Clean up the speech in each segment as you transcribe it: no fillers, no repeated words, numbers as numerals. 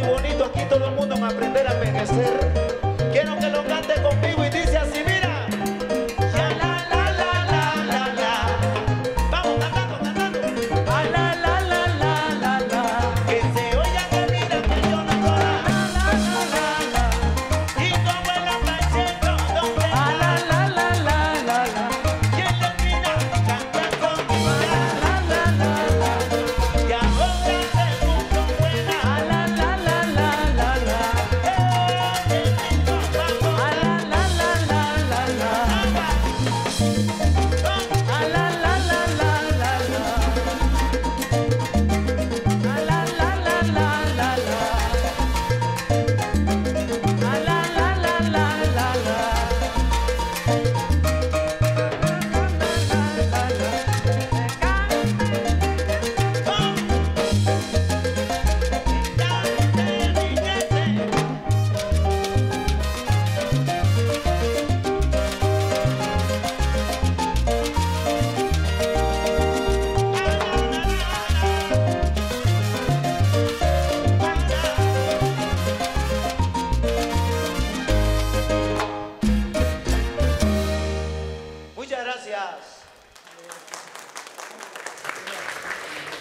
y bonito aquí todo el mundo va a aprender a envejecer. Quiero que lo cante conmigo y dice así, mira. La la la la la la la. Vamos cantando, cantando. La la la la la la. Que se oiga que mira que yo no lloro. La la la la la. Y como el apachito no me. La la la la la la. Quien lo mira canta conmigo. La la la la la. Y ahora se puso buena.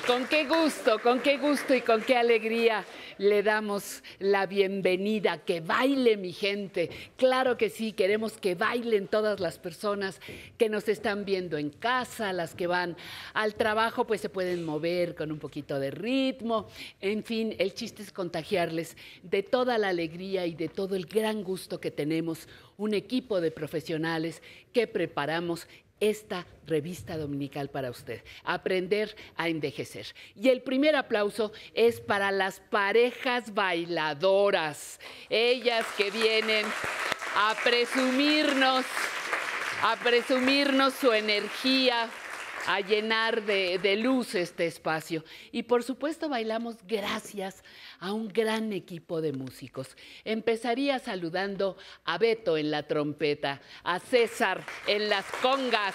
Con qué gusto y con qué alegría le damos la bienvenida. Que baile mi gente, claro que sí, queremos que bailen todas las personas que nos están viendo en casa, las que van al trabajo, pues se pueden mover con un poquito de ritmo, en fin, el chiste es contagiarles de toda la alegría y de todo el gran gusto que tenemos, un equipo de profesionales que preparamos esta revista dominical para usted, Aprender a Envejecer. Y el primer aplauso es para las parejas bailadoras, ellas que vienen a presumirnos su energía, a llenar de luz este espacio. Y por supuesto bailamos gracias a un gran equipo de músicos. Empezaría saludando a Beto en la trompeta, a César en las congas,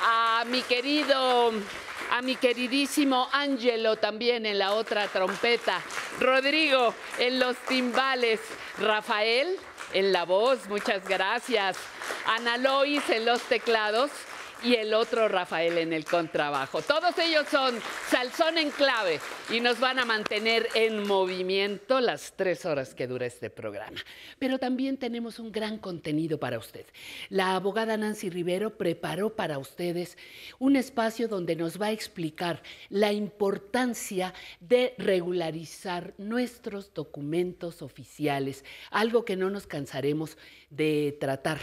a mi queridísimo Ángelo también en la otra trompeta, Rodrigo en los timbales, Rafael en la voz, muchas gracias, Ana Lois en los teclados, y el otro Rafael en el contrabajo. Todos ellos son Salsón en Clave y nos van a mantener en movimiento las 3 horas que dura este programa. Pero también tenemos un gran contenido para usted. La abogada Nancy Rivero preparó para ustedes un espacio donde nos va a explicar la importancia de regularizar nuestros documentos oficiales, algo que no nos cansaremos de tratar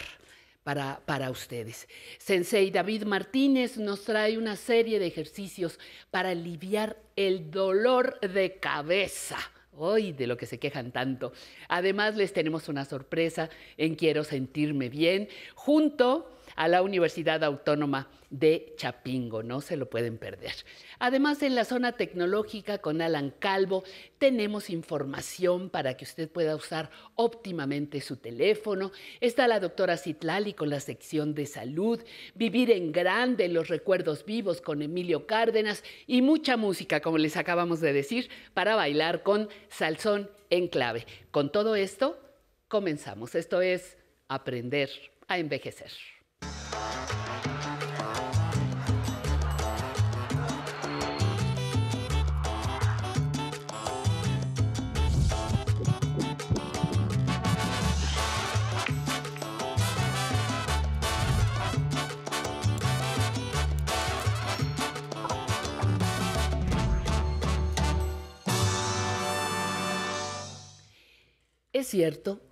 para ustedes. Sensei David Martínez nos trae una serie de ejercicios para aliviar el dolor de cabeza. ¡Ay, de lo que se quejan tanto! Además, les tenemos una sorpresa en Quiero Sentirme Bien, junto a la Universidad Autónoma de Chapingo. No se lo pueden perder. Además, en la zona tecnológica con Alan Calvo tenemos información para que usted pueda usar óptimamente su teléfono. Está la doctora Citlali con la sección de salud, Vivir en Grande, los recuerdos vivos con Emilio Cárdenas y mucha música, como les acabamos de decir, para bailar con Salsón en Clave. Con todo esto, comenzamos. Esto es Aprender a Envejecer.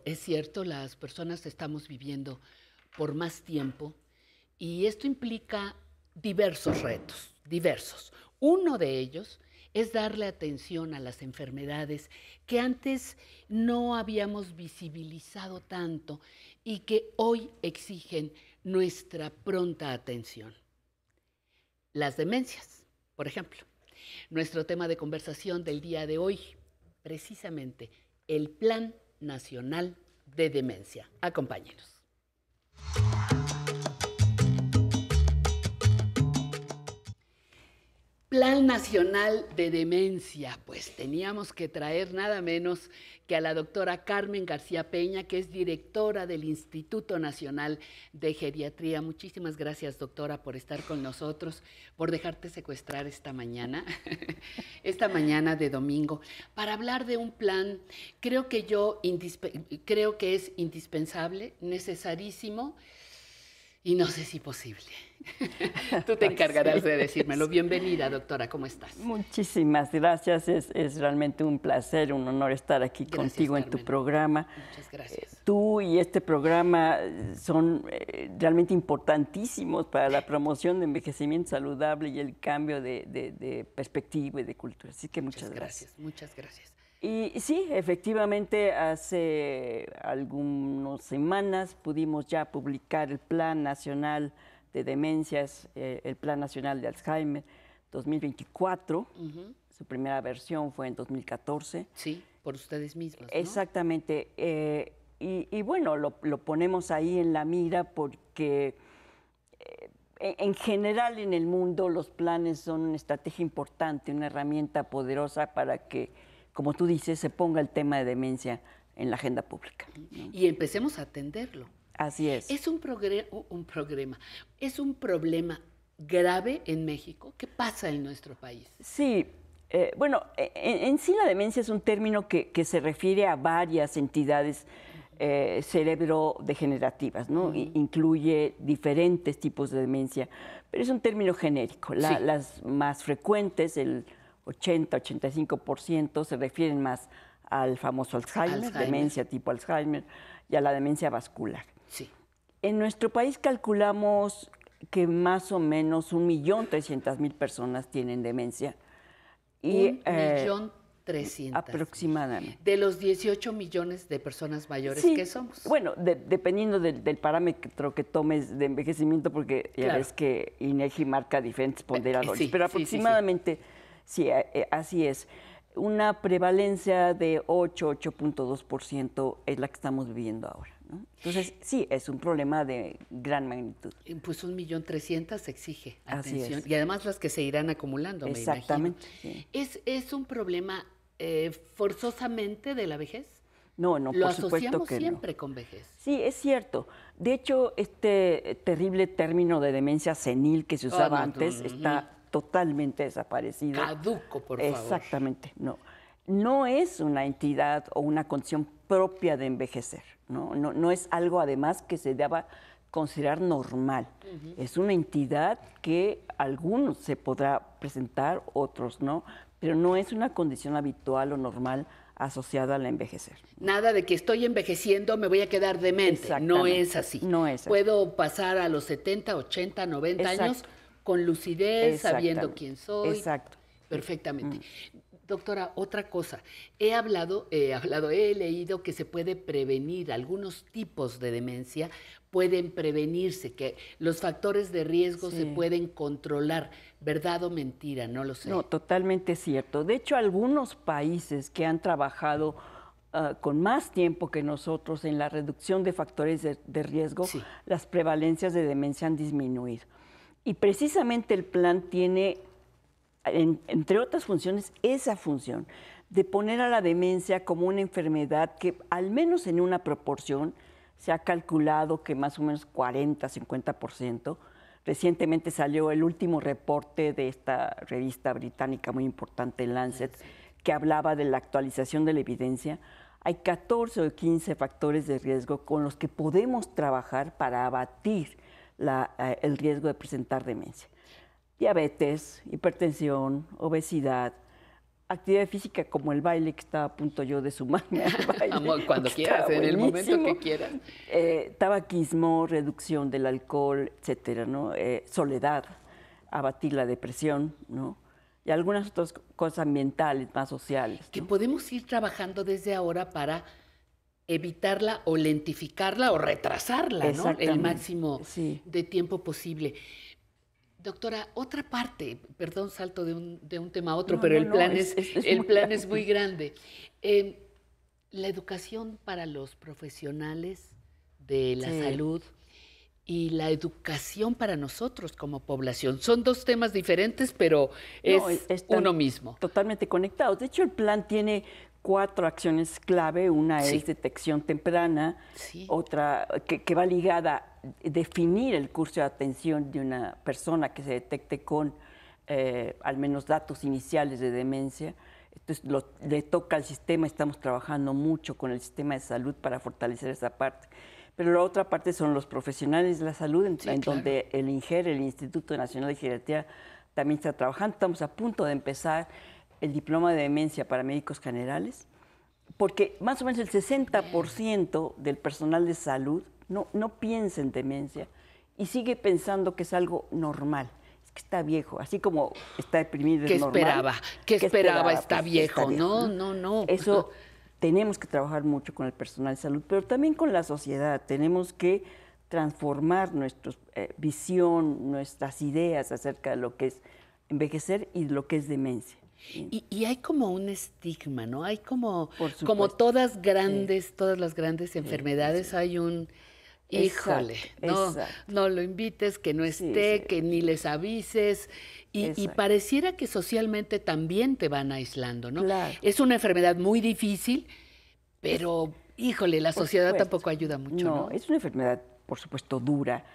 Es cierto, las personas estamos viviendo por más tiempo y esto implica diversos retos, diversos. Uno de ellos es darle atención a las enfermedades que antes no habíamos visibilizado tanto y que hoy exigen nuestra pronta atención. Las demencias, por ejemplo. Nuestro tema de conversación del día de hoy, precisamente el Plan Nacional de Demencia. Acompáñenos. Plan Nacional de Demencia, pues teníamos que traer nada menos que a la doctora Carmen García Peña, que es directora del Instituto Nacional de Geriatría. Muchísimas gracias, doctora, por estar con nosotros, por dejarte secuestrar esta mañana de domingo, para hablar de un plan, creo que es indispensable, necesarísimo, y no sé si posible. Tú te encargarás de decírmelo. Bienvenida, doctora, ¿cómo estás? Muchísimas gracias. Es realmente un placer, un honor estar aquí contigo, Carmen, en tu programa. Muchas gracias. Tú y este programa son realmente importantísimos para la promoción de envejecimiento saludable y el cambio de perspectiva y de cultura. Así que muchas gracias. Y sí, efectivamente, hace algunas semanas pudimos ya publicar el Plan Nacional de Demencias, el Plan Nacional de Alzheimer 2024. Su primera versión fue en 2014. Sí, por ustedes mismos, ¿no? Exactamente. Y bueno, lo ponemos ahí en la mira porque en general en el mundo los planes son una estrategia importante, una herramienta poderosa para que, como tú dices, se ponga el tema de demencia en la agenda pública, ¿no? Y empecemos a atenderlo. Así es. Es un problema grave en México. ¿Qué pasa en nuestro país? Sí, bueno, en sí la demencia es un término que se refiere a varias entidades cerebrodegenerativas, ¿no? Incluye diferentes tipos de demencia, pero es un término genérico. Las más frecuentes, el 80-85% se refieren más al famoso Alzheimer, demencia tipo Alzheimer, y a la demencia vascular. Sí. En nuestro país calculamos que más o menos 1.300.000 personas tienen demencia. 1.300.000. Aproximadamente. De los 18 millones de personas mayores que somos. Bueno, dependiendo del parámetro que tomes de envejecimiento, porque ya ves que INEGI marca diferentes ponderadores, pero aproximadamente... Sí, así es. Una prevalencia de 8.2% es la que estamos viviendo ahora, ¿no? Entonces, sí, es un problema de gran magnitud. Pues 1.300.000 exige atención. Y además las que se irán acumulando, me imagino. Exactamente. Sí. ¿Es un problema forzosamente de la vejez? No, por supuesto que no. Lo asociamos siempre con vejez. Sí, es cierto. De hecho, este terrible término de demencia senil que se usaba antes está totalmente desaparecido. Caduco, por favor. Exactamente, no. No es una entidad o una condición propia de envejecer, ¿no? No es algo, además, que se deba considerar normal. Es una entidad que algunos se podrá presentar, otros no, pero no es una condición habitual o normal asociada al envejecer. Nada de que estoy envejeciendo, me voy a quedar demente. No es así. No es así. Puedo pasar a los 70, 80, 90 años... con lucidez, sabiendo quién soy. Exacto. Perfectamente. Doctora, otra cosa. He leído que se puede prevenir, algunos tipos de demencia pueden prevenirse, que los factores de riesgo se pueden controlar. ¿Verdad o mentira? No lo sé. No, totalmente cierto. De hecho, algunos países que han trabajado con más tiempo que nosotros en la reducción de factores de riesgo, las prevalencias de demencia han disminuido. Y precisamente el plan tiene, entre otras funciones, esa función de poner a la demencia como una enfermedad que, al menos en una proporción, se ha calculado que más o menos 40-50%. Recientemente salió el último reporte de esta revista británica muy importante, Lancet, que hablaba de la actualización de la evidencia. Hay 14 o 15 factores de riesgo con los que podemos trabajar para abatir el riesgo de presentar demencia. Diabetes, hipertensión, obesidad, actividad física como el baile, que estaba a punto yo de sumarme al baile. Amor, cuando quieras, en el momento que quieras. Tabaquismo, reducción del alcohol, etcétera, ¿no? Soledad, abatir la depresión, ¿no? Y algunas otras cosas ambientales, más sociales, ¿no? Que podemos ir trabajando desde ahora para evitarla o lentificarla o retrasarla, ¿no? El máximo de tiempo posible. Doctora, otra parte, perdón, salto de un tema a otro, pero el plan es muy grande. La educación para los profesionales de la salud y la educación para nosotros como población. Son dos temas diferentes, pero es uno mismo. Totalmente conectados. De hecho, el plan tiene 4 acciones clave. Una es detección temprana, otra que va ligada a definir el curso de atención de una persona que se detecte con al menos datos iniciales de demencia. Entonces, le toca al sistema, estamos trabajando mucho con el sistema de salud para fortalecer esa parte. Pero la otra parte son los profesionales de la salud, donde el INGER, el Instituto Nacional de Geriatría, también está trabajando. Estamos a punto de empezar el diploma de demencia para médicos generales, porque más o menos el 60% del personal de salud no piensa en demencia y sigue pensando que es algo normal. Que está viejo, así como está deprimido es normal. ¿Qué esperaba? Está viejo. No. Eso tenemos que trabajar mucho con el personal de salud, pero también con la sociedad. Tenemos que transformar nuestra visión, nuestras ideas acerca de lo que es envejecer y lo que es demencia. Y hay como un estigma, ¿no? Hay como todas las grandes enfermedades, hay un... Híjole, no lo invites, que no esté, que ni les avises. Y pareciera que socialmente también te van aislando, ¿no? Claro. Es una enfermedad muy difícil, pero, híjole, la sociedad tampoco ayuda mucho, ¿no? Es una enfermedad, por supuesto, dura.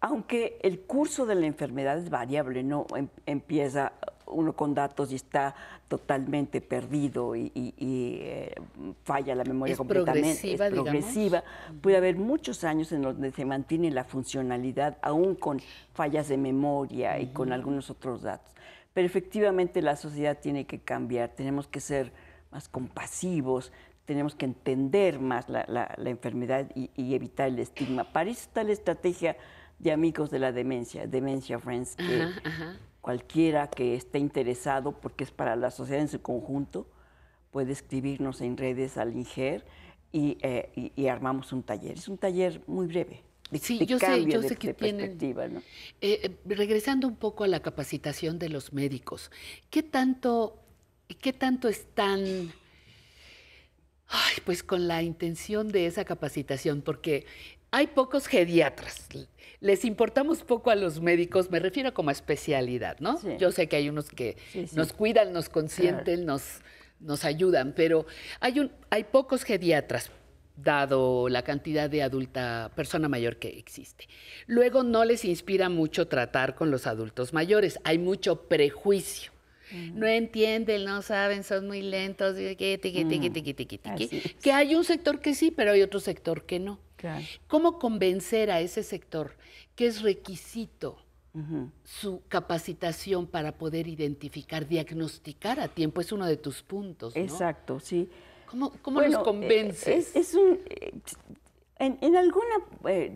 Aunque el curso de la enfermedad es variable, ¿no? Empieza uno con datos y está totalmente perdido y falla la memoria completamente. Es progresiva. Puede haber muchos años en donde se mantiene la funcionalidad, aún con fallas de memoria y con algunos otros datos. Pero efectivamente la sociedad tiene que cambiar, tenemos que ser más compasivos, tenemos que entender más la enfermedad y evitar el estigma. Para eso está la estrategia de amigos de la demencia, Dementia Friends, que cualquiera que esté interesado, porque es para la sociedad en su conjunto, puede escribirnos en redes al INGER y armamos un taller. Es un taller muy breve. Yo sé que tienen perspectiva, ¿no? Regresando un poco a la capacitación de los médicos, ¿qué tanto están... Ay, pues con la intención de esa capacitación, porque hay pocos geriatras, les importamos poco a los médicos, me refiero como a especialidad, ¿no? Sí. Yo sé que hay unos que nos cuidan, nos consienten, nos ayudan, pero hay pocos geriatras, dado la cantidad de persona mayor que existe. Luego no les inspira mucho tratar con los adultos mayores, hay mucho prejuicio. No entienden, no saben, son muy lentos, que hay un sector que sí, pero hay otro sector que no. Claro. ¿Cómo convencer a ese sector que es requisito su capacitación para poder identificar, diagnosticar a tiempo? Es uno de tus puntos, ¿no? Exacto, sí. ¿Cómo los convences?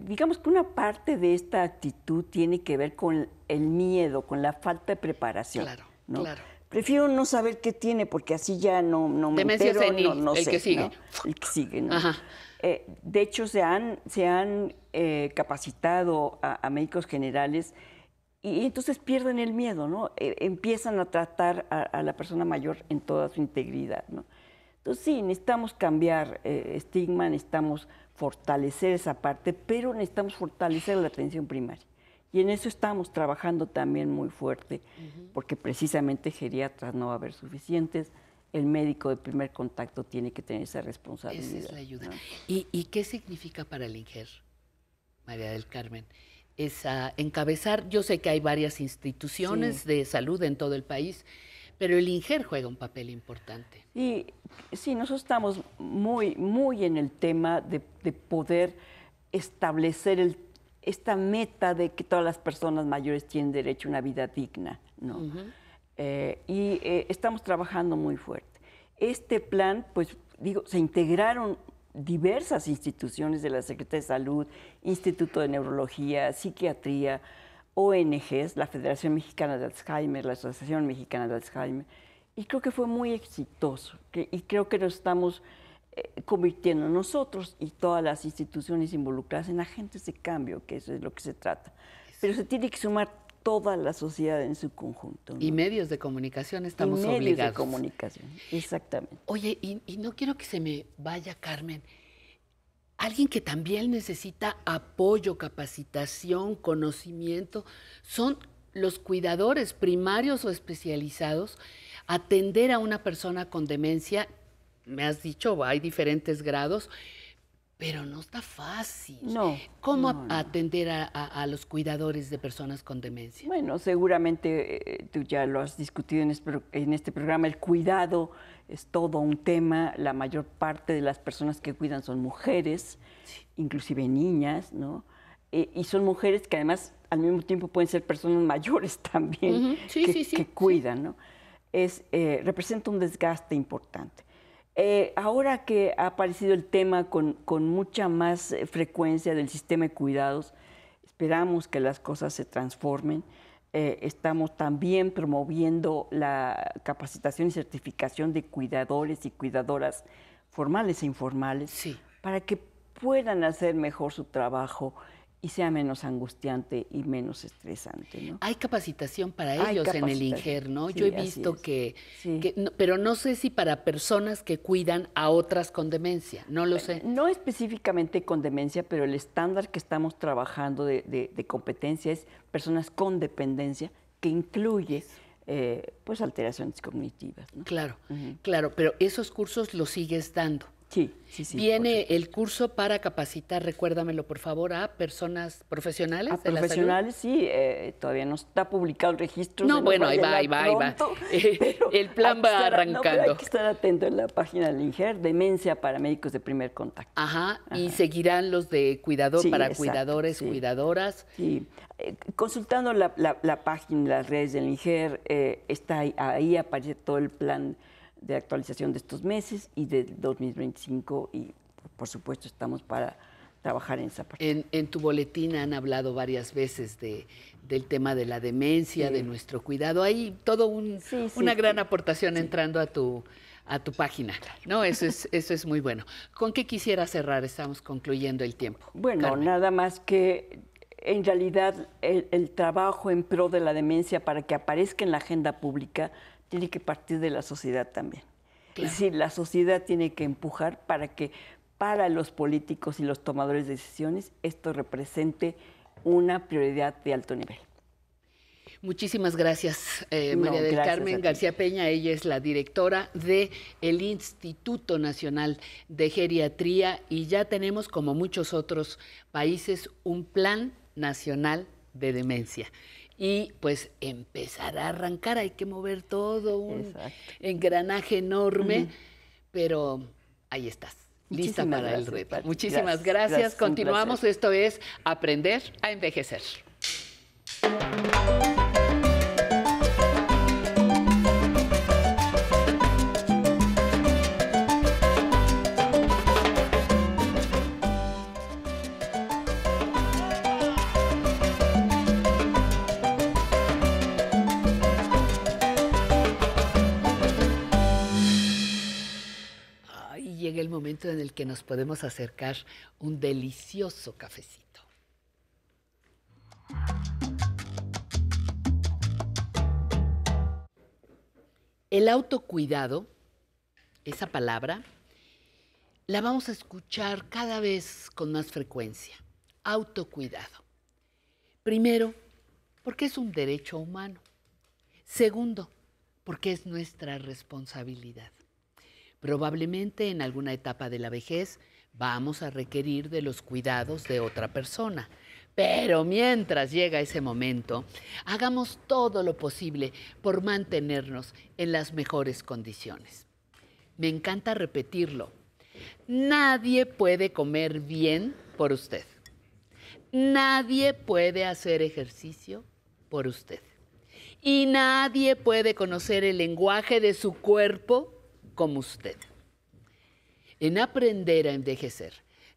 Digamos que una parte de esta actitud tiene que ver con el miedo, con la falta de preparación. Claro. ¿No? Claro. Prefiero no saber qué tiene, porque así ya no me entero. El que sigue. De hecho, se han capacitado a médicos generales y entonces pierden el miedo, ¿no? Empiezan a tratar a la persona mayor en toda su integridad, ¿no? Entonces, sí, necesitamos cambiar estigma, necesitamos fortalecer esa parte, pero necesitamos fortalecer la atención primaria. Y en eso estamos trabajando también muy fuerte, porque precisamente geriatras no va a haber suficientes. El médico de primer contacto tiene que tener esa responsabilidad. Esa es la ayuda. ¿No? ¿Y qué significa para el INGER, María del Carmen? Encabezar, yo sé que hay varias instituciones de salud en todo el país, pero el INGER juega un papel importante. Sí, nosotros estamos muy, muy en el tema de poder establecer esta meta de que todas las personas mayores tienen derecho a una vida digna, ¿no? Estamos trabajando muy fuerte. Este plan, pues, digo, se integraron diversas instituciones de la Secretaría de Salud, Instituto de Neurología, Psiquiatría, ONGs, la Federación Mexicana de Alzheimer, la Asociación Mexicana de Alzheimer, y creo que fue muy exitoso, y creo que nos estamos... convirtiendo nosotros y todas las instituciones involucradas en agentes de cambio, que eso es lo que se trata. Pero se tiene que sumar toda la sociedad en su conjunto, ¿no? Y medios de comunicación estamos obligados. Y medios de comunicación, exactamente. Oye, y no quiero que se me vaya, Carmen. alguien que también necesita apoyo, capacitación, conocimiento, son los cuidadores primarios o especializados. Atender a una persona con demencia, me has dicho, hay diferentes grados, pero no está fácil. No. ¿Cómo atender a los cuidadores de personas con demencia? Bueno, seguramente tú ya lo has discutido en este programa. El cuidado es todo un tema. La mayor parte de las personas que cuidan son mujeres, sí, inclusive niñas, ¿no? Y son mujeres que además al mismo tiempo pueden ser personas mayores también, uh-huh, sí, que, sí, sí, que cuidan, sí, ¿no? Representa un desgaste importante. Ahora que ha aparecido el tema con mucha más frecuencia del sistema de cuidados, esperamos que las cosas se transformen. Estamos también promoviendo la capacitación y certificación de cuidadores y cuidadoras formales e informales, sí, para que puedan hacer mejor su trabajo y sea menos angustiante y menos estresante, ¿no? Hay capacitación para ellos en el INGER, ¿no? Sí, yo he visto que, sí, que no, pero no sé si para personas que cuidan a otras con demencia, no lo sé. No específicamente con demencia, pero el estándar que estamos trabajando de competencia es personas con dependencia, que incluye pues alteraciones cognitivas, ¿no? Claro, uh-huh, claro, pero esos cursos los sigues dando. Sí, sí, sí. Viene el curso para capacitar, recuérdamelo por favor, a personas profesionales. A profesionales, sí, todavía no está publicado el registro. No, bueno, ahí va. El plan va arrancando. Hay que estar atento en la página del INGER, demencia para médicos de primer contacto. Ajá, ajá, y seguirán los de cuidador, sí, para exacto, cuidadores, sí, cuidadoras. Sí, consultando la página, las redes del INGER, está ahí aparece todo el plan de actualización de estos meses y de 2025, y por supuesto estamos para trabajar en esa parte. En tu boletín han hablado varias veces del tema de la demencia, sí, de nuestro cuidado. Hay todo una gran aportación, sí, entrando a tu página, ¿no? Eso es muy bueno. ¿Con qué quisiera cerrar? Estamos concluyendo el tiempo. Bueno, Carmen, nada más que en realidad el trabajo en pro de la demencia para que aparezca en la agenda pública tiene que partir de la sociedad también. Claro. Es decir, la sociedad tiene que empujar para que para los políticos y los tomadores de decisiones esto represente una prioridad de alto nivel. Muchísimas gracias, María del Carmen García Peña. Ella es la directora del Instituto Nacional de Geriatría, y ya tenemos, como muchos otros países, un Plan Nacional de Demencia. Y pues empezará a arrancar, hay que mover todo un engranaje enorme, uh-huh, pero ahí estás, lista para el reto. Muchísimas gracias. Continuamos, esto es Aprender a Envejecer. Llega el momento en el que nos podemos acercar un delicioso cafecito. El autocuidado, esa palabra, la vamos a escuchar cada vez con más frecuencia. Autocuidado. Primero, porque es un derecho humano. Segundo, porque es nuestra responsabilidad. Probablemente en alguna etapa de la vejez vamos a requerir de los cuidados de otra persona. Pero mientras llega ese momento, hagamos todo lo posible por mantenernos en las mejores condiciones. Me encanta repetirlo. Nadie puede comer bien por usted. Nadie puede hacer ejercicio por usted. Y nadie puede conocer el lenguaje de su cuerpo como usted. En Aprender a Envejecer,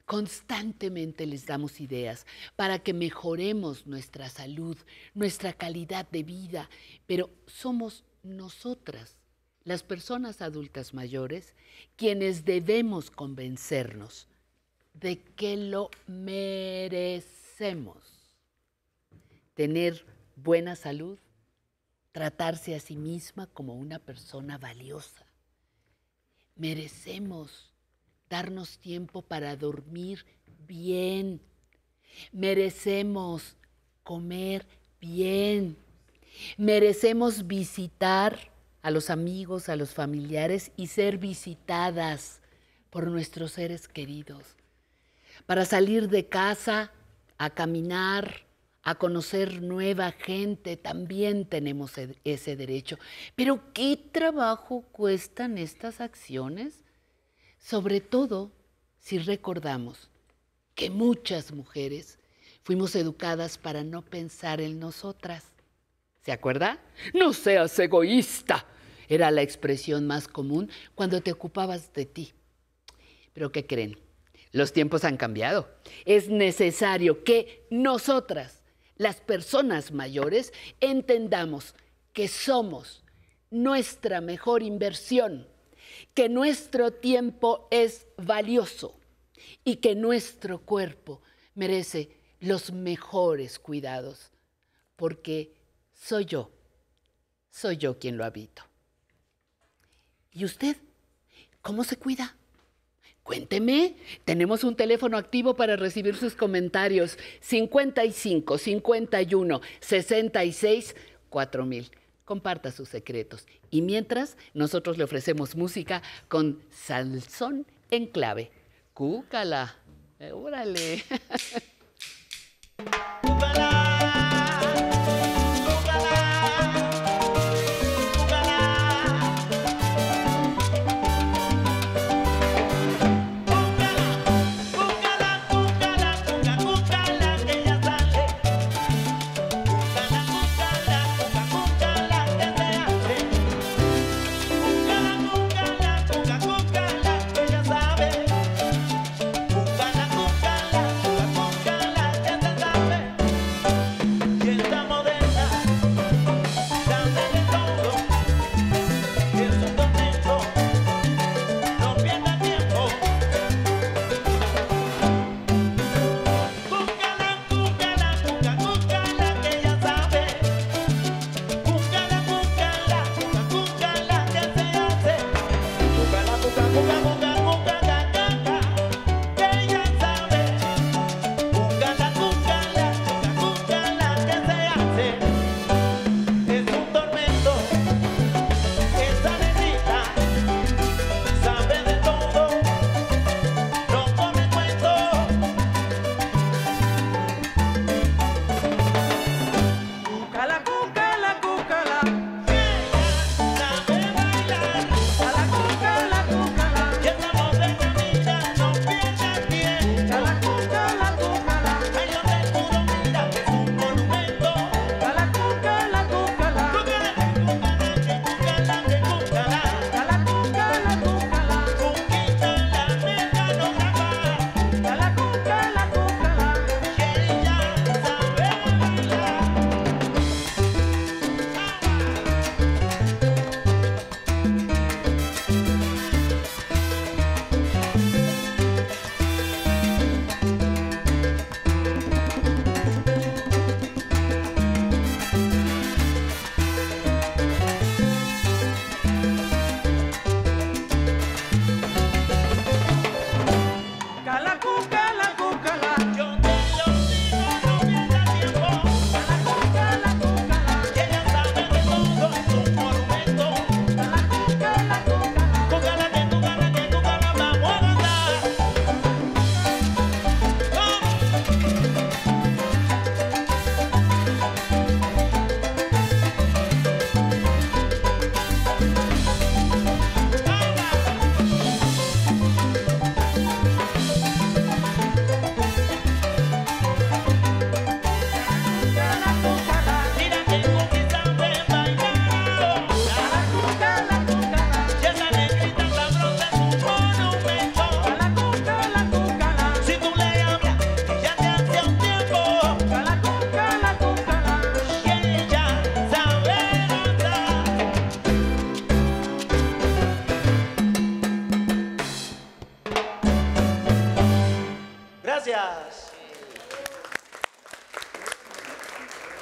constantemente les damos ideas para que mejoremos nuestra salud, nuestra calidad de vida, pero somos nosotras, las personas adultas mayores, quienes debemos convencernos de que lo merecemos. Tener buena salud, tratarse a sí misma como una persona valiosa. Merecemos darnos tiempo para dormir bien. Merecemos comer bien. Merecemos visitar a los amigos, a los familiares y ser visitadas por nuestros seres queridos. Para salir de casa, a caminar, a conocer nueva gente, también tenemos ese derecho. Pero ¿qué trabajo cuestan estas acciones? Sobre todo si recordamos que muchas mujeres fuimos educadas para no pensar en nosotras. ¿Se acuerda? No seas egoísta. Era la expresión más común cuando te ocupabas de ti. Pero ¿qué creen? Los tiempos han cambiado. Es necesario que nosotras, las personas mayores, entendamos que somos nuestra mejor inversión, que nuestro tiempo es valioso y que nuestro cuerpo merece los mejores cuidados, porque soy yo quien lo habito. ¿Y usted? ¿Cómo se cuida? Cuénteme, tenemos un teléfono activo para recibir sus comentarios, 55 51 66 4000. Comparta sus secretos. Y mientras, nosotros le ofrecemos música con Salsón en clave. Cúcala, órale.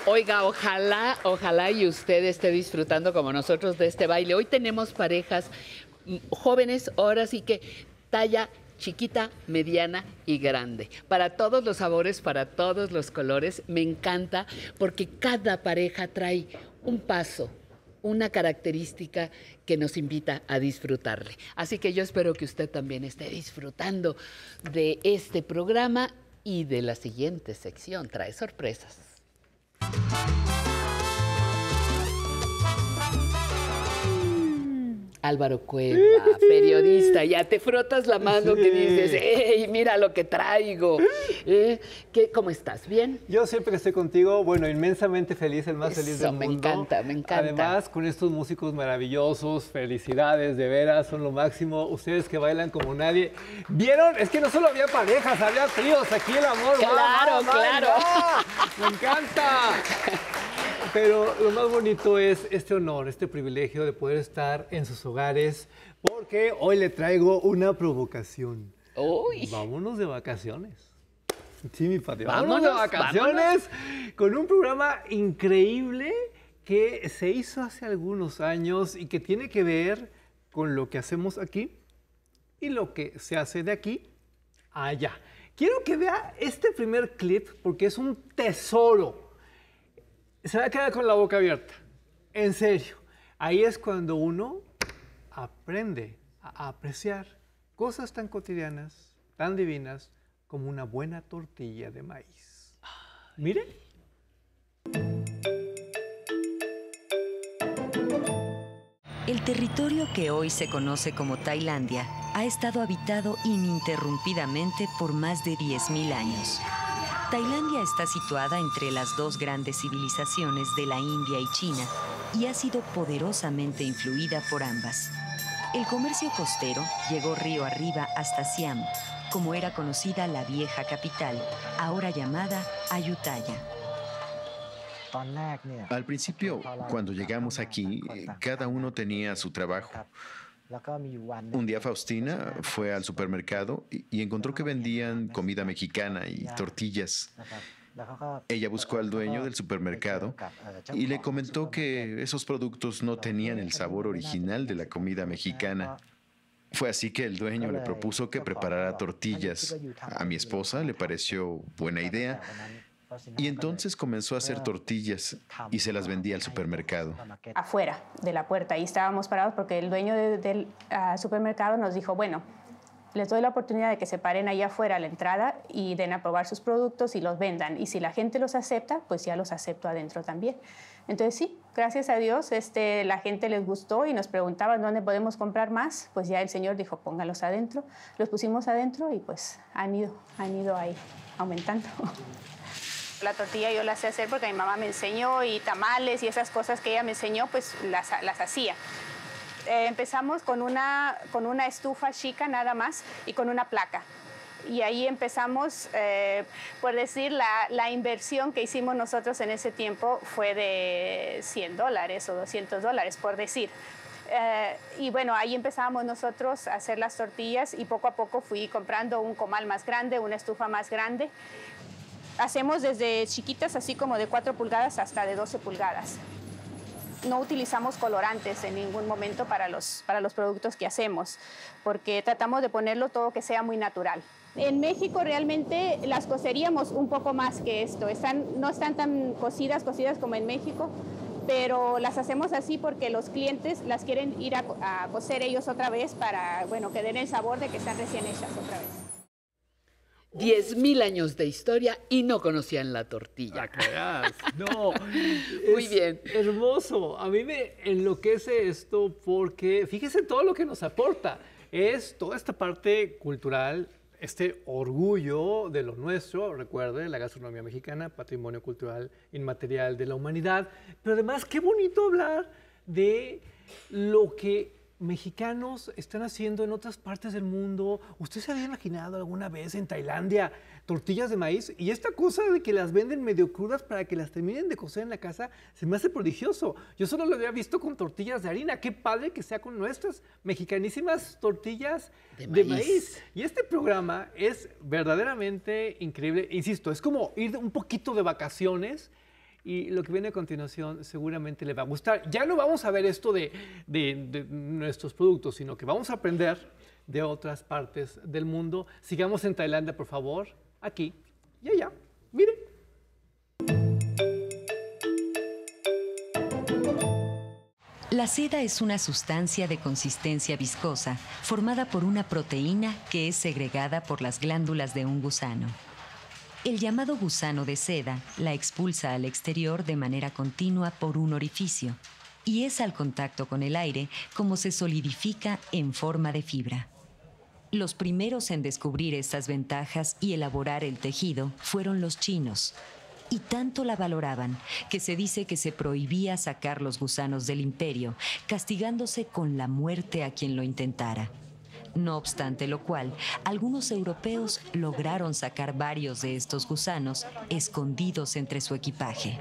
Oiga, ojalá y usted esté disfrutando como nosotros de este baile. Hoy tenemos parejas jóvenes, ahora sí que talla chiquita, mediana y grande. Para todos los sabores, para todos los colores, me encanta porque cada pareja trae un paso, una característica que nos invita a disfrutarle. Así que yo espero que usted también esté disfrutando de este programa y de la siguiente sección. Trae sorpresas. Álvaro Cueva, periodista, ya te frotas la mano que dices, ¡ey, mira lo que traigo! ¿Cómo estás? ¿Bien? Yo siempre que estoy contigo, bueno, inmensamente feliz, el más feliz del mundo. Me encanta, me encanta. Además, con estos músicos maravillosos, felicidades, de veras, son lo máximo. Ustedes que bailan como nadie. ¿Vieron? Es que no solo había parejas, había tríos, aquí el amor. ¡Claro, claro! ¡Me encanta! Pero lo más bonito es este honor, este privilegio de poder estar en sus hogares, porque hoy le traigo una provocación. ¡Uy! Vámonos de vacaciones. Sí, mi patio. Vámonos de vacaciones con un programa increíble que se hizo hace algunos años y que tiene que ver con lo que hacemos aquí y lo que se hace de aquí a allá. Quiero que vea este primer clip porque es un tesoro. Se va a quedar con la boca abierta, en serio. Ahí es cuando uno aprende a apreciar cosas tan cotidianas, tan divinas, como una buena tortilla de maíz. Miren. El territorio que hoy se conoce como Tailandia ha estado habitado ininterrumpidamente por más de 10.000 años. Tailandia está situada entre las dos grandes civilizaciones de la India y China y ha sido poderosamente influida por ambas. El comercio costero llegó río arriba hasta Siam, como era conocida la vieja capital, ahora llamada Ayutthaya. Al principio, cuando llegamos aquí, cada uno tenía su trabajo. Un día Faustina fue al supermercado y encontró que vendían comida mexicana y tortillas. Ella buscó al dueño del supermercado y le comentó que esos productos no tenían el sabor original de la comida mexicana. Fue así que el dueño le propuso que preparara tortillas. A mi esposa le pareció buena idea y entonces comenzó a hacer tortillas y se las vendía al supermercado. Afuera de la puerta, ahí estábamos parados porque el dueño del supermercado nos dijo, bueno, les doy la oportunidad de que se paren ahí afuera a la entrada y den a probar sus productos y los vendan. Y si la gente los acepta, pues ya los acepto adentro también. Entonces sí, gracias a Dios, la gente les gustó y nos preguntaban dónde podemos comprar más. Pues ya el señor dijo, póngalos adentro. Los pusimos adentro y pues han ido ahí aumentando. La tortilla yo la sé hacer porque mi mamá me enseñó y tamales y esas cosas que ella me enseñó, pues las hacía. Empezamos con una estufa chica nada más y con una placa. Y ahí empezamos, por decir, la inversión que hicimos nosotros en ese tiempo fue de $100 o $200, por decir. Y bueno, ahí empezábamos nosotros a hacer las tortillas y poco a poco fui comprando un comal más grande, una estufa más grande. Hacemos desde chiquitas, así como de 4 pulgadas hasta de 12 pulgadas. No utilizamos colorantes en ningún momento para los productos que hacemos, porque tratamos de ponerlo todo que sea muy natural. En México realmente las coceríamos un poco más que esto. No están tan cocidas como en México, pero las hacemos así porque los clientes las quieren ir a cocer ellos otra vez para, bueno, que den el sabor de que están recién hechas otra vez. 10.000 años de historia y no conocían la tortilla. No, muy bien. Hermoso. A mí me enloquece esto porque fíjese todo lo que nos aporta. Es toda esta parte cultural, este orgullo de lo nuestro. Recuerde, la gastronomía mexicana, patrimonio cultural inmaterial de la humanidad. Pero además, qué bonito hablar de lo que mexicanos están haciendo en otras partes del mundo. ¿Usted se había imaginado alguna vez en Tailandia tortillas de maíz? Y esta cosa de que las venden medio crudas para que las terminen de cocer en la casa se me hace prodigioso. Yo solo lo había visto con tortillas de harina. Qué padre que sea con nuestras mexicanísimas tortillas de maíz. Y este programa es verdaderamente increíble. Insisto, es como ir un poquito de vacaciones. Y lo que viene a continuación seguramente le va a gustar. Ya no vamos a ver esto de nuestros productos, sino que vamos a aprender de otras partes del mundo. Sigamos en Tailandia, por favor, aquí y allá. Miren. La seda es una sustancia de consistencia viscosa formada por una proteína que es segregada por las glándulas de un gusano. El llamado gusano de seda la expulsa al exterior de manera continua por un orificio, y es al contacto con el aire como se solidifica en forma de fibra. Los primeros en descubrir estas ventajas y elaborar el tejido fueron los chinos, y tanto la valoraban que se dice que se prohibía sacar los gusanos del imperio, castigándose con la muerte a quien lo intentara. No obstante lo cual, algunos europeos lograron sacar varios de estos gusanos escondidos entre su equipaje.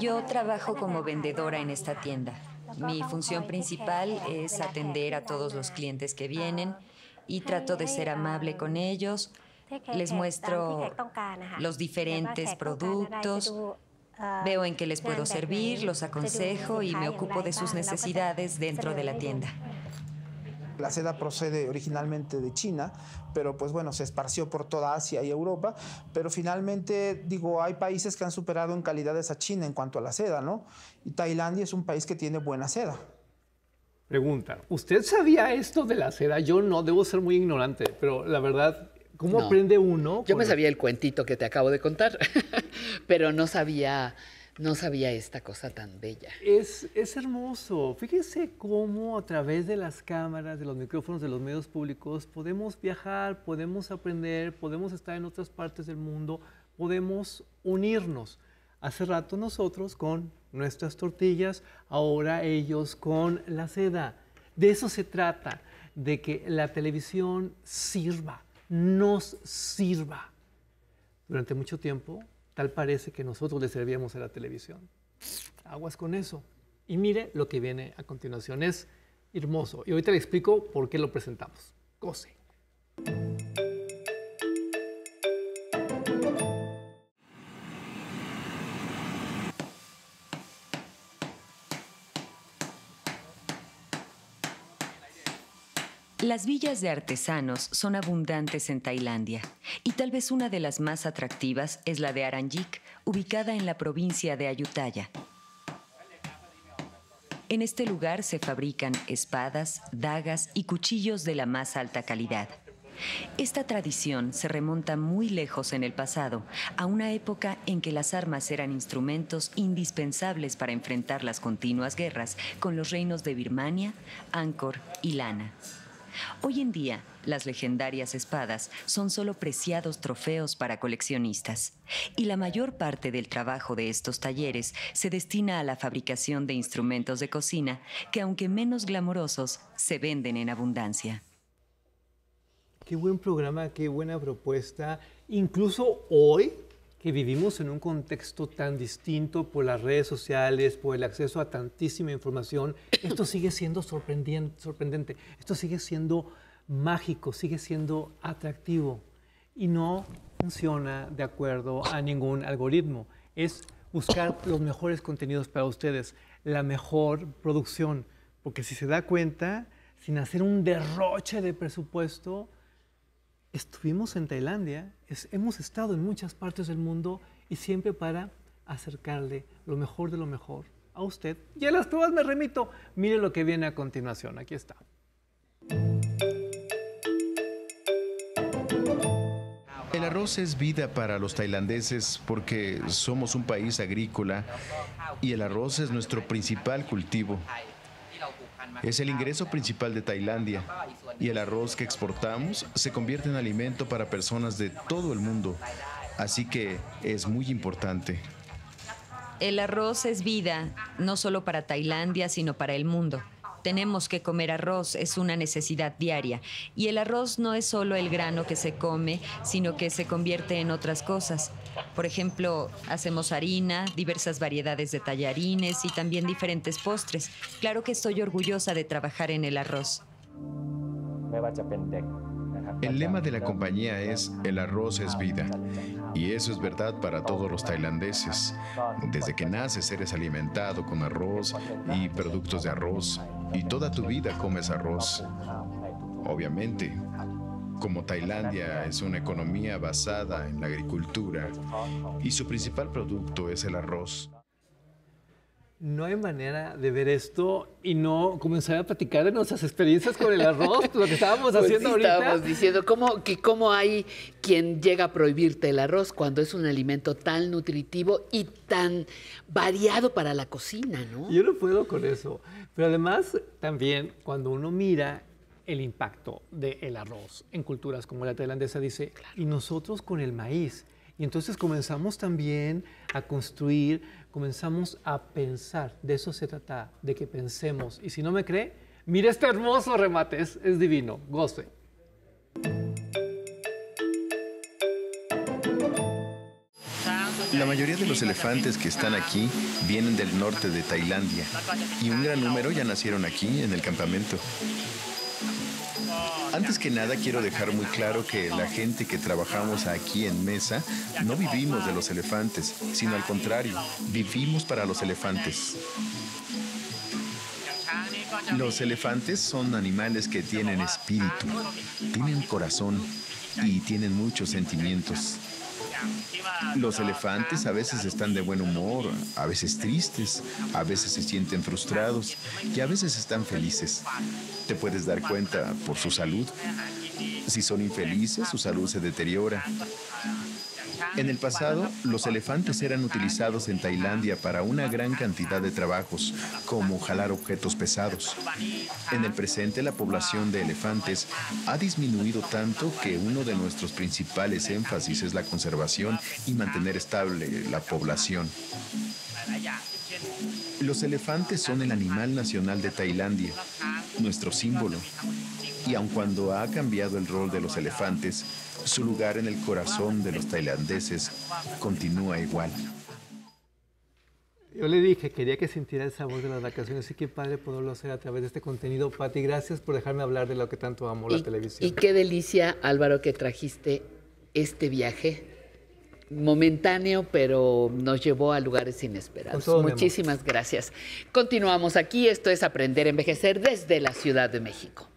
Yo trabajo como vendedora en esta tienda. Mi función principal es atender a todos los clientes que vienen y trato de ser amable con ellos. Les muestro los diferentes productos, veo en qué les puedo servir, los aconsejo y me ocupo de sus necesidades dentro de la tienda. La seda procede originalmente de China, pero pues bueno, se esparció por toda Asia y Europa, pero finalmente, digo, hay países que han superado en calidades a China en cuanto a la seda, ¿no? Y Tailandia es un país que tiene buena seda. Pregunta, ¿usted sabía esto de la seda? Yo no, debo ser muy ignorante, pero la verdad, ¿cómo aprende uno? Yo me sabía el cuentito que te acabo de contar, pero no sabía esta cosa tan bella. Es hermoso. Fíjese cómo a través de las cámaras, de los micrófonos, de los medios públicos, podemos viajar, podemos aprender, podemos estar en otras partes del mundo, podemos unirnos. Hace rato nosotros con nuestras tortillas, ahora ellos con la seda. De eso se trata, de que la televisión sirva, nos sirva. Durante mucho tiempo, tal parece que nosotros le servíamos a la televisión. Aguas con eso. Y mire lo que viene a continuación. Es hermoso. Y ahorita le explico por qué lo presentamos. Cose. Las villas de artesanos son abundantes en Tailandia y tal vez una de las más atractivas es la de Aranyik, ubicada en la provincia de Ayutthaya. En este lugar se fabrican espadas, dagas y cuchillos de la más alta calidad. Esta tradición se remonta muy lejos en el pasado, a una época en que las armas eran instrumentos indispensables para enfrentar las continuas guerras con los reinos de Birmania, Angkor y Lana. Hoy en día, las legendarias espadas son solo preciados trofeos para coleccionistas, y la mayor parte del trabajo de estos talleres se destina a la fabricación de instrumentos de cocina que, aunque menos glamorosos, se venden en abundancia. Qué buen programa, qué buena propuesta. Incluso hoy, que vivimos en un contexto tan distinto por las redes sociales, por el acceso a tantísima información, esto sigue siendo sorprendente, esto sigue siendo mágico, sigue siendo atractivo y no funciona de acuerdo a ningún algoritmo. Es buscar los mejores contenidos para ustedes, la mejor producción, porque si se da cuenta, sin hacer un derroche de presupuesto, estuvimos en Tailandia, hemos estado en muchas partes del mundo y siempre para acercarle lo mejor de lo mejor a usted. Y a las pruebas me remito. Mire lo que viene a continuación. Aquí está. El arroz es vida para los tailandeses porque somos un país agrícola y el arroz es nuestro principal cultivo. Es el ingreso principal de Tailandia y el arroz que exportamos se convierte en alimento para personas de todo el mundo, así que es muy importante. El arroz es vida, no solo para Tailandia, sino para el mundo. Tenemos que comer arroz, es una necesidad diaria. Y el arroz no es solo el grano que se come, sino que se convierte en otras cosas. Por ejemplo, hacemos harina, diversas variedades de tallarines y también diferentes postres. Claro que estoy orgullosa de trabajar en el arroz. El lema de la compañía es el arroz es vida. Y eso es verdad para todos los tailandeses. Desde que naces eres alimentado con arroz y productos de arroz. y toda tu vida comes arroz. Obviamente, como Tailandia es una economía basada en la agricultura y su principal producto es el arroz. No hay manera de ver esto y no comenzar a platicar de nuestras experiencias con el arroz, lo que estábamos haciendo ahorita. Estábamos diciendo cómo hay quien llega a prohibirte el arroz cuando es un alimento tan nutritivo y tan variado para la cocina, ¿no? Yo no puedo con eso. Pero además también cuando uno mira el impacto del arroz en culturas como la tailandesa, dice, claro, y nosotros con el maíz. Y entonces comenzamos también a construir, comenzamos a pensar. De eso se trata, de que pensemos. Y si no me cree, mire este hermoso remate, es divino, goce. La mayoría de los elefantes que están aquí vienen del norte de Tailandia. Y un gran número ya nacieron aquí, en el campamento. Antes que nada, quiero dejar muy claro que la gente que trabajamos aquí en Mesa no vivimos de los elefantes, sino al contrario, vivimos para los elefantes. Los elefantes son animales que tienen espíritu, tienen corazón y tienen muchos sentimientos. Los elefantes a veces están de buen humor, a veces tristes, a veces se sienten frustrados y a veces están felices. Te puedes dar cuenta por su salud. Si son infelices, su salud se deteriora. En el pasado, los elefantes eran utilizados en Tailandia para una gran cantidad de trabajos, como jalar objetos pesados. En el presente, la población de elefantes ha disminuido tanto que uno de nuestros principales énfasis es la conservación y mantener estable la población. Los elefantes son el animal nacional de Tailandia, nuestro símbolo. Y aun cuando ha cambiado el rol de los elefantes, su lugar en el corazón de los tailandeses continúa igual. Yo le dije, quería que sintiera el sabor de las vacaciones, así que padre poderlo hacer a través de este contenido. Pati, gracias por dejarme hablar de lo que tanto amo, la televisión. Y qué delicia, Álvaro, que trajiste este viaje momentáneo, pero nos llevó a lugares inesperados. Muchísimas gracias. Continuamos aquí. Esto es Aprender a Envejecer desde la Ciudad de México.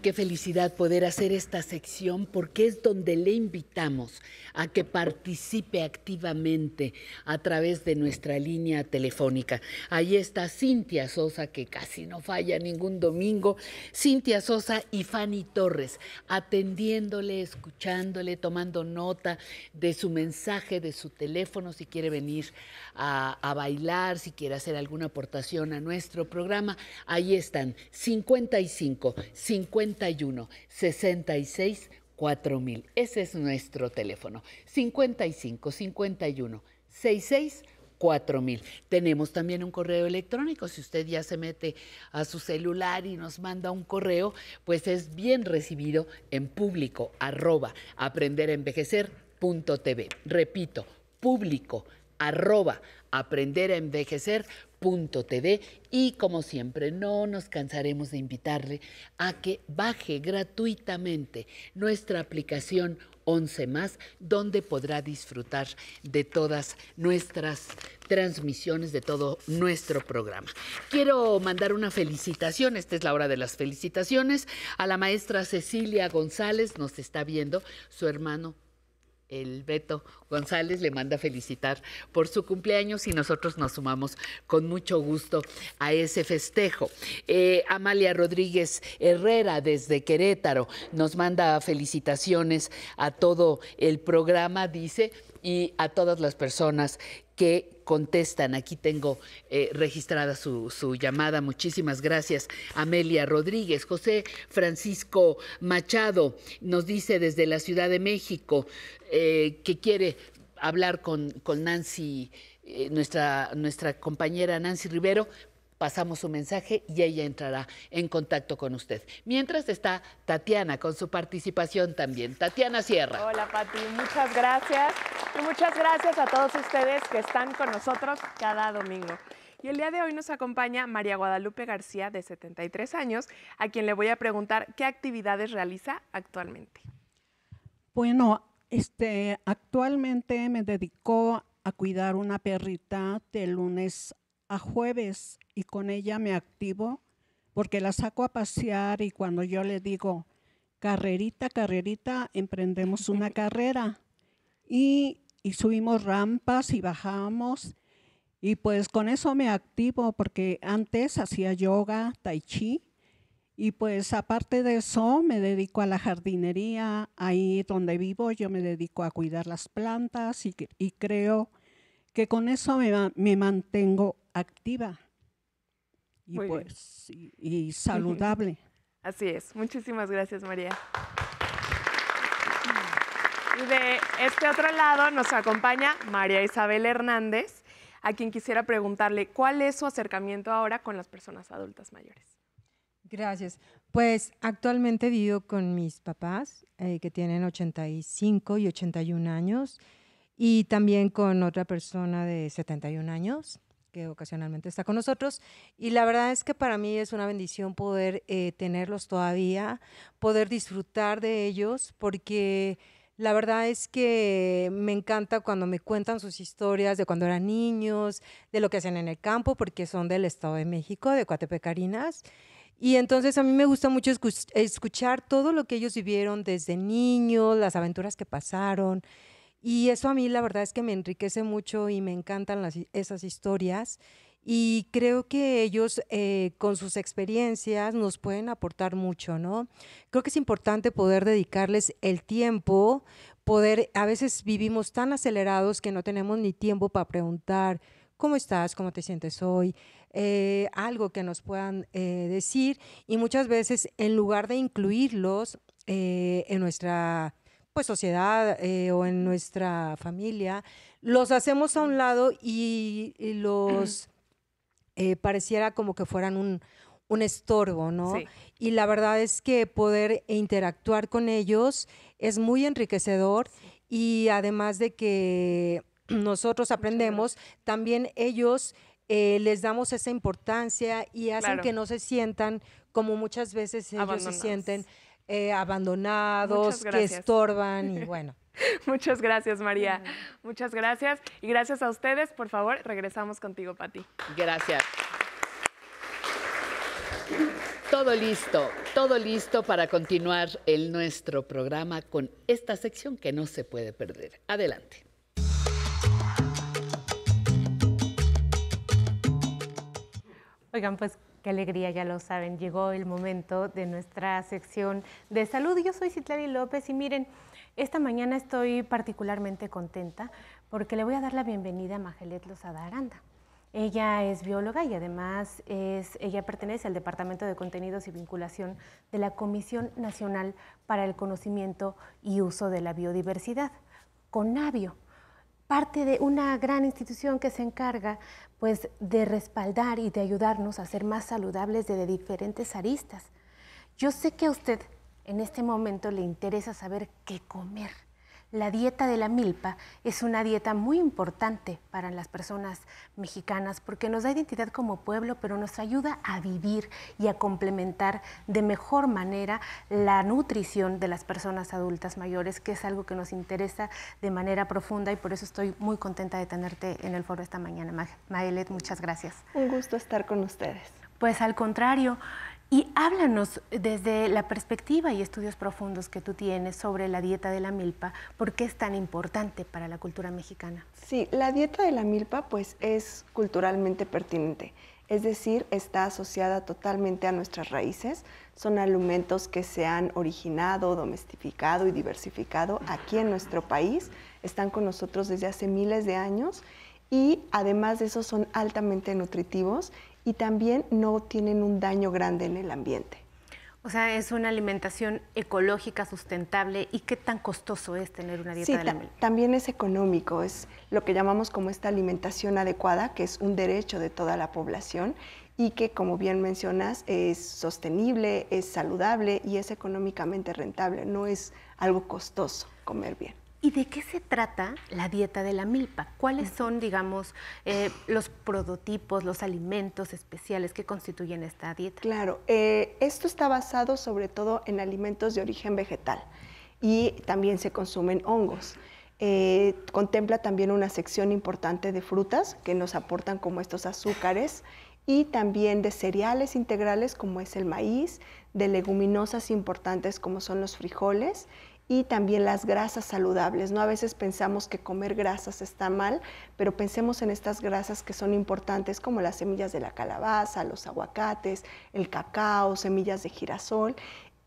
Qué felicidad poder hacer esta sección, porque es donde le invitamos a que participe activamente a través de nuestra línea telefónica. Ahí está Cintia Sosa, que casi no falla ningún domingo. Cintia Sosa y Fanny Torres, atendiéndole, escuchándole, tomando nota de su mensaje, de su teléfono, si quiere venir a bailar, si quiere hacer alguna aportación a nuestro programa. Ahí están, 55 51 66 4000. Ese es nuestro teléfono. 55 51 66 4000. Tenemos también un correo electrónico. Si usted ya se mete a su celular y nos manda un correo, pues es bien recibido en público@aprenderaenvejecer.tv. Repito, público@aprenderaenvejecer.tv, y como siempre no nos cansaremos de invitarle a que baje gratuitamente nuestra aplicación Once Más, donde podrá disfrutar de todas nuestras transmisiones, de todo nuestro programa. Quiero mandar una felicitación, esta es la hora de las felicitaciones, a la maestra Cecilia González, nos está viendo, su hermano el Beto González le manda felicitar por su cumpleaños y nosotros nos sumamos con mucho gusto a ese festejo. Amalia Rodríguez Herrera desde Querétaro nos manda felicitaciones a todo el programa, dice, y a todas las personas que contestan. Aquí tengo registrada su llamada. Muchísimas gracias, Amelia Rodríguez. José Francisco Machado nos dice desde la Ciudad de México que quiere hablar con Nancy, nuestra compañera Nancy Rivero, pasamos su mensaje y ella entrará en contacto con usted. Mientras está Tatiana con su participación también. Tatiana Sierra. Hola, Pati, muchas gracias. Y muchas gracias a todos ustedes que están con nosotros cada domingo. Y el día de hoy nos acompaña María Guadalupe García, de 73 años, a quien le voy a preguntar qué actividades realiza actualmente. Bueno, actualmente me dedico a cuidar una perrita de lunes a jueves y con ella me activo porque la saco a pasear y cuando yo le digo carrerita, carrerita, emprendemos una carrera y subimos rampas y bajamos y pues con eso me activo porque antes hacía yoga, tai chi. Y pues aparte de eso, me dedico a la jardinería, ahí donde vivo yo me dedico a cuidar las plantas y creo que con eso me mantengo activa y, pues, y saludable. Así es, muchísimas gracias, María. Y de este otro lado nos acompaña María Isabel Hernández, a quien quisiera preguntarle cuál es su acercamiento ahora con las personas adultas mayores. Gracias. Pues actualmente vivo con mis papás que tienen 85 y 81 años y también con otra persona de 71 años que ocasionalmente está con nosotros y la verdad es que para mí es una bendición poder tenerlos todavía, poder disfrutar de ellos porque la verdad es que me encanta cuando me cuentan sus historias de cuando eran niños, de lo que hacían en el campo porque son del Estado de México, de Coatepecarinas. Y entonces a mí me gusta mucho escuchar todo lo que ellos vivieron desde niños, las aventuras que pasaron. Y eso a mí la verdad es que me enriquece mucho y me encantan esas historias. Y creo que ellos con sus experiencias nos pueden aportar mucho, ¿no? Creo que es importante poder dedicarles el tiempo, poder, a veces vivimos tan acelerados que no tenemos ni tiempo para preguntar, ¿cómo estás? ¿Cómo te sientes hoy? Algo que nos puedan decir y muchas veces en lugar de incluirlos en nuestra sociedad o en nuestra familia, los hacemos a un lado y los pareciera como que fueran un estorbo, ¿no? Sí. Y la verdad es que poder interactuar con ellos es muy enriquecedor y además de que nosotros aprendemos, también ellos les damos esa importancia y hacen que no se sientan como muchas veces ellos se sienten abandonados, que estorban y bueno. Muchas gracias, María. Muchas gracias. Y gracias a ustedes. Por favor, regresamos contigo, Pati. Gracias. Todo listo para continuar el nuestro programa con esta sección que no se puede perder. Adelante. Oigan, pues qué alegría, ya lo saben, llegó el momento de nuestra sección de salud. Yo soy Citlali López y miren, esta mañana estoy particularmente contenta porque le voy a dar la bienvenida a Majelet Lozada Aranda. Ella es bióloga y además ella pertenece al Departamento de Contenidos y Vinculación de la Comisión Nacional para el Conocimiento y Uso de la Biodiversidad, CONABIO. Parte de una gran institución que se encarga pues, de respaldar y de ayudarnos a ser más saludables desde diferentes aristas. Yo sé que a usted en este momento le interesa saber qué comer. La dieta de la milpa es una dieta muy importante para las personas mexicanas porque nos da identidad como pueblo, pero nos ayuda a vivir y a complementar de mejor manera la nutrición de las personas adultas mayores, que es algo que nos interesa de manera profunda y por eso estoy muy contenta de tenerte en el foro esta mañana. Majelet, muchas gracias. Un gusto estar con ustedes. Pues al contrario. Y háblanos desde la perspectiva y estudios profundos que tú tienes sobre la dieta de la milpa, ¿por qué es tan importante para la cultura mexicana? Sí, la dieta de la milpa pues es culturalmente pertinente, es decir, está asociada totalmente a nuestras raíces, son alimentos que se han originado, domesticado y diversificado aquí en nuestro país, están con nosotros desde hace miles de años y además de eso son altamente nutritivos y también no tienen un daño grande en el ambiente. O sea, es una alimentación ecológica, sustentable. ¿Y qué tan costoso es tener una dieta de la miel? También es económico, es lo que llamamos como esta alimentación adecuada, que es un derecho de toda la población y que, como bien mencionas, es sostenible, es saludable y es económicamente rentable. No es algo costoso comer bien. ¿Y de qué se trata la dieta de la milpa? ¿Cuáles son, digamos, los prototipos, los alimentos especiales que constituyen esta dieta? Claro, esto está basado sobre todo en alimentos de origen vegetal y también se consumen hongos. Contempla también una sección importante de frutas que nos aportan como estos azúcares y también de cereales integrales como es el maíz, de leguminosas importantes como son los frijoles y también las grasas saludables, ¿no? A veces pensamos que comer grasas está mal, pero pensemos en estas grasas que son importantes como las semillas de la calabaza, los aguacates, el cacao, semillas de girasol.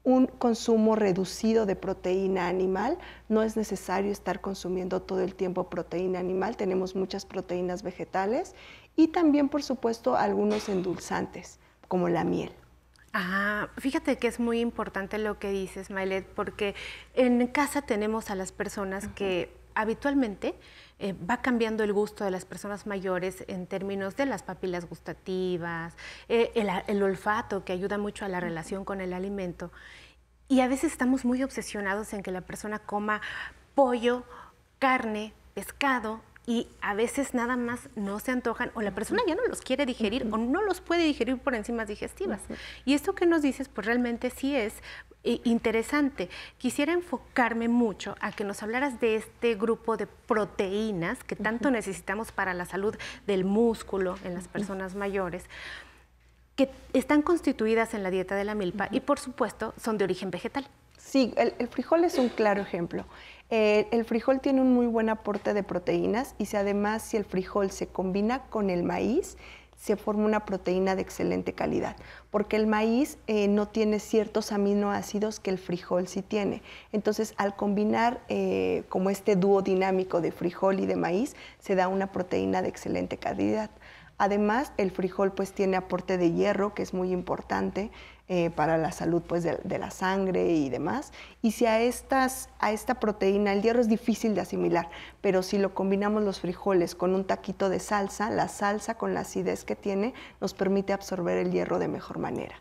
Un consumo reducido de proteína animal. No es necesario estar consumiendo todo el tiempo proteína animal, tenemos muchas proteínas vegetales y también, por supuesto, algunos endulzantes como la miel. Ah, fíjate que es muy importante lo que dices, Majelet, porque en casa tenemos a las personas que habitualmente va cambiando el gusto de las personas mayores en términos de las papilas gustativas, el olfato, que ayuda mucho a la relación con el alimento. Y a veces estamos muy obsesionados en que la persona coma pollo, carne, pescado, y a veces nada más no se antojan o la persona ya no los quiere digerir o no los puede digerir por enzimas digestivas. Y esto que nos dices, pues realmente sí es interesante. Quisiera enfocarme mucho a que nos hablaras de este grupo de proteínas que tanto necesitamos para la salud del músculo en las personas mayores, que están constituidas en la dieta de la milpa y, por supuesto, son de origen vegetal. Sí, el frijol es un claro ejemplo. El frijol tiene un muy buen aporte de proteínas y además, si el frijol se combina con el maíz, se forma una proteína de excelente calidad, porque el maíz no tiene ciertos aminoácidos que el frijol sí tiene. Entonces, al combinar como este dúo dinámico de frijol y de maíz, se da una proteína de excelente calidad. Además, el frijol pues tiene aporte de hierro, que es muy importante para la salud pues, de la sangre y demás. Y si a esta proteína, el hierro es difícil de asimilar, pero si lo combinamos los frijoles con un taquito de salsa, la salsa con la acidez que tiene nos permite absorber el hierro de mejor manera.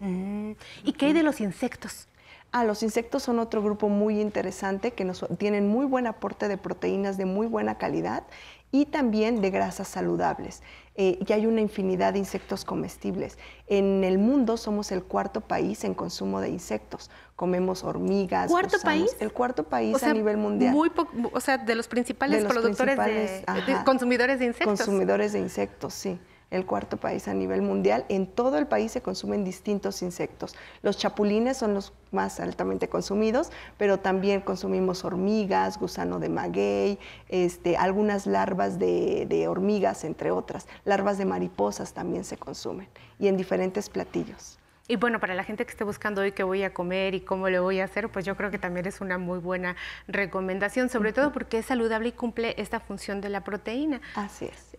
¿Y qué hay de los insectos? Ah, los insectos son otro grupo muy interesante que tienen muy buen aporte de proteínas de muy buena calidad y también de grasas saludables. Y hay una infinidad de insectos comestibles. En el mundo somos el cuarto país en consumo de insectos. Comemos hormigas, gusanos. ¿País? El cuarto país, o sea, a nivel mundial. O sea, de los principales consumidores de insectos. Consumidores de insectos, sí. El cuarto país a nivel mundial. En todo el país se consumen distintos insectos. Los chapulines son los más altamente consumidos, pero también consumimos hormigas, gusano de maguey, algunas larvas de hormigas, entre otras. Larvas de mariposas también se consumen y en diferentes platillos. Y bueno, para la gente que esté buscando hoy qué voy a comer y cómo le voy a hacer, pues yo creo que también es una muy buena recomendación, sobre todo porque es saludable y cumple esta función de la proteína. Así es.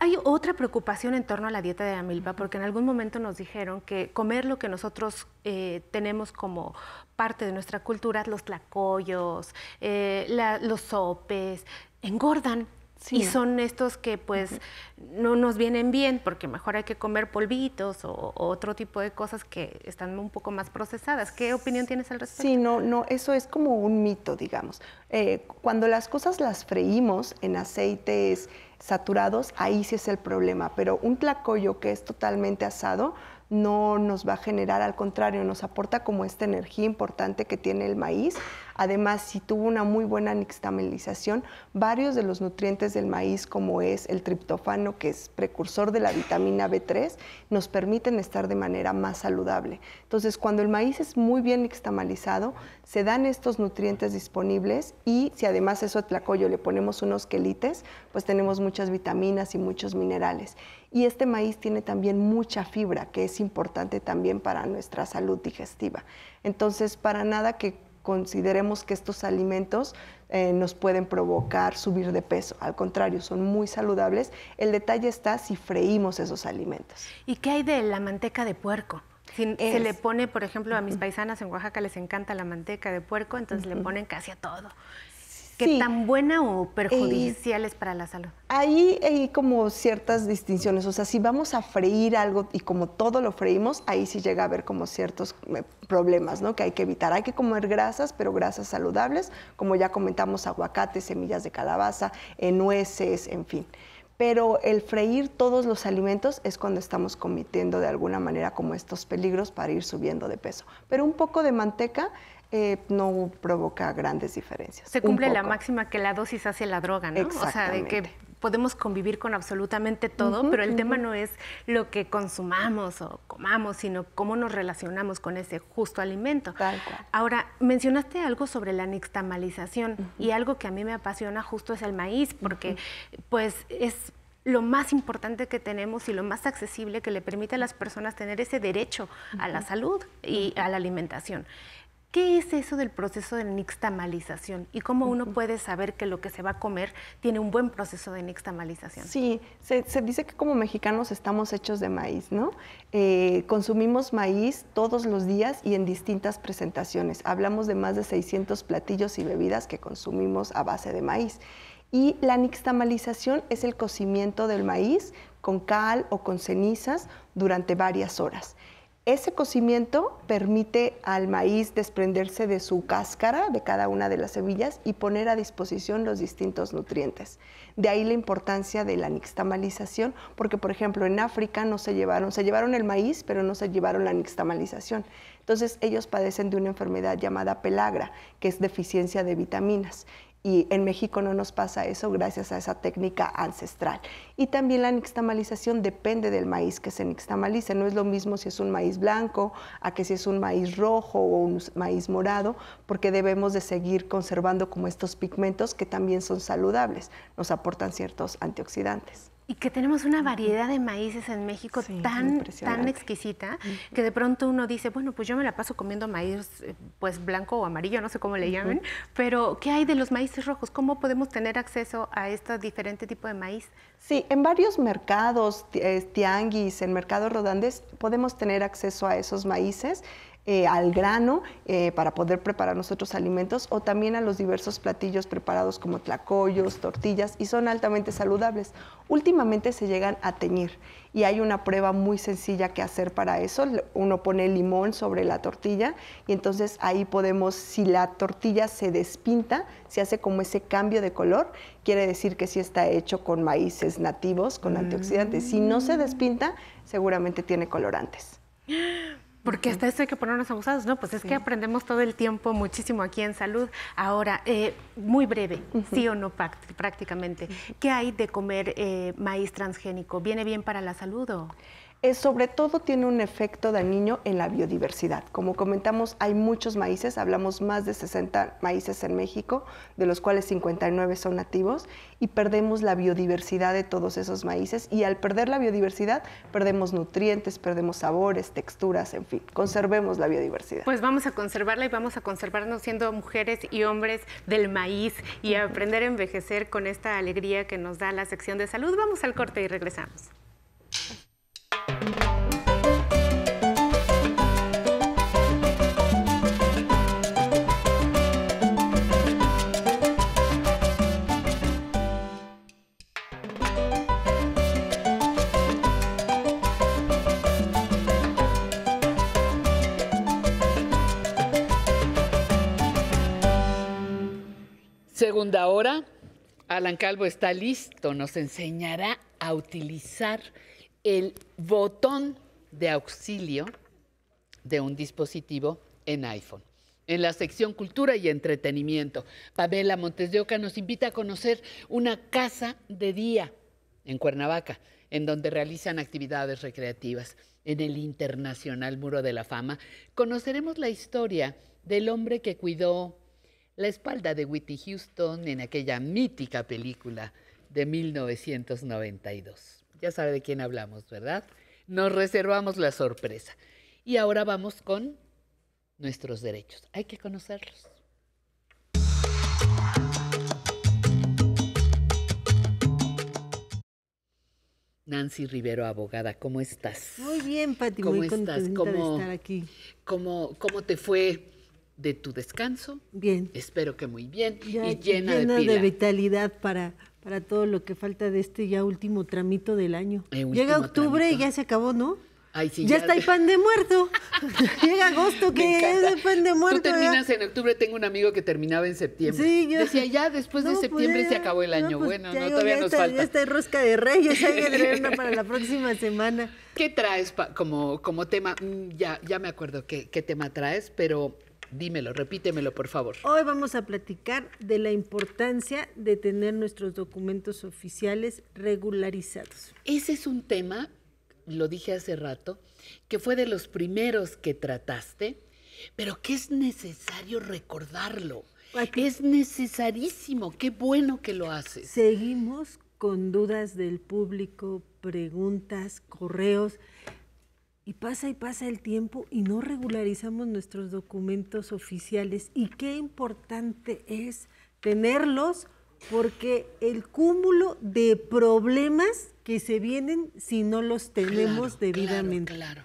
Hay otra preocupación en torno a la dieta de la milpa, porque en algún momento nos dijeron que comer lo que nosotros tenemos como parte de nuestra cultura, los tlacoyos, los sopes, engordan. Sí. Y son estos que pues no nos vienen bien, porque mejor hay que comer polvitos o otro tipo de cosas que están un poco más procesadas. ¿Qué opinión tienes al respecto? Sí, no, eso es como un mito, digamos. Cuando las cosas las freímos en aceites saturados, ahí sí es el problema. Pero un tlacoyo que es totalmente asado no nos va a generar, al contrario, nos aporta como esta energía importante que tiene el maíz. Además, si tuvo una muy buena nixtamalización, varios de los nutrientes del maíz, como es el triptófano, que es precursor de la vitamina B3, nos permiten estar de manera más saludable. Entonces, cuando el maíz es muy bien nixtamalizado, se dan estos nutrientes disponibles y si además eso al tlacoyo le ponemos unos quelites, pues tenemos muchas vitaminas y muchos minerales. Y este maíz tiene también mucha fibra, que es importante también para nuestra salud digestiva. Entonces, para nada que consideremos que estos alimentos nos pueden provocar subir de peso. Al contrario, son muy saludables. El detalle está si freímos esos alimentos. ¿Y qué hay de la manteca de puerco? Se le pone, por ejemplo, a mis paisanas en Oaxaca les encanta la manteca de puerco, entonces le ponen casi a todo. ¿Qué tan buena o perjudicial es para la salud? Ahí hay como ciertas distinciones. O sea, si vamos a freír algo y como todo lo freímos, ahí sí llega a haber como ciertos problemas, ¿no? Que hay que evitar. Hay que comer grasas, pero grasas saludables, como ya comentamos, aguacates, semillas de calabaza, nueces, en fin. Pero el freír todos los alimentos es cuando estamos cometiendo de alguna manera como estos peligros para ir subiendo de peso. Pero un poco de manteca no provoca grandes diferencias. Se cumple la máxima que la dosis hace la droga, ¿no? O sea, de que podemos convivir con absolutamente todo, pero el tema no es lo que consumamos o comamos, sino cómo nos relacionamos con ese justo alimento. Tal cual. Ahora, mencionaste algo sobre la nixtamalización y algo que a mí me apasiona justo es el maíz, porque pues es lo más importante que tenemos y lo más accesible que le permite a las personas tener ese derecho a la salud y a la alimentación. ¿Qué es eso del proceso de nixtamalización y cómo uno puede saber que lo que se va a comer tiene un buen proceso de nixtamalización? Sí, se dice que como mexicanos estamos hechos de maíz, ¿no? Consumimos maíz todos los días y en distintas presentaciones. Hablamos de más de 600 platillos y bebidas que consumimos a base de maíz. Y la nixtamalización es el cocimiento del maíz con cal o con cenizas durante varias horas. Ese cocimiento permite al maíz desprenderse de su cáscara, de cada una de las semillas, y poner a disposición los distintos nutrientes. De ahí la importancia de la nixtamalización, porque, por ejemplo, en África no se llevaron el maíz, pero no se llevaron la nixtamalización. Entonces, ellos padecen de una enfermedad llamada pelagra, que es deficiencia de vitaminas. Y en México no nos pasa eso gracias a esa técnica ancestral. Y también la nixtamalización depende del maíz que se nixtamalice. No es lo mismo si es un maíz blanco a que si es un maíz rojo o un maíz morado, porque debemos de seguir conservando como estos pigmentos que también son saludables, nos aportan ciertos antioxidantes. Y que tenemos una variedad de maíces en México tan exquisita que de pronto uno dice, bueno, pues yo me la paso comiendo maíz pues blanco o amarillo, no sé cómo le llamen, pero ¿qué hay de los maíces rojos? ¿Cómo podemos tener acceso a este diferente tipo de maíz? Sí, en varios mercados, tianguis, en mercados rodantes, podemos tener acceso a esos maíces, al grano para poder preparar nuestros alimentos o también a los diversos platillos preparados como tlacoyos, tortillas y son altamente saludables. Últimamente se llegan a teñir y hay una prueba muy sencilla que hacer para eso. Uno pone limón sobre la tortilla y entonces ahí podemos, si la tortilla se despinta, se hace como ese cambio de color, quiere decir que sí está hecho con maíces nativos, con antioxidantes. Si no se despinta, seguramente tiene colorantes. Porque hasta eso hay que ponernos abusados, ¿no? Pues es que aprendemos todo el tiempo muchísimo aquí en salud. Ahora, muy breve, sí o no prácticamente, ¿qué hay de comer maíz transgénico? ¿Viene bien para la salud o...? Sobre todo tiene un efecto dañino en la biodiversidad. Como comentamos, hay muchos maíces, hablamos más de 60 maíces en México, de los cuales 59 son nativos, y perdemos la biodiversidad de todos esos maíces. Y al perder la biodiversidad, perdemos nutrientes, perdemos sabores, texturas, en fin, conservemos la biodiversidad. Pues vamos a conservarla y vamos a conservarnos siendo mujeres y hombres del maíz y a aprender a envejecer con esta alegría que nos da la sección de salud. Vamos al corte y regresamos. Segunda hora, Alan Calvo está listo, nos enseñará a utilizar el botón de auxilio de un dispositivo en iPhone. En la sección Cultura y Entretenimiento, Pamela Montes de Oca nos invita a conocer una casa de día en Cuernavaca, en donde realizan actividades recreativas. En el Internacional Muro de la Fama conoceremos la historia del hombre que cuidó la espalda de Whitney Houston en aquella mítica película de 1992. Ya sabe de quién hablamos, ¿verdad? Nos reservamos la sorpresa. Y ahora vamos con nuestros derechos. Hay que conocerlos. Nancy Rivero, abogada, ¿cómo estás? Muy bien, Pati, muy contenta de estar aquí. ¿Cómo te fue de tu descanso? Bien. Espero que muy bien. Ya, y llena de vitalidad para todo lo que falta de este ya último tramito del año. Llega octubre y ya se acabó, ¿no? Ay, sí, ya está el pan de muerto. Llega agosto, que es el pan de muerto. Tú terminas en octubre, tengo un amigo que terminaba en septiembre. Sí, yo decía, ya después de septiembre se acabó el año. No, pues, bueno, no, todavía nos falta. Ya está rosca de reyes, hay que traer una para la próxima semana. ¿Qué traes como tema? Ya me acuerdo qué tema traes, pero dímelo, repítemelo, por favor. Hoy vamos a platicar de la importancia de tener nuestros documentos oficiales regularizados. Ese es un tema, lo dije hace rato, que fue de los primeros que trataste, pero que es necesario recordarlo. Aquí. Es necesarísimo, qué bueno que lo haces. Seguimos con dudas del público, preguntas, correos, y pasa el tiempo y no regularizamos nuestros documentos oficiales. Y qué importante es tenerlos, porque el cúmulo de problemas que se vienen si no los tenemos debidamente. Claro.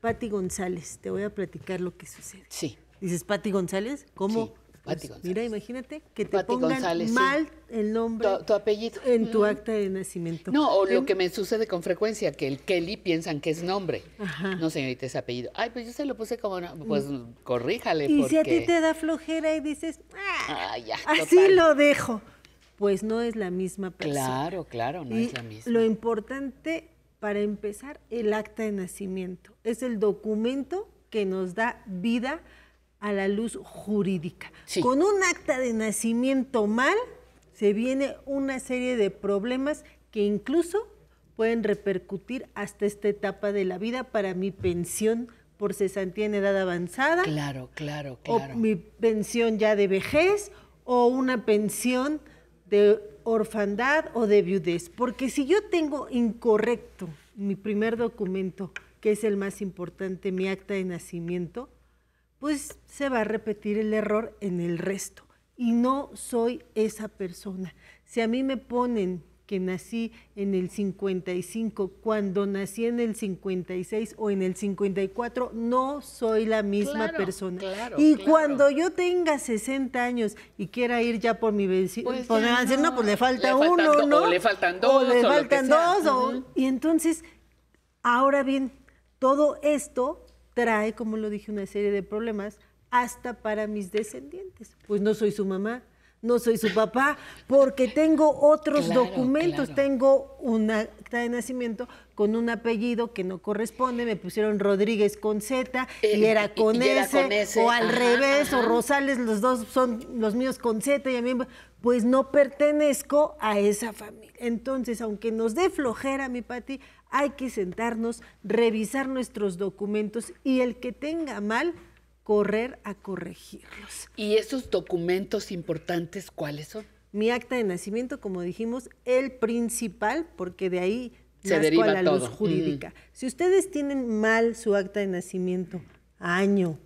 Pati González, te voy a platicar lo que sucede. Sí. Dices, ¿Pati González? ¿Cómo? Sí, Pati González. Mira, imagínate que te pongan mal el nombre, tu apellido, en tu acta de nacimiento. No, o lo que me sucede con frecuencia, que el Kelly piensan que es nombre. Ajá. No, señorita, es apellido. Ay, pues yo se lo puse como, pues corríjale. Y porque si a ti te da flojera y dices, ya, así total, lo dejo. Pues no es la misma persona. Claro, no es la misma. Lo importante, para empezar, el acta de nacimiento. Es el documento que nos da vida a la luz jurídica. Sí. Con un acta de nacimiento mal, se viene una serie de problemas que incluso pueden repercutir hasta esta etapa de la vida para mi pensión por cesantía en edad avanzada. Claro. O mi pensión ya de vejez, o una pensión de orfandad o de viudez, porque si yo tengo incorrecto mi primer documento, que es el más importante, mi acta de nacimiento, pues se va a repetir el error en el resto y no soy esa persona. Si a mí me ponen que nací en el 55 cuando nací en el 56 o en el 54, no soy la misma persona. Claro. Cuando yo tenga 60 años y quiera ir ya por mi vecino, pues me van a decir, no, pues le falta uno, ¿no? O le faltan dos. Y entonces, ahora bien, todo esto trae, como lo dije, una serie de problemas hasta para mis descendientes. Pues no soy su mamá, no soy su papá, porque tengo otros documentos, tengo un acta de nacimiento con un apellido que no corresponde, me pusieron Rodríguez con Z y era con S, o al revés, o Rosales, los dos son los míos con Z, y a mí pues no pertenezco a esa familia. Entonces, aunque nos dé flojera, mi Pati, hay que sentarnos, revisar nuestros documentos y el que tenga mal, correr a corregirlos. ¿Y esos documentos importantes cuáles son? Mi acta de nacimiento, como dijimos, el principal, porque de ahí se deriva a la luz jurídica. Si ustedes tienen mal su acta de nacimiento, año,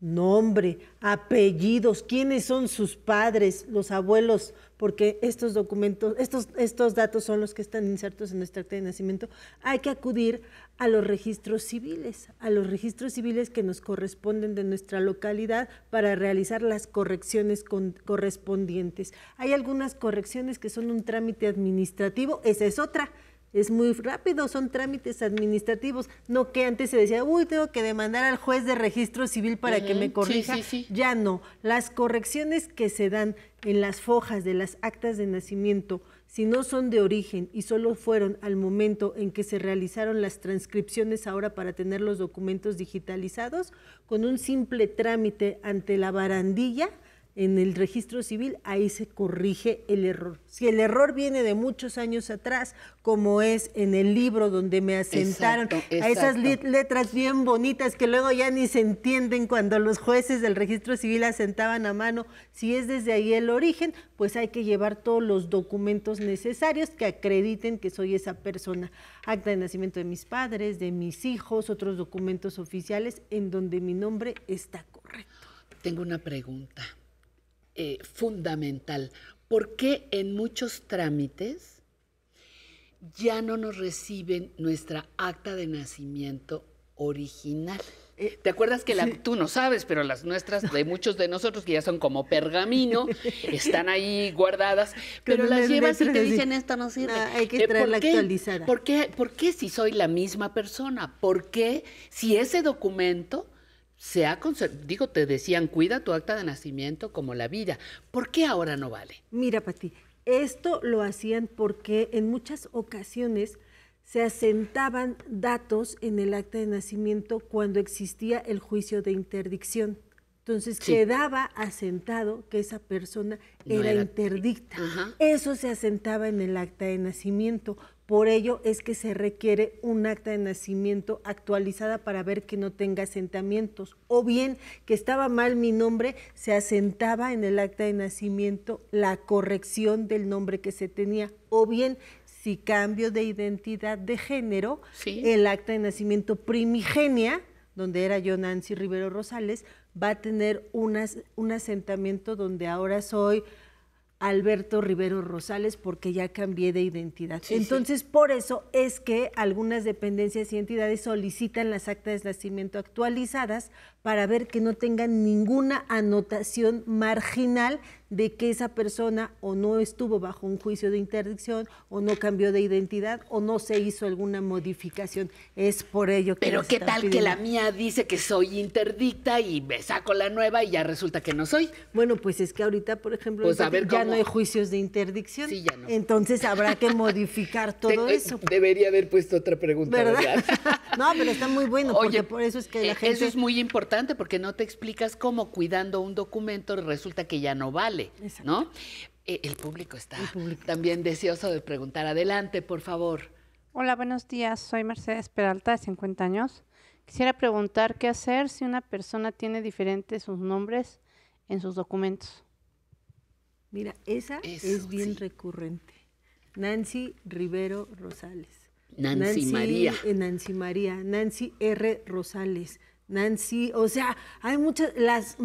nombre, apellidos, quiénes son sus padres, los abuelos, porque estos documentos, estos datos son los que están insertos en nuestra acta de nacimiento, hay que acudir a los registros civiles que nos corresponden de nuestra localidad para realizar las correcciones correspondientes. Hay algunas correcciones que son un trámite administrativo, esa es otra. Es muy rápido, son trámites administrativos, no que antes se decía, tengo que demandar al juez de registro civil para que me corrija, ya no. Las correcciones que se dan en las fojas de las actas de nacimiento, si no son de origen y solo fueron al momento en que se realizaron las transcripciones ahora para tener los documentos digitalizados, con un simple trámite ante la barandilla, en el registro civil, ahí se corrige el error. Si el error viene de muchos años atrás, como es en el libro donde me asentaron, a esas letras bien bonitas que luego ya ni se entienden cuando los jueces del registro civil asentaban a mano, si es desde ahí el origen, pues hay que llevar todos los documentos necesarios que acrediten que soy esa persona. Acta de nacimiento de mis padres, de mis hijos, otros documentos oficiales en donde mi nombre está correcto. Tengo una pregunta. Fundamental. ¿Por qué en muchos trámites ya no nos reciben nuestra acta de nacimiento original. ¿Te acuerdas que tú no sabes, pero las nuestras, de muchos de nosotros, que ya son como pergamino, están ahí guardadas, pero las llevas y te dicen, esto no sirve. No, hay que traerla actualizada. ¿Por qué si soy la misma persona? ¿Por qué si ese documento se ha conservado? Digo, te decían, cuida tu acta de nacimiento como la vida. ¿Por qué ahora no vale? Mira, Pati, esto lo hacían porque en muchas ocasiones se asentaban datos en el acta de nacimiento cuando existía el juicio de interdicción. Entonces quedaba asentado que esa persona era interdicta. Ajá. Eso se asentaba en el acta de nacimiento. Por ello es que se requiere un acta de nacimiento actualizada para ver que no tenga asentamientos. O bien, que estaba mal mi nombre, se asentaba en el acta de nacimiento la corrección del nombre que se tenía. O bien, si cambio de identidad de género, el acta de nacimiento primigenia, donde era yo Nancy Rivero Rosales, va a tener un asentamiento donde ahora soy Alberto Rivero Rosales porque ya cambié de identidad. Entonces, por eso es que algunas dependencias y entidades solicitan las actas de nacimiento actualizadas para ver que no tengan ninguna anotación marginal de que esa persona o no estuvo bajo un juicio de interdicción o no cambió de identidad o no se hizo alguna modificación. Es por ello que... Pero qué tal que la mía dice que soy interdicta y me saco la nueva y ya resulta que no soy. Bueno, pues es que ahorita, por ejemplo, ya no hay juicios de interdicción. Sí, ya no. Entonces habrá que modificar todo eso. Debería haber puesto otra pregunta, ¿verdad? No, pero está muy bueno. Oye, porque por eso es que la gente... Eso es muy importante porque no te explicas cómo cuidando un documento resulta que ya no vale. Exacto. ¿No? El público está también deseoso de preguntar. Adelante, por favor. Hola, buenos días. Soy Mercedes Peralta, de 50 años. Quisiera preguntar qué hacer si una persona tiene diferentes sus nombres en sus documentos. Mira, es bien recurrente. Nancy Rivero Rosales. Nancy María. Nancy R. Rosales. Nancy, o sea, hay muchas, las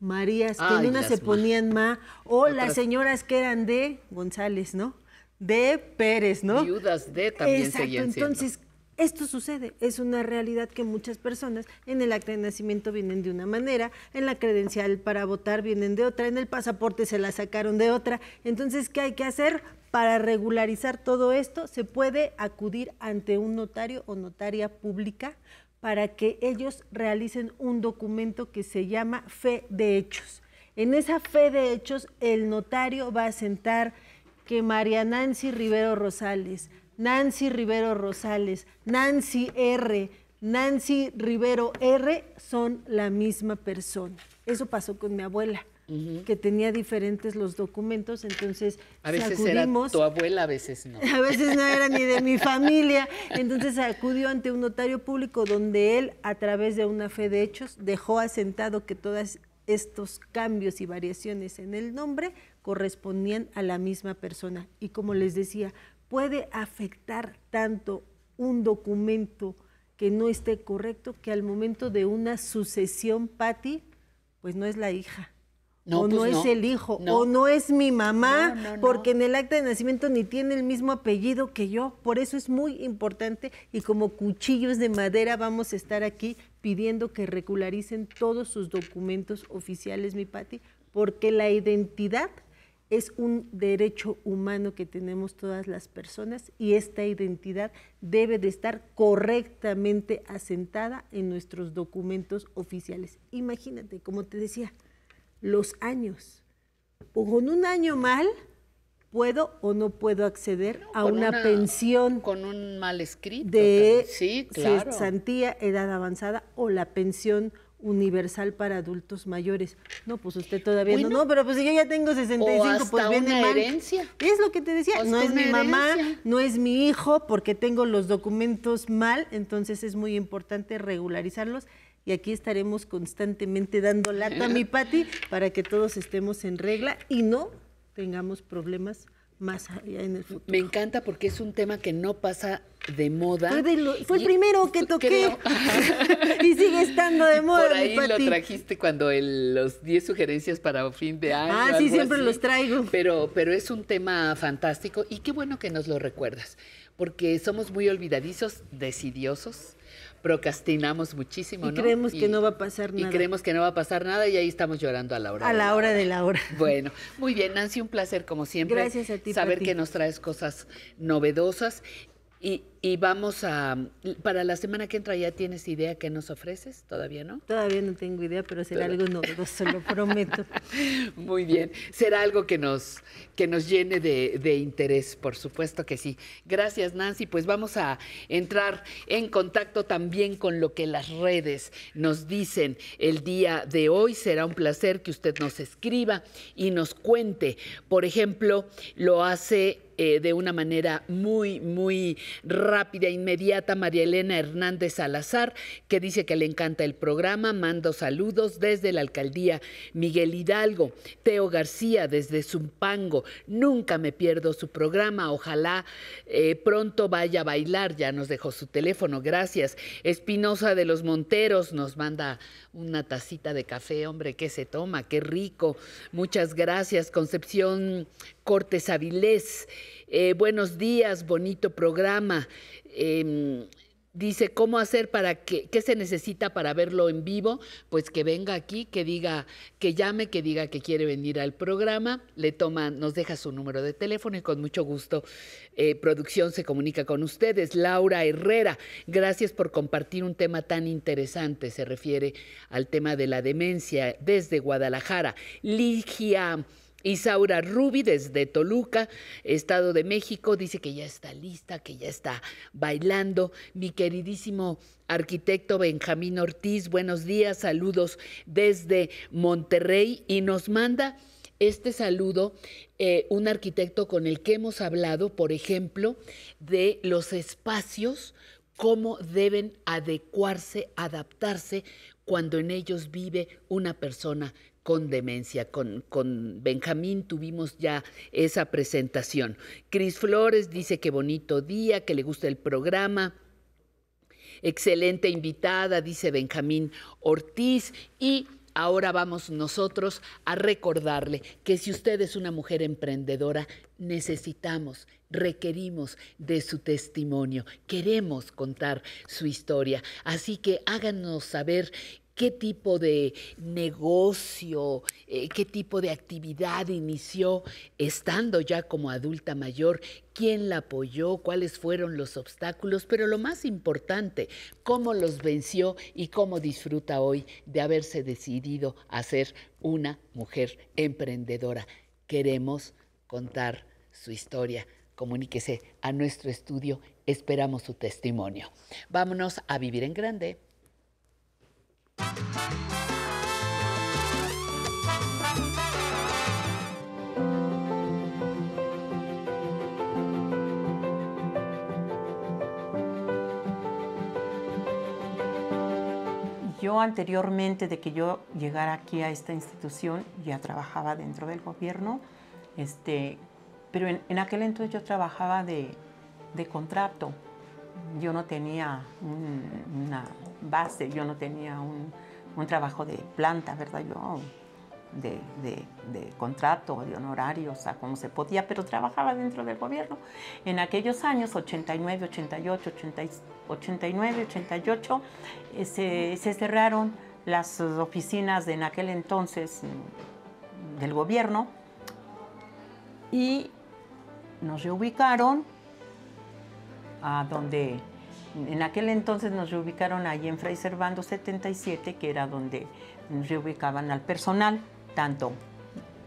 Marías, que en unas se ponían ma, o otras, las señoras que eran de González, ¿no? De Pérez, ¿no? Viudas de también. Exacto, seguían siendo. Entonces, esto sucede, es una realidad que muchas personas en el acta de nacimiento vienen de una manera, en la credencial para votar vienen de otra, en el pasaporte se la sacaron de otra. Entonces, ¿qué hay que hacer? Para regularizar todo esto, se puede acudir ante un notario o notaria pública para que ellos realicen un documento que se llama fe de hechos. En esa fe de hechos, el notario va a asentar que María Nancy Rivero Rosales, Nancy Rivero Rosales, Nancy R., Nancy Rivero R. son la misma persona. Eso pasó con mi abuela, que tenía diferentes los documentos, entonces a veces acudimos, era tu abuela, a veces no. A veces no era ni de mi familia, entonces acudió ante un notario público donde él, a través de una fe de hechos, dejó asentado que todos estos cambios y variaciones en el nombre correspondían a la misma persona. Y como les decía, puede afectar tanto un documento que no esté correcto que al momento de una sucesión, Pati, pues no es la hija. No, o pues no es el hijo, o no es mi mamá, porque en el acta de nacimiento ni tiene el mismo apellido que yo. Por eso es muy importante y como cuchillos de madera vamos a estar aquí pidiendo que regularicen todos sus documentos oficiales, mi Pati, porque la identidad es un derecho humano que tenemos todas las personas y esta identidad debe de estar correctamente asentada en nuestros documentos oficiales. Imagínate, como te decía, los años. O con un año mal, puedo o no puedo acceder a una pensión. Con un mal escrito. De cesantía, edad avanzada o la pensión universal para adultos mayores. No, pues usted todavía no, pero pues yo ya tengo 65, o hasta pues viene una herencia. Mal. Es lo que te decía, hasta no es mi mamá, no es mi hijo, porque tengo los documentos mal, entonces es muy importante regularizarlos. Y aquí estaremos constantemente dando lata, mi Pati, para que todos estemos en regla y no tengamos problemas más allá en el futuro. Me encanta porque es un tema que no pasa de moda. Fue el primero que toqué y sigue estando de moda. Por ahí lo trajiste cuando los 10 sugerencias para fin de año. Ah, sí, siempre los traigo. Pero es un tema fantástico y qué bueno que nos lo recuerdas, porque somos muy olvidadizos, decidiosos, procrastinamos muchísimo, ¿no? Y creemos que no va a pasar nada. Y creemos que no va a pasar nada y ahí estamos llorando a la hora. A la hora de la hora. Bueno, muy bien, Nancy, un placer como siempre. Gracias a ti, saber que nos traes cosas novedosas. Y vamos a... Para la semana que entra, ¿ya tienes idea qué nos ofreces? ¿Todavía no? Todavía no tengo idea, pero será algo novedoso, lo prometo. Muy bien. Será algo que nos llene de interés, por supuesto que sí. Gracias, Nancy. Pues vamos a entrar en contacto también con lo que las redes nos dicen el día de hoy. Será un placer que usted nos escriba y nos cuente. Por ejemplo, lo hace... de una manera muy, muy rápida, inmediata, María Elena Hernández Salazar, que dice que le encanta el programa, mando saludos desde la Alcaldía Miguel Hidalgo, Teo García desde Zumpango, nunca me pierdo su programa, ojalá pronto vaya a bailar, ya nos dejó su teléfono, gracias. Espinosa de los Monteros nos manda una tacita de café, hombre, ¿qué se toma? Qué rico, muchas gracias. Concepción Cortés Avilés, buenos días, bonito programa. Dice, ¿cómo hacer para qué se necesita para verlo en vivo? Pues que venga aquí, que diga, que llame, que diga que quiere venir al programa, nos deja su número de teléfono y con mucho gusto producción se comunica con ustedes. Laura Herrera, gracias por compartir un tema tan interesante, se refiere al tema de la demencia desde Guadalajara. Ligia Isaura Rubi desde Toluca, Estado de México, dice que ya está lista, que ya está bailando. Mi queridísimo arquitecto Benjamín Ortiz, buenos días, saludos desde Monterrey, y nos manda este saludo un arquitecto con el que hemos hablado, por ejemplo, de los espacios, cómo deben adecuarse, adaptarse cuando en ellos vive una persona con demencia. Con Benjamín tuvimos ya esa presentación. Cris Flores dice que bonito día, que le gusta el programa. Excelente invitada, dice Benjamín Ortiz. Y ahora vamos nosotros a recordarle que si usted es una mujer emprendedora, requerimos de su testimonio. Queremos contar su historia. Así que háganos saber qué tipo de negocio, qué tipo de actividad inició estando ya como adulta mayor, quién la apoyó, cuáles fueron los obstáculos, pero lo más importante, cómo los venció y cómo disfruta hoy de haberse decidido a ser una mujer emprendedora. Queremos contar su historia. Comuníquese a nuestro estudio, esperamos su testimonio. Vámonos a vivir en grande. Yo anteriormente de que yo llegara aquí a esta institución ya trabajaba dentro del gobierno, pero en aquel entonces yo trabajaba de contrato. Yo no tenía una base, yo no tenía un trabajo de planta, ¿verdad? Yo de contrato, de honorario, o sea, como se podía, pero trabajaba dentro del gobierno. En aquellos años, 89, 88, 89, 88, se cerraron las oficinas de en aquel entonces del gobierno y nos reubicaron a donde... En aquel entonces nos reubicaron allí en Fray Servando 77, que era donde reubicaban al personal, tanto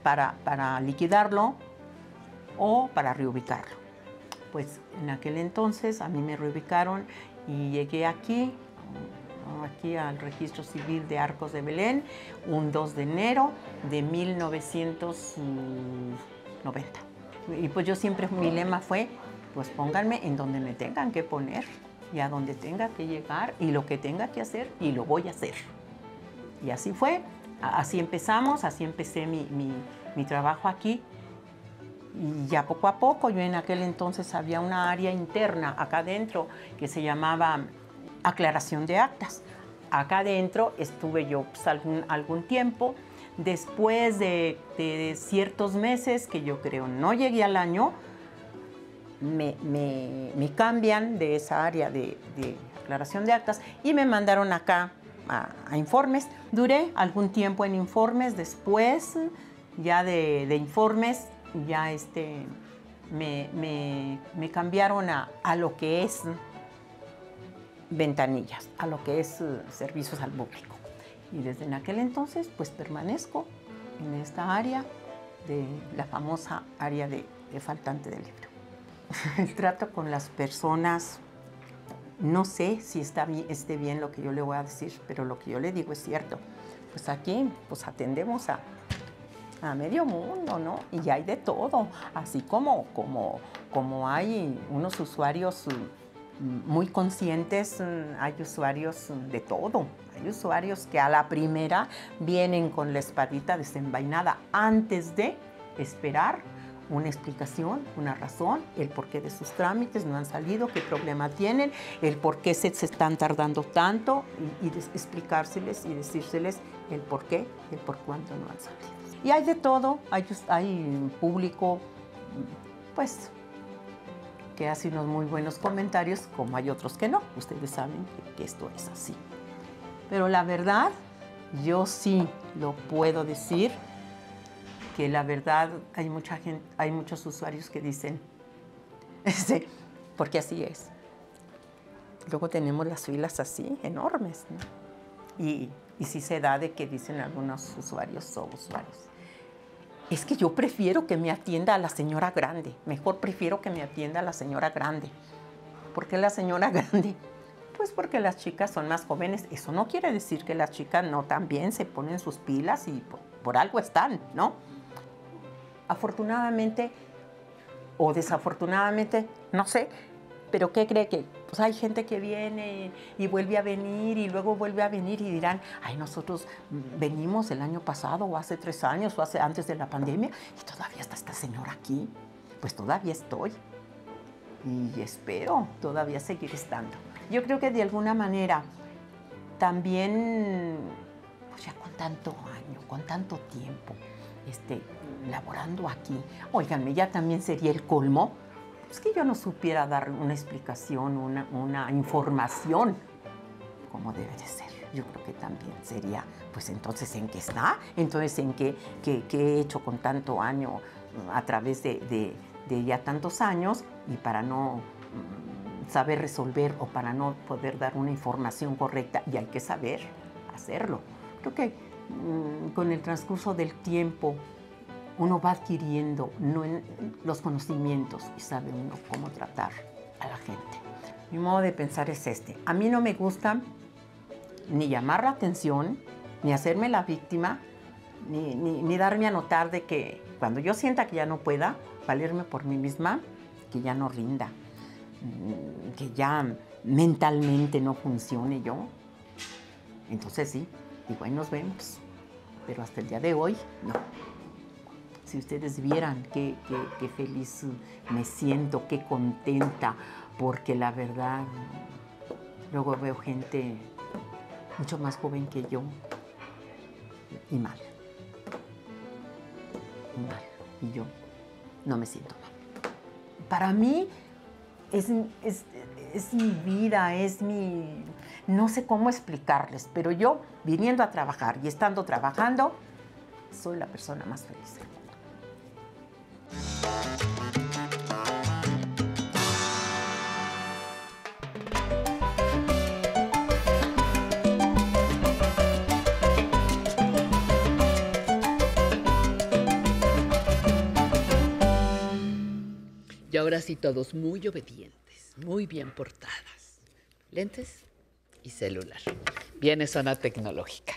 para liquidarlo o para reubicarlo. Pues en aquel entonces a mí me reubicaron y llegué aquí al Registro Civil de Arcos de Belén, un 2 de enero de 1990. Y pues yo siempre, mi lema fue, pues pónganme en donde me tengan que poner, y a donde tenga que llegar, y lo que tenga que hacer, y lo voy a hacer. Y así fue, así empecé mi trabajo aquí. Y ya poco a poco, yo en aquel entonces había una área interna acá adentro que se llamaba aclaración de actas. Acá adentro estuve yo pues, algún tiempo. Después de ciertos meses, que yo creo no llegué al año, me cambian de esa área de aclaración de actas y me mandaron acá a informes. Duré algún tiempo en informes, después ya de informes, ya me cambiaron a lo que es ventanillas, a lo que es servicios al público. Y desde en aquel entonces, pues permanezco en esta área, de la famosa área de faltante de libro. El trato con las personas, no sé si esté bien lo que yo le voy a decir, pero lo que yo le digo es cierto. Pues aquí, pues atendemos a medio mundo, ¿no? Y hay de todo, así como hay unos usuarios muy conscientes, hay usuarios de todo. Hay usuarios que a la primera vienen con la espadita desenvainada antes de esperar una explicación, una razón, el porqué de sus trámites no han salido, qué problema tienen, el porqué se están tardando tanto y explicárseles y decírseles el porqué y el por cuánto no han salido. Y hay de todo, hay público, pues, que hace unos muy buenos comentarios, como hay otros que no. Ustedes saben que esto es así. Pero la verdad, yo sí lo puedo decir, que la verdad hay mucha gente, hay muchos usuarios que dicen, sí, porque así es. Luego tenemos las filas así, enormes, ¿no? Y sí se da de que dicen algunos usuarios o usuarios, es que yo prefiero que me atienda a la señora grande, mejor prefiero que me atienda a la señora grande. ¿Por qué la señora grande? Pues porque las chicas son más jóvenes. Eso no quiere decir que las chicas no también se ponen sus pilas y por algo están, ¿no? Afortunadamente o desafortunadamente, no sé, pero ¿qué cree que? Pues hay gente que viene y vuelve a venir y luego vuelve a venir y dirán, ay, nosotros venimos el año pasado o hace 3 años o antes de la pandemia y todavía está esta señora aquí. Pues todavía estoy y espero todavía seguir estando. Yo creo que de alguna manera también, pues ya con tanto año, con tanto tiempo laborando aquí, óiganme, ya también sería el colmo es que yo no supiera dar una explicación, una información como debe de ser. Yo creo que también sería, pues entonces, ¿en qué está? Entonces, ¿en qué he hecho con tanto año, a través de ya tantos años? Y para no saber resolver o para no poder dar una información correcta, y hay que saber hacerlo. Creo que con el transcurso del tiempo, uno va adquiriendo los conocimientos y sabe uno cómo tratar a la gente. Mi modo de pensar es este. A mí no me gusta ni llamar la atención, ni hacerme la víctima, ni darme a notar de que cuando yo sienta que ya no pueda valerme por mí misma, que ya no rinda, que ya mentalmente no funcione yo. Entonces sí, digo, ahí nos vemos. Pero hasta el día de hoy, no. Si ustedes vieran qué feliz me siento, qué contenta, porque la verdad, luego veo gente mucho más joven que yo y mal. Y yo no me siento mal. Para mí es mi vida, es mi... No sé cómo explicarles, pero yo viniendo a trabajar y estando trabajando, soy la persona más feliz. Y ahora sí, todos muy obedientes, muy bien portadas, lentes y celular. Viene zona tecnológica.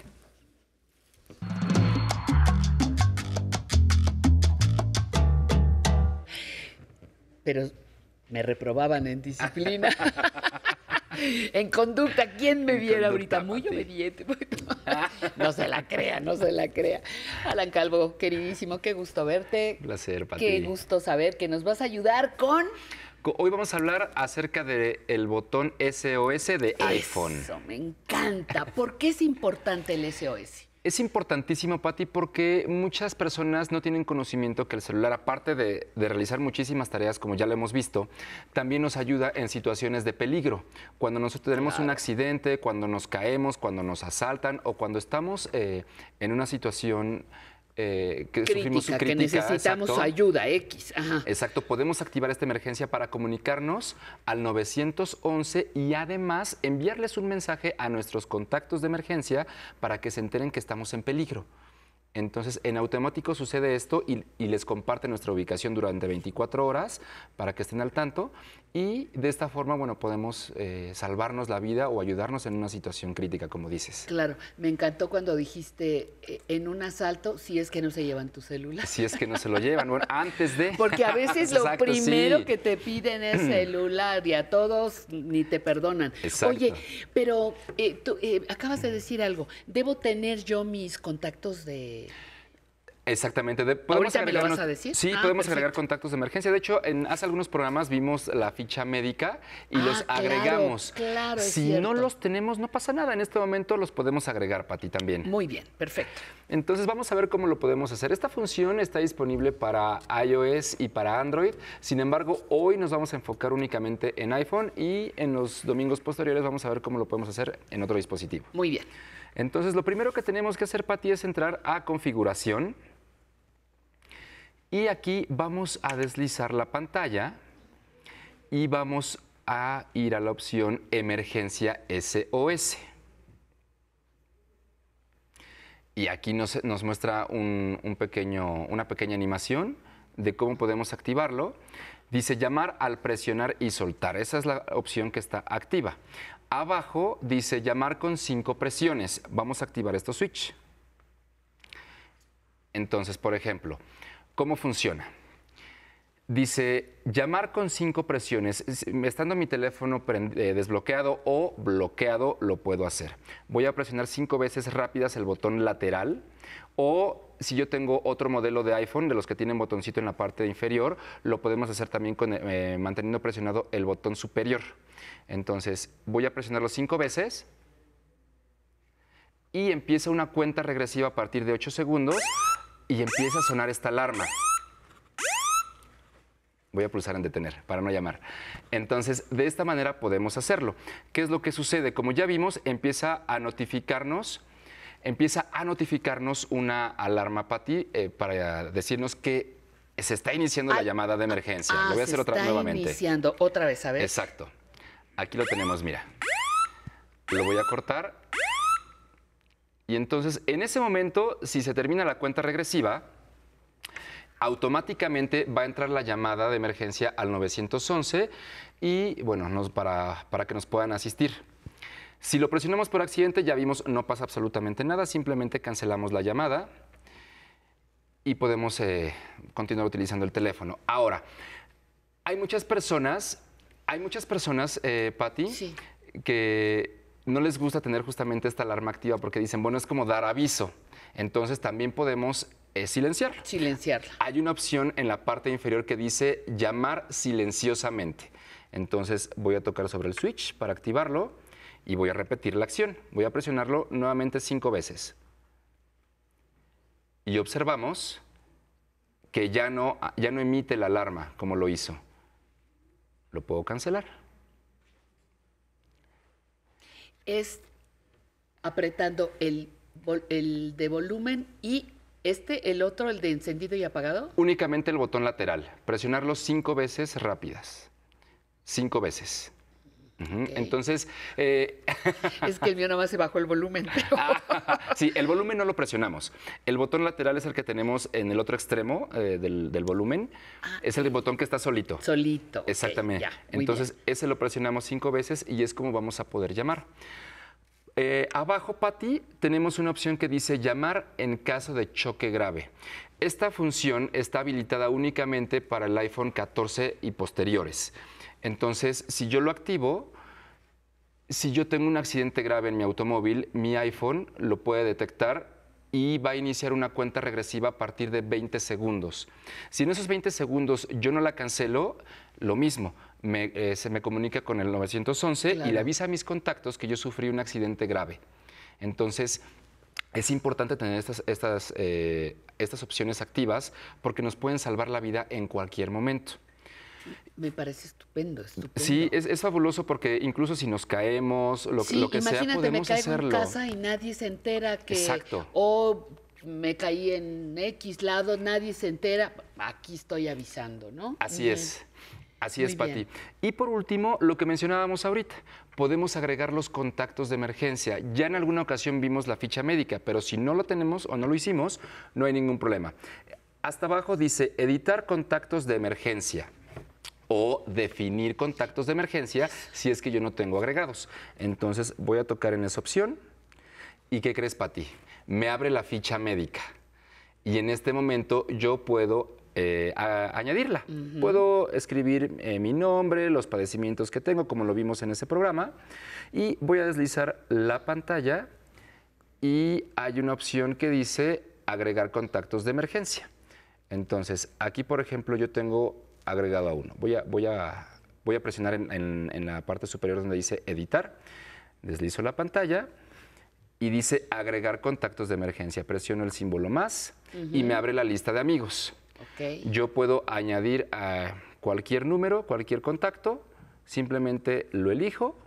Pero me reprobaban en disciplina. En conducta, ¿quién me viera ahorita? Muy obediente. No se la crea, no se la crea. Alan Calvo, queridísimo, qué gusto verte. Un placer, Pati. Qué gusto saber que nos vas a ayudar con... Hoy vamos a hablar acerca del botón SOS de iPhone. Eso, me encanta. ¿Por qué es importante el SOS? Es importantísimo, Pati, porque muchas personas no tienen conocimiento que el celular, aparte de realizar muchísimas tareas, como ya lo hemos visto, también nos ayuda en situaciones de peligro. Cuando nosotros tenemos un accidente, cuando nos caemos, cuando nos asaltan o cuando estamos en una situación... que necesitamos ayuda X. Ajá. Exacto, podemos activar esta emergencia para comunicarnos al 911 y además enviarles un mensaje a nuestros contactos de emergencia para que se enteren que estamos en peligro. Entonces, en automático sucede esto y les comparte nuestra ubicación durante 24 horas para que estén al tanto y de esta forma, bueno, podemos salvarnos la vida o ayudarnos en una situación crítica, como dices. Claro, me encantó cuando dijiste en un asalto, si es que no se llevan tu celular. Si es que no se lo llevan, bueno, antes de... Porque a veces exacto, lo primero que te piden es celular y a todos ni te perdonan. Exacto. Oye, pero tú acabas de decir algo, ¿debo tener yo mis contactos de... Exactamente. ¿Ahorita me lo vas a decir? Sí, podemos agregar contactos de emergencia. De hecho, hace algunos programas vimos la ficha médica y los agregamos. Claro, si no los tenemos, no pasa nada. En este momento los podemos agregar, Pati, también. Muy bien, perfecto. Entonces, vamos a ver cómo lo podemos hacer. Esta función está disponible para iOS y para Android. Sin embargo, hoy nos vamos a enfocar únicamente en iPhone y en los domingos posteriores vamos a ver cómo lo podemos hacer en otro dispositivo. Muy bien. Entonces, lo primero que tenemos que hacer, Pati, es entrar a configuración. Y aquí vamos a deslizar la pantalla y vamos a ir a la opción Emergencia SOS. Y aquí nos muestra una pequeña animación de cómo podemos activarlo. Dice llamar al presionar y soltar. Esa es la opción que está activa. Abajo dice llamar con 5 presiones. Vamos a activar estos switch. Entonces, por ejemplo... ¿Cómo funciona? Dice, llamar con 5 presiones. Estando mi teléfono desbloqueado o bloqueado, lo puedo hacer. Voy a presionar 5 veces rápidas el botón lateral. O si yo tengo otro modelo de iPhone, de los que tienen botoncito en la parte inferior, lo podemos hacer también con, manteniendo presionado el botón superior. Entonces, voy a presionarlo 5 veces. Y empieza una cuenta regresiva a partir de 8 segundos. Y empieza a sonar esta alarma. Voy a pulsar en detener para no llamar. Entonces, de esta manera podemos hacerlo. ¿Qué es lo que sucede? Como ya vimos, empieza a notificarnos una alarma, Pati, para decirnos que se está iniciando la llamada de emergencia. Lo voy a hacer nuevamente. Se está iniciando otra vez, a ver. Exacto. Aquí lo tenemos, mira. Lo voy a cortar. Y entonces, en ese momento, si se termina la cuenta regresiva, automáticamente va a entrar la llamada de emergencia al 911 y, bueno, para que nos puedan asistir. Si lo presionamos por accidente, ya vimos, no pasa absolutamente nada, simplemente cancelamos la llamada y podemos continuar utilizando el teléfono. Ahora, hay muchas personas, Pati, sí, que... no les gusta tener justamente esta alarma activa porque dicen, bueno, es como dar aviso. Entonces, también podemos silenciarlo. Silenciarla. Hay una opción en la parte inferior que dice llamar silenciosamente. Entonces, voy a tocar sobre el switch para activarlo y voy a repetir la acción. Voy a presionarlo nuevamente 5 veces. Y observamos que ya no emite la alarma como lo hizo. Lo puedo cancelar. Es apretando el de volumen y el otro, el de encendido y apagado. Únicamente el botón lateral. Presionarlo 5 veces rápidas. 5 veces. Okay. Entonces... Es que el mío nada más se bajó el volumen. Pero... sí, el volumen no lo presionamos. El botón lateral es el que tenemos en el otro extremo del volumen. Es el botón que está solito. Solito. Exactamente. Okay, ya, entonces, bien, ese lo presionamos 5 veces y es como vamos a poder llamar. Abajo, Pati, tenemos una opción que dice llamar en caso de choque grave. Esta función está habilitada únicamente para el iPhone 14 y posteriores. Entonces, si yo lo activo, si yo tengo un accidente grave en mi automóvil, mi iPhone lo puede detectar y va a iniciar una cuenta regresiva a partir de 20 segundos. Si en esos 20 segundos yo no la cancelo, lo mismo, se me comunica con el 911 y le avisa a mis contactos que yo sufrí un accidente grave. Entonces, es importante tener estas opciones activas porque nos pueden salvar la vida en cualquier momento. Me parece estupendo, Sí, es fabuloso porque incluso si nos caemos, lo que sea, podemos hacerlo. Imagínate, me caigo en casa y nadie se entera que... Exacto. O me caí en X lado, nadie se entera, aquí estoy avisando, ¿no? Así es. Así es, Pati. Y por último, lo que mencionábamos ahorita, podemos agregar los contactos de emergencia. Ya en alguna ocasión vimos la ficha médica, pero si no lo tenemos o no lo hicimos, no hay ningún problema. Hasta abajo dice editar contactos de emergencia o definir contactos de emergencia si es que yo no tengo agregados. Entonces voy a tocar en esa opción. ¿Y qué crees, Pati? Me abre la ficha médica y en este momento yo puedo añadirla. Puedo escribir mi nombre, los padecimientos que tengo, como lo vimos en ese programa, y voy a deslizar la pantalla y hay una opción que dice agregar contactos de emergencia. Entonces, aquí, por ejemplo, yo tengo agregado a uno. Voy a presionar en la parte superior donde dice editar, deslizo la pantalla y dice agregar contactos de emergencia. Presiono el símbolo más y me abre la lista de amigos. Okay. Yo puedo añadir a cualquier número, cualquier contacto, simplemente lo elijo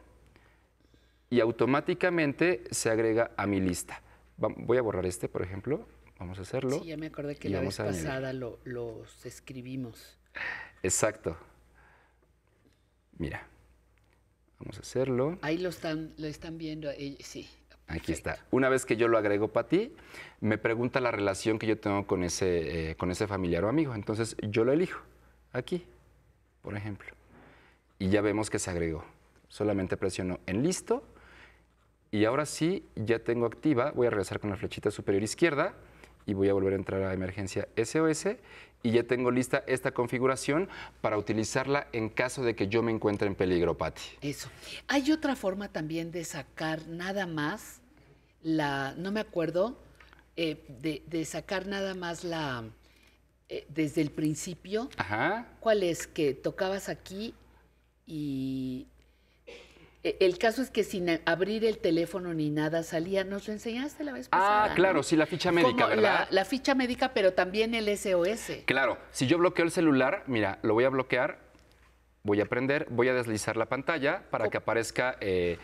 y automáticamente se agrega a mi lista. Voy a borrar este, por ejemplo. Vamos a hacerlo. Sí, ya me acordé que la vez pasada los escribimos. Exacto. Mira, vamos a hacerlo. Ahí lo están viendo, sí. Aquí está. Una vez que yo lo agrego para ti, me pregunta la relación que yo tengo con ese familiar o amigo. Entonces, yo lo elijo aquí, por ejemplo. Y ya vemos que se agregó. Solamente presiono en listo. Y ahora sí, ya tengo activa. Voy a regresar con la flechita superior izquierda y voy a volver a entrar a emergencia SOS. Y ya tengo lista esta configuración para utilizarla en caso de que yo me encuentre en peligro, Pati. Eso. Hay otra forma también de sacar nada más la... No me acuerdo, de sacar nada más la... desde el principio. Ajá. ¿Cuál es? Que tocabas aquí y... El caso es que sin abrir el teléfono ni nada salía. ¿Nos lo enseñaste la vez pasada? Ah, claro, ¿no? Sí, la ficha médica, ¿verdad? La ficha médica, pero también el SOS. Claro, si yo bloqueo el celular, mira, lo voy a bloquear, voy a prender, voy a deslizar la pantalla para que aparezca el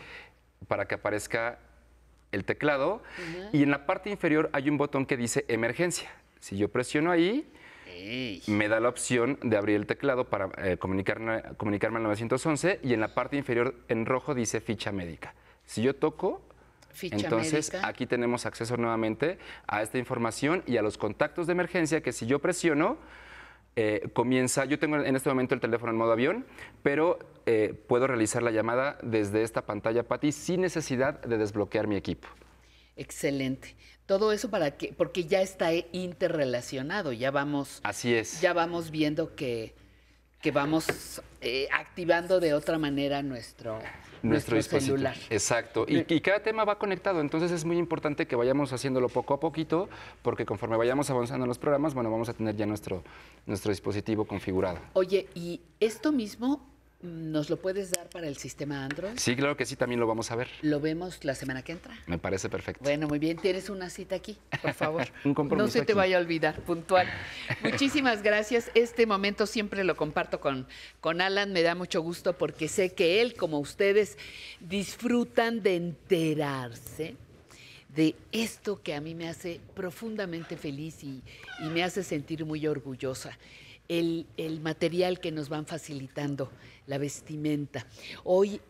teclado. Y en la parte inferior hay un botón que dice emergencia. Si yo presiono ahí... Me da la opción de abrir el teclado para comunicarme al 911 y en la parte inferior en rojo dice ficha médica. Si yo toco, ficha médica. Aquí tenemos acceso nuevamente a esta información y a los contactos de emergencia que si yo presiono, comienza, yo tengo en este momento el teléfono en modo avión, pero puedo realizar la llamada desde esta pantalla, Pati, sin necesidad de desbloquear mi equipo. Excelente. Todo eso para que, porque ya está interrelacionado, ya vamos. Así es. Ya vamos viendo que vamos activando de otra manera nuestro celular. Exacto. Y cada tema va conectado, entonces es muy importante que vayamos haciéndolo poco a poquito, porque conforme vayamos avanzando en los programas, bueno, vamos a tener ya nuestro dispositivo configurado. Oye, ¿y esto mismo nos lo puedes dar para el sistema Android? Sí, claro que sí, también lo vamos a ver. Lo vemos la semana que entra. Me parece perfecto. Bueno, muy bien, tienes una cita aquí, por favor. Un compromiso. No se te vaya a olvidar, puntual. Muchísimas gracias. Este momento siempre lo comparto con Alan, me da mucho gusto porque sé que él, como ustedes, disfrutan de enterarse de esto que a mí me hace profundamente feliz y me hace sentir muy orgullosa. El material que nos van facilitando, la vestimenta. Hoy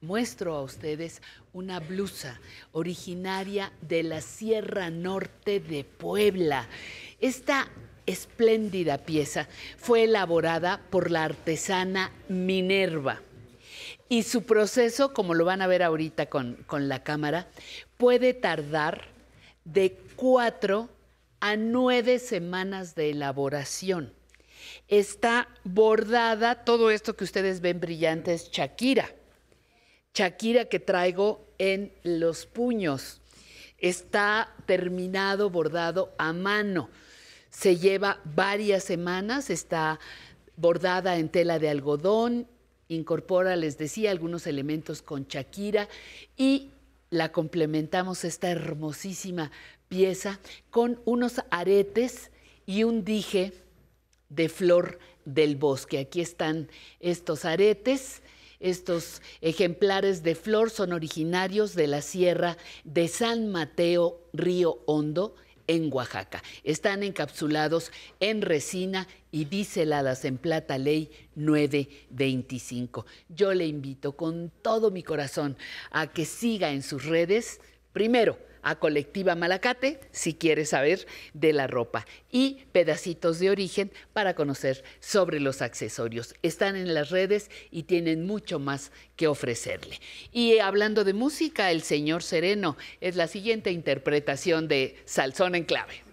muestro a ustedes una blusa originaria de la Sierra Norte de Puebla. Esta espléndida pieza fue elaborada por la artesana Minerva y su proceso, como lo van a ver ahorita con la cámara, puede tardar de 4 a 9 semanas de elaboración. Está bordada, todo esto que ustedes ven brillante es Shakira, Shakira que traigo en los puños. Está terminado, bordado a mano. Se lleva varias semanas, está bordada en tela de algodón, incorpora, les decía, algunos elementos con Shakira y la complementamos esta hermosísima pieza con unos aretes y un dije de flor del bosque. Aquí están estos aretes, estos ejemplares de flor son originarios de la Sierra de San Mateo, Río Hondo, en Oaxaca. Están encapsulados en resina y biseladas en plata ley 925. Yo le invito con todo mi corazón a que siga en sus redes, primero a Colectiva Malacate, si quiere saber de la ropa, y Pedacitos de Origen para conocer sobre los accesorios. Están en las redes y tienen mucho más que ofrecerle. Y hablando de música, El Señor Sereno es la siguiente interpretación de Salsón en Clave.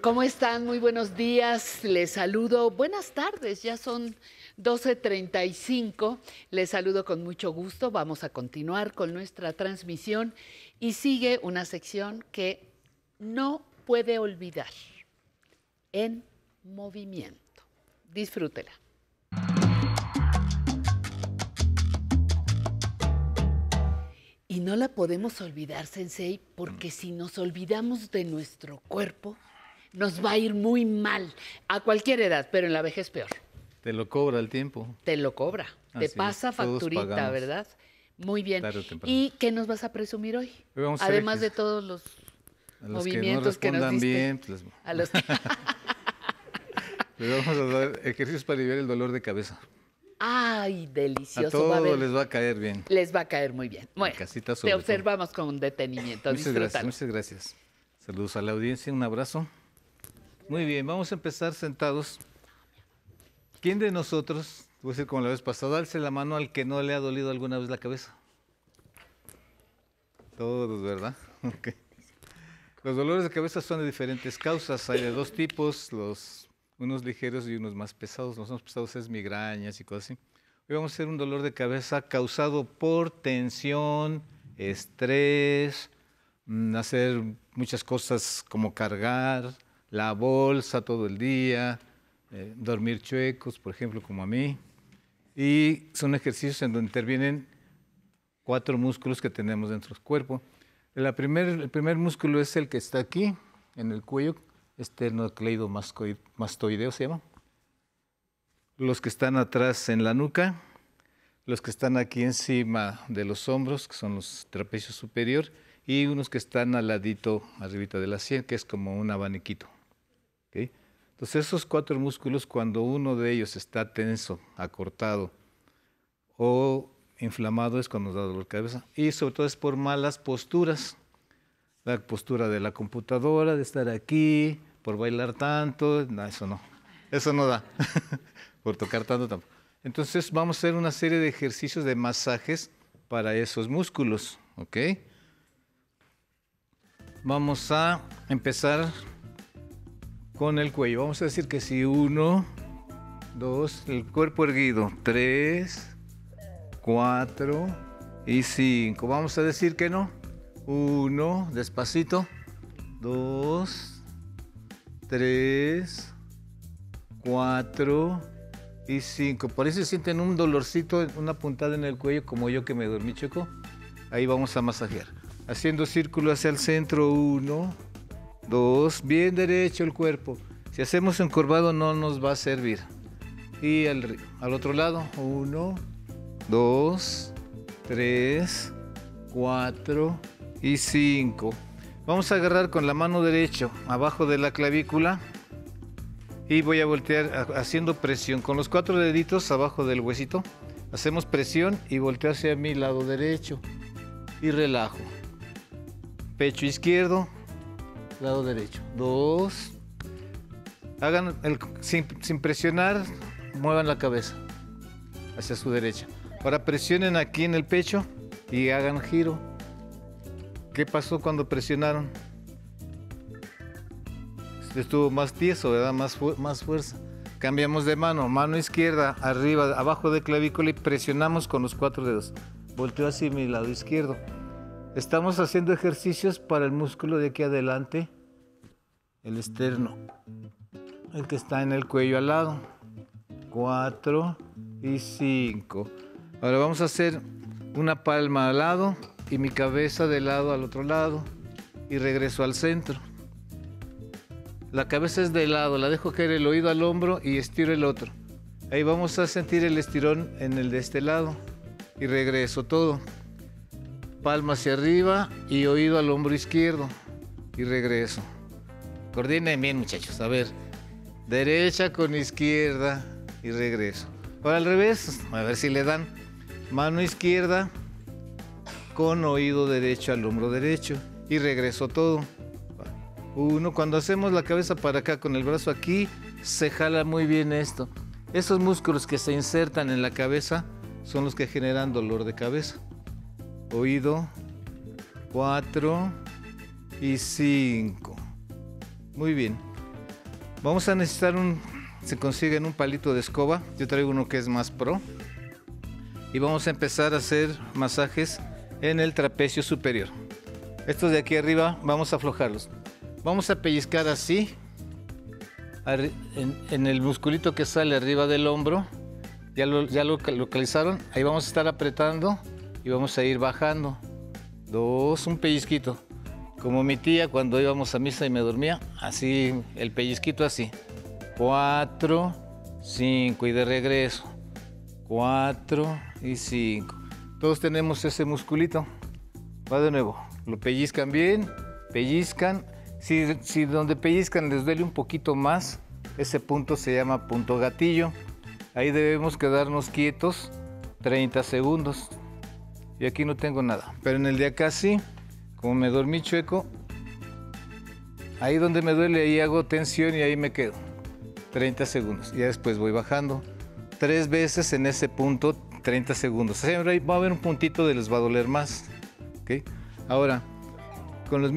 ¿Cómo están? Muy buenos días, les saludo. Buenas tardes, ya son 12:35. Les saludo con mucho gusto. Vamos a continuar con nuestra transmisión y sigue una sección que no puede olvidar, En Movimiento. Disfrútela. Y no la podemos olvidar, Sensei, porque si nos olvidamos de nuestro cuerpo, nos va a ir muy mal, a cualquier edad, pero en la vejez peor. Te lo cobra el tiempo. Te lo cobra, te pasa facturita, ¿verdad? Muy bien. ¿Y qué nos vas a presumir hoy? Además de todos los movimientos que nos diste. A los que no respondan bien. Les vamos a dar ejercicios para aliviar el dolor de cabeza. ¡Ay, delicioso! A todos les va a caer bien. Les va a caer muy bien. Bueno, te observamos con detenimiento. Muchas gracias, muchas gracias. Saludos a la audiencia, un abrazo. Muy bien, vamos a empezar sentados. ¿Quién de nosotros, voy a decir como la vez pasada, alce la mano al que no le ha dolido alguna vez la cabeza? Todos, ¿verdad? Okay. Los dolores de cabeza son de diferentes causas, hay de dos tipos, unos ligeros y unos más pesados. Los más pesados es migrañas y cosas así. Hoy vamos a hacer un dolor de cabeza causado por tensión, estrés, hacer muchas cosas como cargar la bolsa todo el día, dormir chuecos, por ejemplo, como a mí. Y son ejercicios en donde intervienen cuatro músculos que tenemos dentro del cuerpo. El primer músculo es el que está aquí, en el cuello, esternocleidomastoideo se llama. Los que están atrás en la nuca, los que están aquí encima de los hombros, que son los trapecios superior, y unos que están al ladito, arribita de la sien, que es como un abaniquito. ¿Okay? Entonces, esos cuatro músculos, cuando uno de ellos está tenso, acortado o inflamado, es cuando nos da dolor de cabeza. Y sobre todo es por malas posturas. La postura de la computadora, de estar aquí, por bailar tanto, no, eso no. Eso no da. Por tocar tanto tampoco. Entonces, vamos a hacer una serie de ejercicios de masajes para esos músculos, ¿ok? Vamos a empezar con el cuello. Vamos a decir que si 1, 2, el cuerpo erguido, 3, 4 y 5. Vamos a decir que no. 1, despacito, 2, 3, 4 y 5. Por eso sienten un dolorcito, una puntada en el cuello, como yo que me dormí chico. Ahí vamos a masajear. Haciendo círculo hacia el centro, 1, 2, bien derecho el cuerpo. Si hacemos encorvado no nos va a servir. Y al otro lado, 1, 2, 3, 4 y 5. Vamos a agarrar con la mano derecha abajo de la clavícula y voy a voltear haciendo presión. Con los cuatro deditos abajo del huesito, hacemos presión y volteo hacia mi lado derecho y relajo. Pecho izquierdo, lado derecho. 2. Hagan sin presionar, muevan la cabeza hacia su derecha. Ahora presionen aquí en el pecho y hagan giro. ¿Qué pasó cuando presionaron? Estuvo más tieso, ¿verdad? Más fuerza. Cambiamos de mano. Mano izquierda, arriba, abajo de clavícula y presionamos con los cuatro dedos. Volteo hacia mi lado izquierdo. Estamos haciendo ejercicios para el músculo de aquí adelante, el externo, el que está en el cuello al lado. 4 y 5. Ahora vamos a hacer una palma al lado y mi cabeza de lado al otro lado y regreso al centro. La cabeza es de lado, la dejo caer el oído al hombro y estiro el otro. Ahí vamos a sentir el estirón en el de este lado. Y regreso todo. Palma hacia arriba y oído al hombro izquierdo. Y regreso. Coordinen bien, muchachos. A ver. Derecha con izquierda y regreso. Ahora al revés. A ver si le dan. Mano izquierda con oído derecho al hombro derecho. Y regreso todo. 1. Cuando hacemos la cabeza para acá con el brazo aquí, se jala muy bien esto. Esos músculos que se insertan en la cabeza son los que generan dolor de cabeza. Oído, 4 y 5. Muy bien. Vamos a necesitar se consiguen un palito de escoba. Yo traigo uno que es más pro. Y vamos a empezar a hacer masajes en el trapecio superior. Estos de aquí arriba vamos a aflojarlos. Vamos a pellizcar así, en el musculito que sale arriba del hombro. Ya lo localizaron, ahí vamos a estar apretando y vamos a ir bajando. 2, un pellizquito. Como mi tía cuando íbamos a misa y me dormía, así, el pellizquito así. 4, 5 y de regreso. 4 y 5. Todos tenemos ese musculito. Va de nuevo, lo pellizcan bien, pellizcan. Si donde pellizcan les duele un poquito más, ese punto se llama punto gatillo. Ahí debemos quedarnos quietos 30 segundos. Y aquí no tengo nada. Pero en el de acá sí, como me dormí chueco, ahí donde me duele, ahí hago tensión y ahí me quedo. 30 segundos. Y ya después voy bajando. 3 veces en ese punto, 30 segundos. Siempre va a haber un puntito de les va a doler más. ¿Okay? Ahora, con los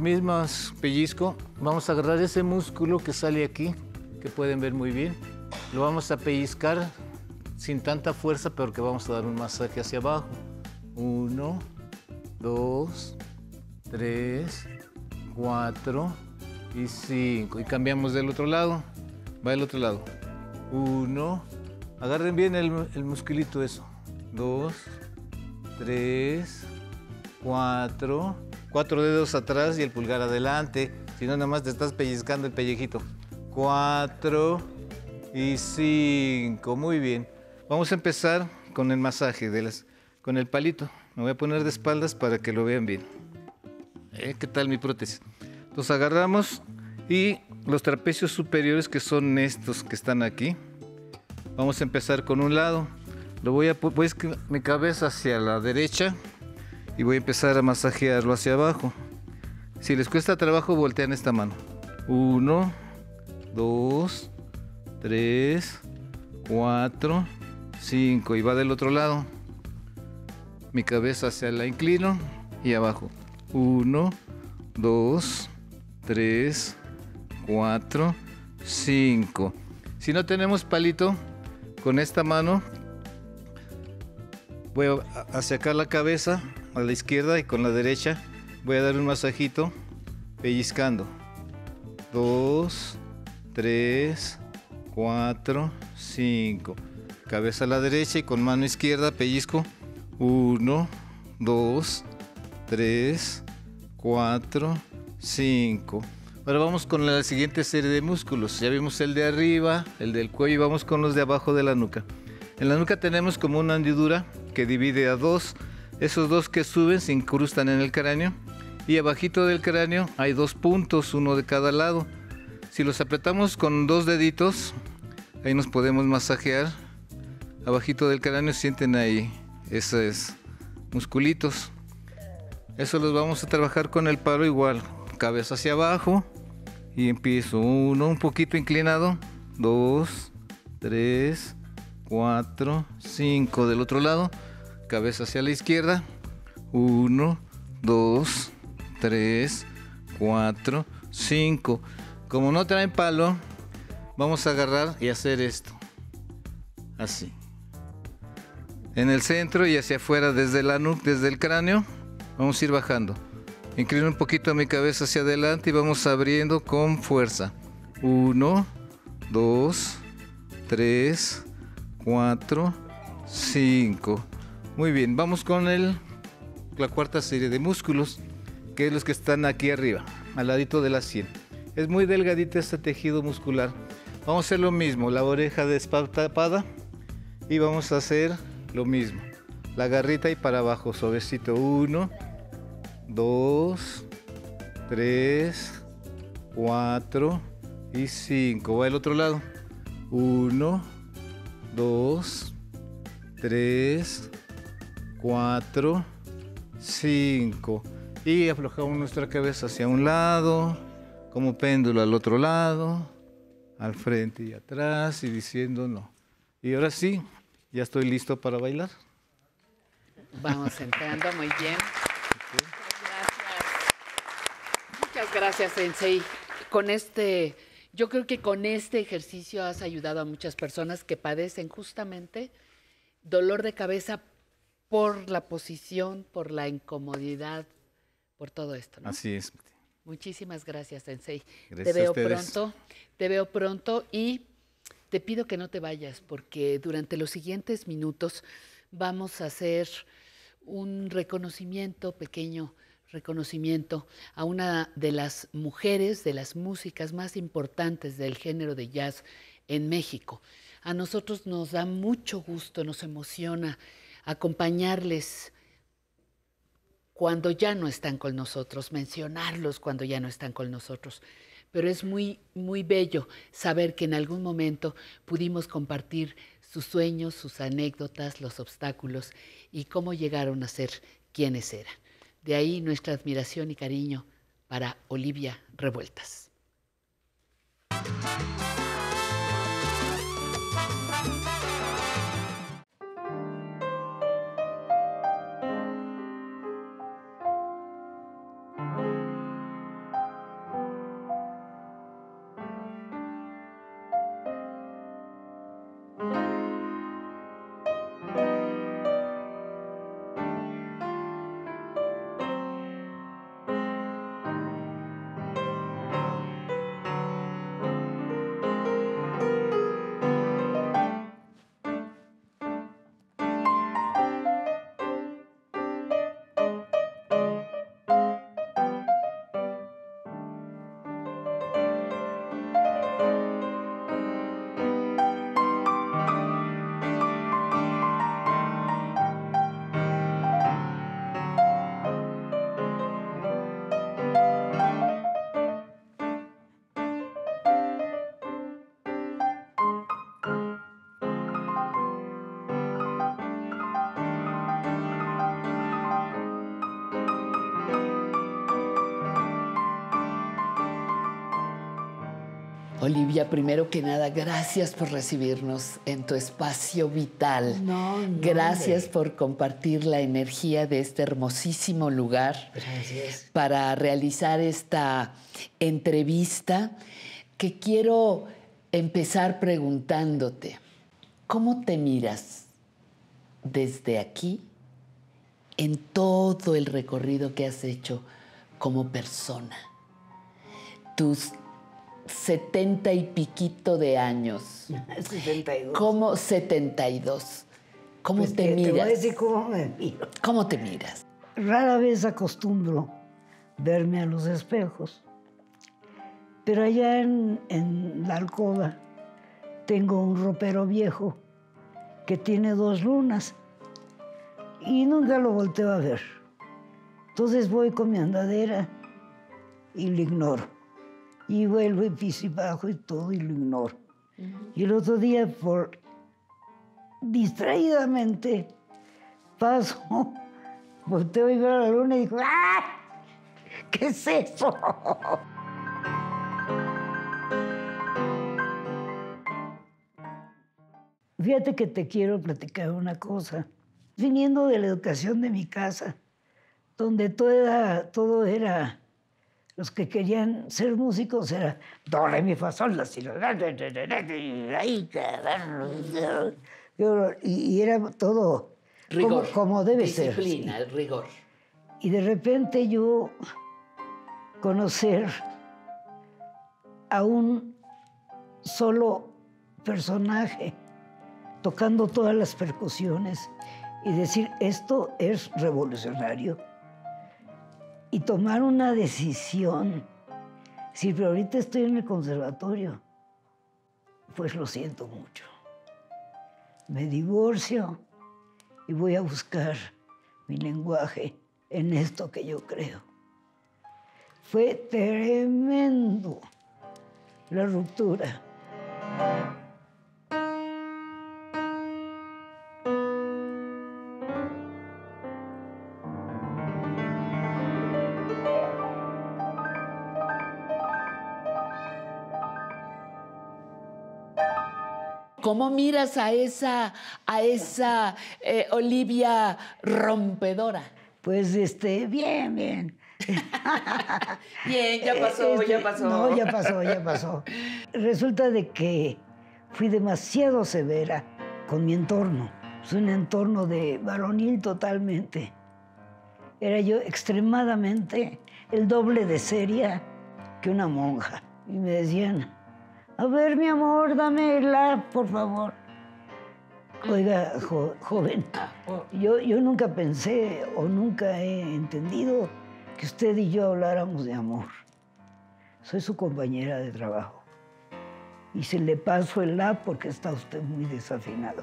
mismos pellizcos, vamos a agarrar ese músculo que sale aquí, que pueden ver muy bien. Lo vamos a pellizcar sin tanta fuerza, pero que vamos a dar un masaje hacia abajo. 1, 2, 3, 4 y 5. Y cambiamos del otro lado. Va el otro lado. 1. Agarren bien el musculito, eso. 2, 3, 4. 4 dedos atrás y el pulgar adelante. Si no, nada más te estás pellizcando el pellejito. 4 y 5. Muy bien. Vamos a empezar con el masaje, con el palito. Me voy a poner de espaldas para que lo vean bien. ¿Qué tal mi prótesis? Entonces agarramos y los trapecios superiores, que son estos que están aquí. Vamos a empezar con un lado. Lo voy a esquivar mi cabeza hacia la derecha y voy a empezar a masajearlo hacia abajo. Si les cuesta trabajo, voltean esta mano. 1, 2, 3, 4, 5. Y va del otro lado. Mi cabeza hacia la inclino y abajo. 1, 2, 3, 4, 5. Si no tenemos palito, con esta mano voy a sacar la cabeza a la izquierda y con la derecha voy a dar un masajito pellizcando. 2, 3, 4, 5. Cabeza a la derecha y con mano izquierda pellizco. 1, 2, 3, 4, 5. Ahora vamos con la siguiente serie de músculos. Ya vimos el de arriba, el del cuello, y vamos con los de abajo de la nuca. En la nuca tenemos como una hendidura que divide a dos. Esos dos que suben se incrustan en el cráneo, y abajito del cráneo hay dos puntos, uno de cada lado. Si los apretamos con dos deditos, ahí nos podemos masajear. Abajito del cráneo sienten ahí esos musculitos. Eso los vamos a trabajar con el palo igual. Cabeza hacia abajo y empiezo. 1, un poquito inclinado. 2, 3, 4, 5. Del otro lado, cabeza hacia la izquierda. 1, 2, 3, 4, 5. Como no traen palo, vamos a agarrar y hacer esto. Así. En el centro y hacia afuera desde la nuca, desde el cráneo. Vamos a ir bajando. Inclino un poquito mi cabeza hacia adelante y vamos abriendo con fuerza. 1, 2, 3, 4, 5. Muy bien, vamos con la cuarta serie de músculos, que es los que están aquí arriba, al ladito de la sien. Es muy delgadito este tejido muscular. Vamos a hacer lo mismo, la oreja destapada, y vamos a hacer lo mismo. La garrita y para abajo, suavecito. 1, 2, 3, 4 y 5. Va al otro lado. 1, 2, 3, 4, 5. Y aflojamos nuestra cabeza hacia un lado, como péndulo al otro lado, al frente y atrás, y diciendo no. Y ahora sí, ya estoy listo para bailar. Vamos entrando muy bien. Muchas gracias, Sensei. Yo creo que con este ejercicio has ayudado a muchas personas que padecen justamente dolor de cabeza por la posición, por la incomodidad, por todo esto, ¿no? Así es. Muchísimas gracias, Sensei. Gracias a ustedes. Te veo pronto y te pido que no te vayas, porque durante los siguientes minutos vamos a hacer un reconocimiento, pequeño reconocimiento, a una de las mujeres, de las músicas más importantes del género de jazz en México. A nosotros nos da mucho gusto, nos emociona acompañarles cuando ya no están con nosotros, mencionarlos cuando ya no están con nosotros. Pero es muy, muy bello saber que en algún momento pudimos compartir sus sueños, sus anécdotas, los obstáculos y cómo llegaron a ser quienes eran. De ahí nuestra admiración y cariño para Olivia Revueltas. Olivia, primero que nada, gracias por recibirnos en tu espacio vital. Gracias por compartir la energía de este hermosísimo lugar. Gracias. Para realizar esta entrevista, que quiero empezar preguntándote, ¿cómo te miras desde aquí en todo el recorrido que has hecho como persona? Tus 70 y piquito de años. 72. ¿Cómo 72? ¿Cómo pues te miras? Te voy a decir cómo me miro. ¿Cómo te miras? Rara vez acostumbro verme a los espejos, pero allá en la alcoba tengo un ropero viejo que tiene dos lunas y nunca lo volteo a ver. Entonces voy con mi andadera y lo ignoro. Y vuelvo y piso y bajo y todo, y lo ignoro. Y el otro día, por distraídamente, paso, volteo y veo a la luna y digo, ¡ah! ¿Qué es eso? Fíjate que te quiero platicar una cosa. Viniendo de la educación de mi casa, donde todo era... Los que querían ser músicos era do, re, mi, fa, sol, la, si, la, y era todo rigor, como debe ser. Disciplina, el rigor. Y de repente yo conocer a un solo personaje tocando todas las percusiones y decir, esto es revolucionario. Y tomar una decisión. Sí, pero ahorita estoy en el conservatorio. Pues lo siento mucho. Me divorcio y voy a buscar mi lenguaje en esto que yo creo. Fue tremendo la ruptura. ¿Cómo miras a esa Olivia rompedora? Pues, bien, bien. Bien, ya pasó, ya pasó. No, ya pasó, ya pasó. Resulta de que fui demasiado severa con mi entorno. Es un entorno de varonil totalmente. Era yo extremadamente el doble de seria que una monja. Y me decían... A ver, mi amor, dámela, por favor. Oiga, joven, yo nunca pensé o nunca he entendido que usted y yo habláramos de amor. Soy su compañera de trabajo. Y se le pasó el la porque está usted muy desafinado.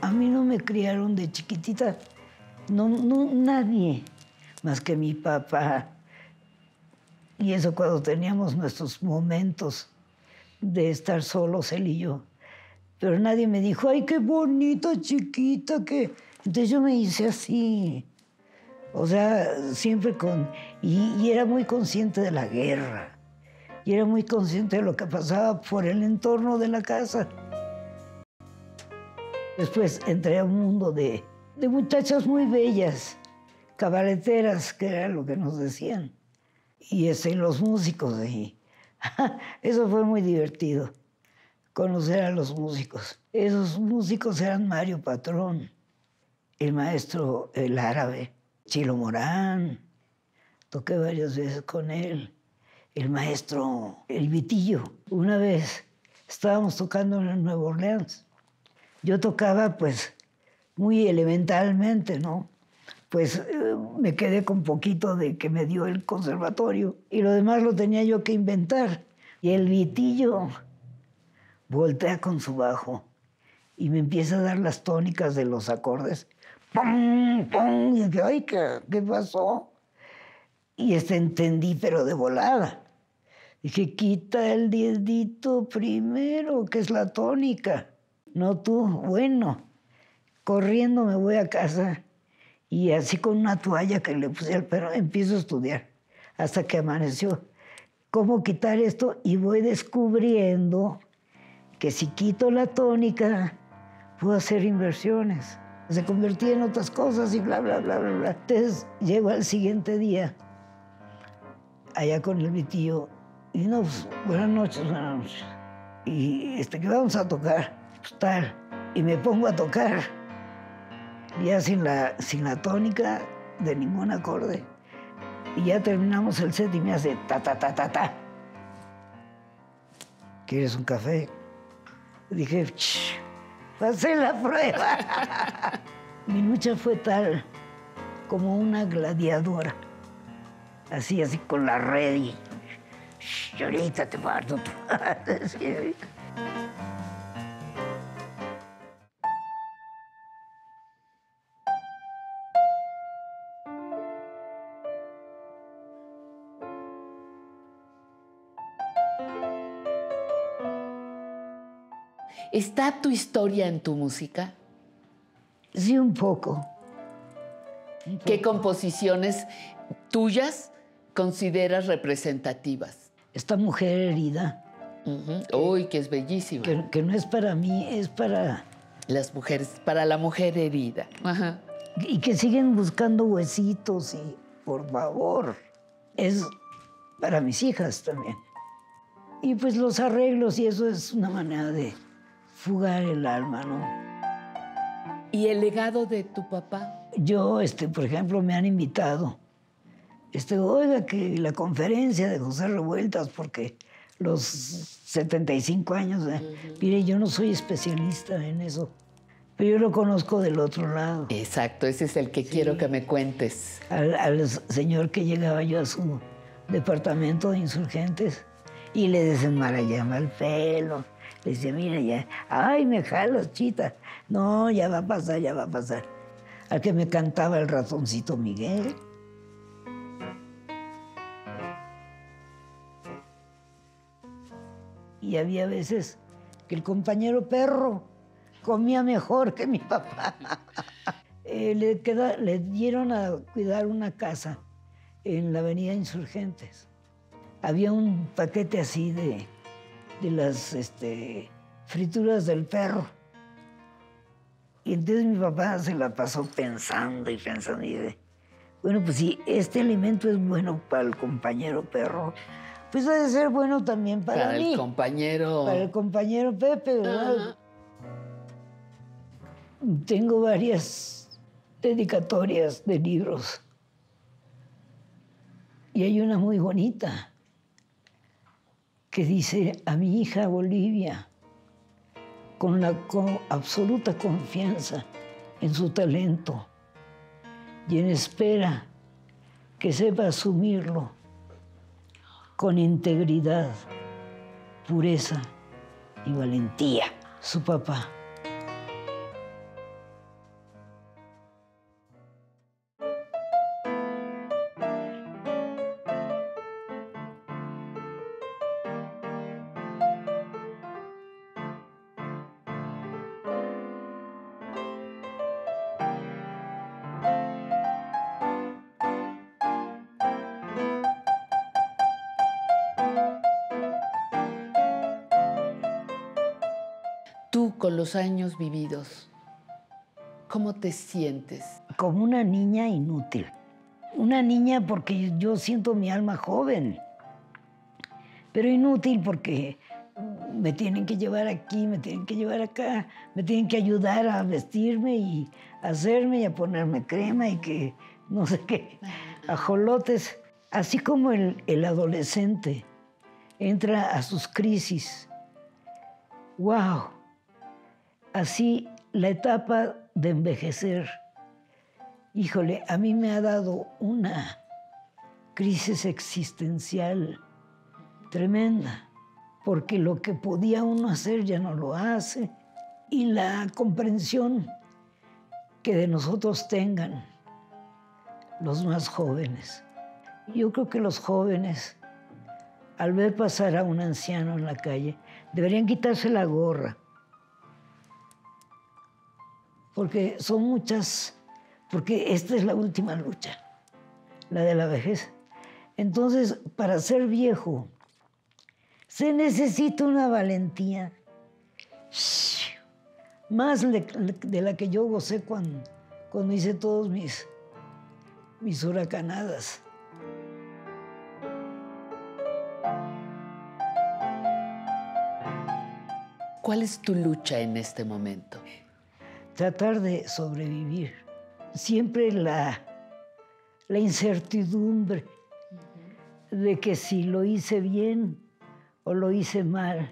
A mí no me criaron de chiquitita. No, nadie más que mi papá. Y eso cuando teníamos nuestros momentos de estar solos, él y yo. Pero nadie me dijo, ¡ay, qué bonita, chiquita! Que... Entonces yo me hice así. O sea, siempre con... Y era muy consciente de la guerra. Y era muy consciente de lo que pasaba por el entorno de la casa. Después entré a un mundo de muchachas muy bellas, cabareteras, que era lo que nos decían. Y los músicos de ahí. Eso fue muy divertido, conocer a los músicos. Esos músicos eran Mario Patrón, el maestro, el árabe, Chilo Morán. Toqué varias veces con él. El maestro, el Vitillo. Una vez estábamos tocando en Nueva Orleans. Yo tocaba, pues, muy elementalmente, ¿no? Pues me quedé con poquito de que me dio el conservatorio y lo demás lo tenía yo que inventar. Y el Vitillo voltea con su bajo y me empieza a dar las tónicas de los acordes. ¡Pum, pum! Y dije, ¡ay, qué pasó! Y entendí, pero de volada. Dije, quita el diezito primero, que es la tónica. No tú, bueno. Corriendo me voy a casa. Y así con una toalla que le puse al perro, empiezo a estudiar, hasta que amaneció. cómo quitar esto, y voy descubriendo que si quito la tónica, puedo hacer inversiones. Se convertía en otras cosas y bla, bla, bla, bla, bla. Entonces, llego al siguiente día, allá con el vitillo, y no, pues, buenas noches. Y ¿qué vamos a tocar? Pues tal. Y me pongo a tocar, ya sin la tónica de ningún acorde. Y ya terminamos el set y me hace ta, ta, ta, ta, ta. ¿Quieres un café? Dije, pasé la prueba. Mi lucha fue tal, como una gladiadora. Así, con la red y... ahorita te parto. ¿Está tu historia en tu música? Sí, un poco. ¿Qué composiciones tuyas consideras representativas? Esta mujer herida. Uy, que es bellísima. Que no es para mí, es para... las mujeres, para la mujer herida. Ajá. Y que siguen buscando huesitos y, por favor, es para mis hijas también. Y pues los arreglos y eso es una manera de... fugar el alma, ¿no? ¿Y el legado de tu papá? Yo, por ejemplo, me han invitado. Oiga, que la conferencia de José Revueltas, porque los 75 años... Mire, yo no soy especialista en eso, pero yo lo conozco del otro lado. Exacto, ese es el que quiero que me cuentes. Al señor que llegaba yo a su departamento de insurgentes y le desenmarañaba el pelo. Le decía, mira, ya, ay, me jalas, chita. No, ya va a pasar, ya va a pasar. Al que me cantaba el ratoncito Miguel. Y había veces que el compañero perro comía mejor que mi papá. Le dieron a cuidar una casa en la avenida Insurgentes. Había un paquete así de las frituras del perro. Y entonces mi papá se la pasó pensando y pensando. Y dice, bueno, pues si este alimento es bueno para el compañero perro, pues ha de ser bueno también para mí. Para el compañero Pepe, ¿verdad? Tengo varias dedicatorias de libros. Y hay una muy bonita que dice, a mi hija Bolivia, con la absoluta confianza en su talento y en espera que sepa asumirlo con integridad, pureza y valentía, su papá. Con los años vividos, ¿cómo te sientes? Como una niña inútil. Una niña porque yo siento mi alma joven, pero inútil porque me tienen que llevar aquí, me tienen que llevar acá, me tienen que ayudar a vestirme y a hacerme y a ponerme crema y que no sé qué, ajolotes. Así como el adolescente entra a sus crisis. ¡Wow! Así, la etapa de envejecer, híjole, a mí me ha dado una crisis existencial tremenda, porque lo que podía uno hacer ya no lo hace, y la comprensión que de nosotros tengan los más jóvenes. Yo creo que los jóvenes, al ver pasar a un anciano en la calle, deberían quitarse la gorra, porque son muchas, porque esta es la última lucha, la de la vejez. Entonces, para ser viejo Se necesita una valentía más de la que yo gocé cuando hice todos mis huracanadas. ¿Cuál es tu lucha en este momento? Tratar de sobrevivir. Siempre la incertidumbre de que si lo hice bien o lo hice mal,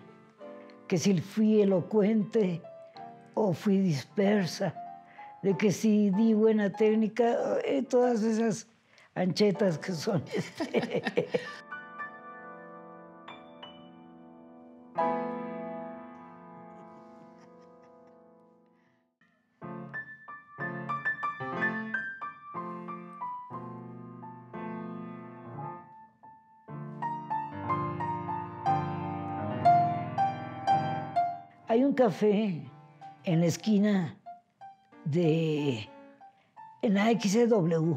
que si fui elocuente o fui dispersa, de que si di buena técnica, todas esas anchetas que son. Hay un café en la esquina en la XW.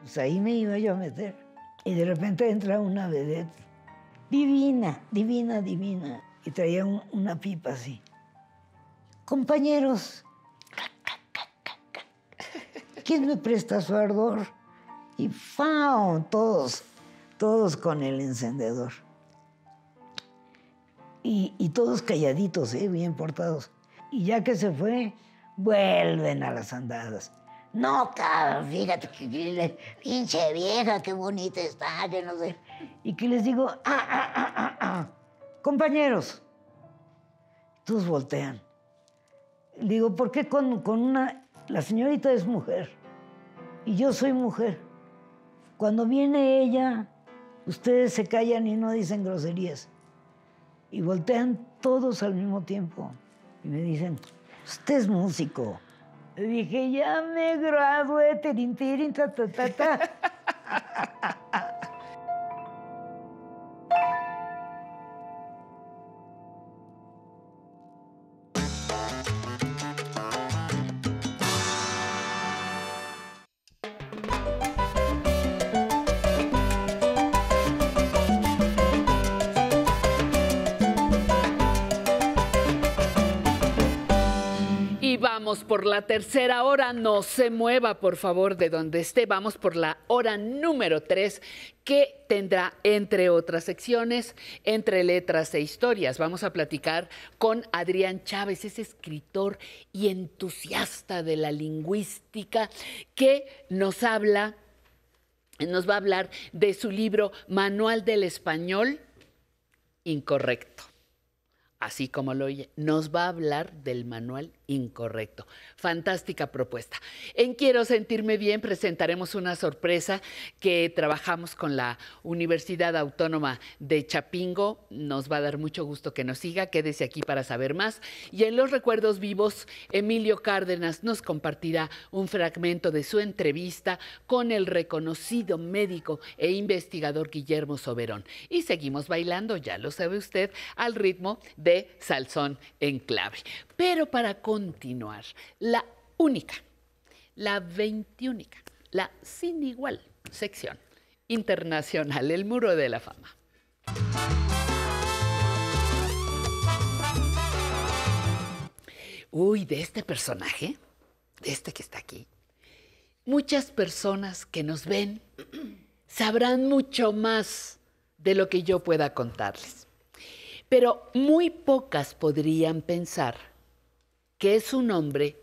Pues ahí me iba yo a meter. Y de repente entra una vedette divina, divina, divina. Y traía una pipa así. Compañeros, ¿quién me presta su ardor? Y ¡fao! Todos con el encendedor. Y todos calladitos, bien portados. Y ya que se fue, vuelven a las andadas. No, cabrón, fíjate, pinche vieja, qué bonita está, yo no sé. Y que les digo, compañeros, todos voltean. Digo, ¿por qué la señorita es mujer y yo soy mujer? Cuando viene ella, ustedes se callan y no dicen groserías. Y voltean todos al mismo tiempo. Y me dicen, usted es músico. Le dije, ya me gradué, tirin, tirin, ta, ta, ta, ta. Por la tercera hora, no se mueva, por favor, de donde esté. Vamos por la hora número 3, que tendrá, entre otras secciones, Entre Letras e Historias. Vamos a platicar con Adrián Chávez, ese escritor y entusiasta de la lingüística que nos va a hablar de su libro Manual del Español Incorrecto. Así como lo oye, nos va a hablar del manual incorrecto. Fantástica propuesta. En Quiero Sentirme Bien presentaremos una sorpresa que trabajamos con la Universidad Autónoma de Chapingo. Nos va a dar mucho gusto que nos siga. Quédese aquí para saber más. Y en Los Recuerdos Vivos, Emilio Cárdenas nos compartirá un fragmento de su entrevista con el reconocido médico e investigador Guillermo Soberón. Y seguimos bailando, ya lo sabe usted, al ritmo de Salsón en Clave. Pero para continuar, la única, la veintiúnica, la sin igual sección internacional, el Muro de la Fama. Uy, de este personaje, de este que está aquí, muchas personas que nos ven sabrán mucho más de lo que yo pueda contarles. Pero muy pocas podrían pensar que es un hombre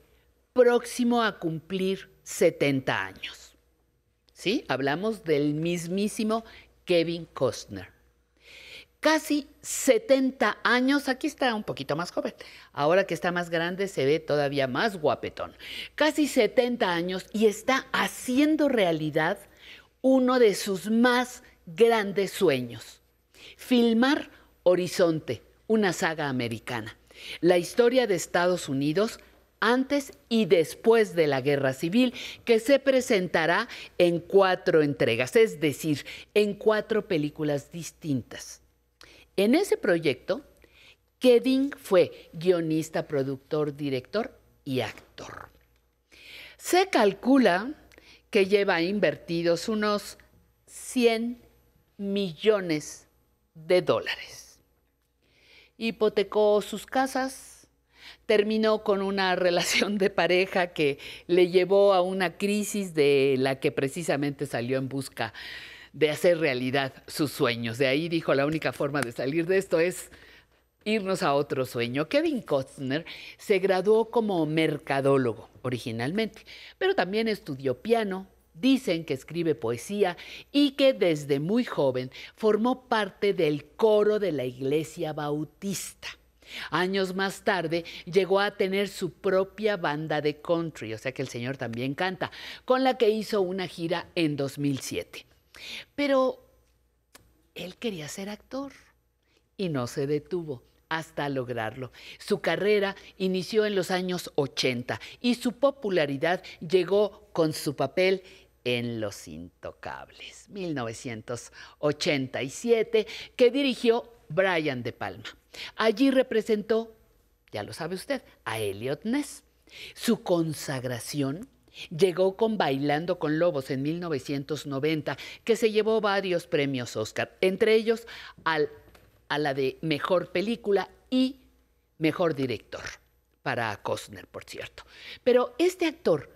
próximo a cumplir 70 años. ¿Sí? Hablamos del mismísimo Kevin Costner. Casi 70 años, aquí está un poquito más joven. Ahora que está más grande se ve todavía más guapetón. Casi 70 años y está haciendo realidad uno de sus más grandes sueños. Filmar Horizonte, una saga americana. La historia de Estados Unidos antes y después de la Guerra Civil, que se presentará en 4 entregas, es decir, en 4 películas distintas. En ese proyecto, Kevin fue guionista, productor, director y actor. Se calcula que lleva invertidos unos 100 millones de dólares. hipotecó sus casas, terminó con una relación de pareja que le llevó a una crisis de la que precisamente salió en busca de hacer realidad sus sueños. De ahí dijo, la única forma de salir de esto es irnos a otro sueño. Kevin Costner se graduó como mercadólogo originalmente, pero también estudió piano. Dicen que escribe poesía y que desde muy joven formó parte del coro de la Iglesia Bautista. Años más tarde llegó a tener su propia banda de country, o sea que el señor también canta, con la que hizo una gira en 2007. Pero él quería ser actor y no se detuvo hasta lograrlo. Su carrera inició en los años 80 y su popularidad llegó con su papel en Los Intocables, 1987, que dirigió Brian De Palma. Allí representó, ya lo sabe usted, a Elliot Ness. Su consagración llegó con Bailando con Lobos en 1990, que se llevó varios premios Oscar, entre ellos a la de Mejor Película y Mejor Director, para Costner, por cierto. Pero este actor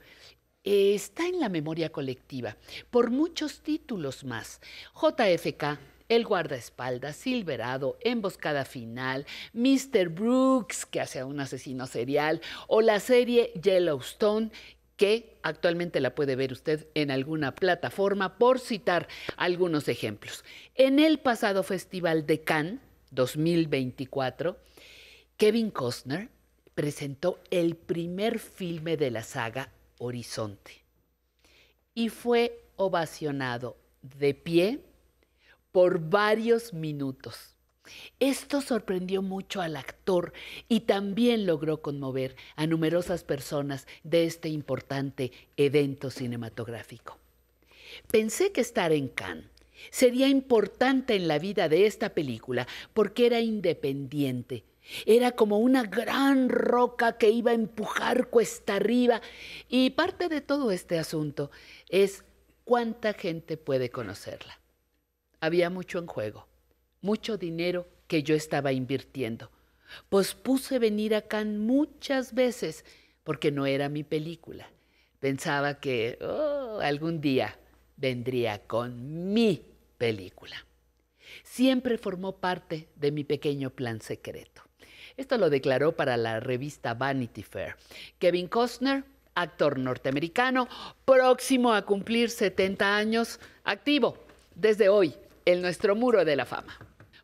está en la memoria colectiva por muchos títulos más. JFK, El Guardaespaldas, Silverado, Emboscada Final, Mr. Brooks, que hace a un asesino serial, o la serie Yellowstone, que actualmente la puede ver usted en alguna plataforma, por citar algunos ejemplos. En el pasado Festival de Cannes 2024, Kevin Costner presentó el primer filme de la saga Horizonte y fue ovacionado de pie por varios minutos. Esto sorprendió mucho al actor y también logró conmover a numerosas personas de este importante evento cinematográfico. Pensé que estar en Cannes sería importante en la vida de esta película porque era independiente, era como una gran roca que iba a empujar cuesta arriba, y parte de todo este asunto es cuánta gente puede conocerla. Había mucho en juego. Mucho dinero que yo estaba invirtiendo. Pospuse venir a Cannes muchas veces porque no era mi película. Pensaba que algún día vendría con mi película. Siempre formó parte de mi pequeño plan secreto. Esto lo declaró para la revista Vanity Fair. Kevin Costner, actor norteamericano, próximo a cumplir 70 años, activo desde hoy en nuestro muro de la fama.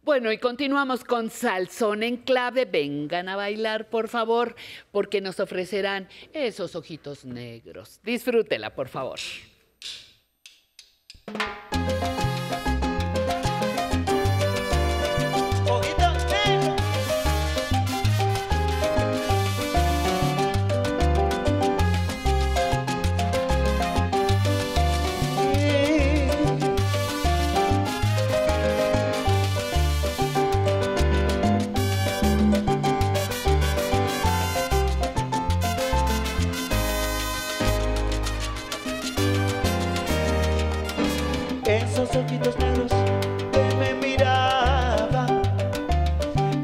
Bueno, y continuamos con Salsón en Clave. Vengan a bailar, por favor, porque nos ofrecerán esos ojitos negros. Disfrútela, por favor. Ojitos negros que me miraban,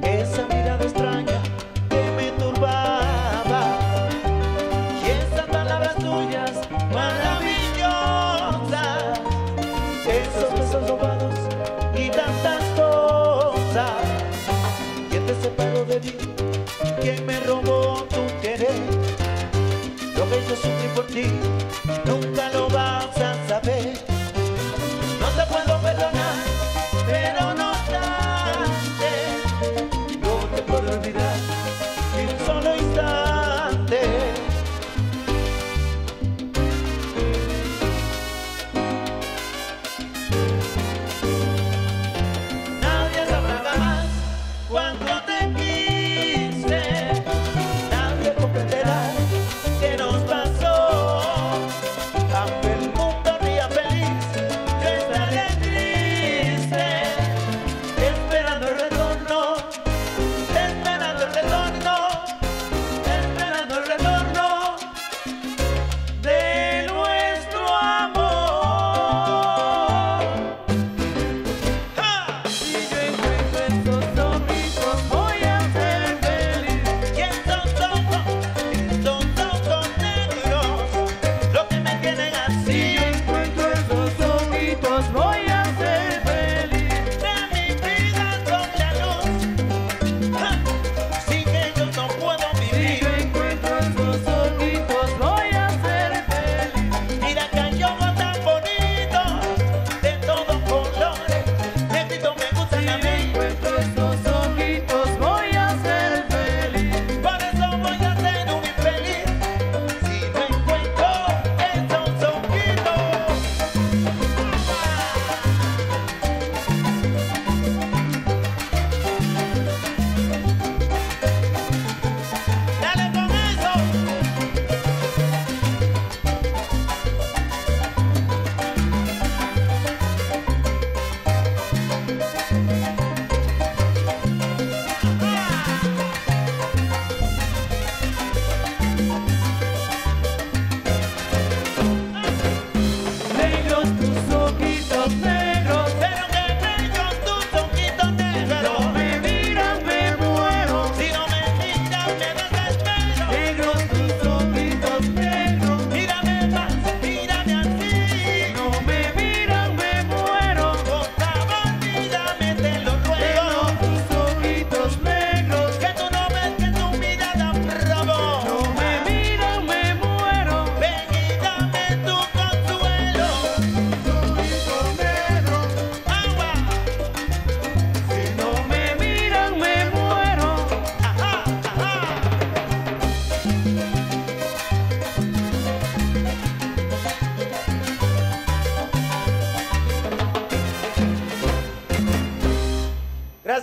esa mirada extraña que me turbaba, y esas palabras tuyas maravillosas, esos besos robados y tantas cosas. ¿Quién te separó de mí? ¿Quién me robó tu querer? Lo que yo sufrí por ti nunca lo vas a saber.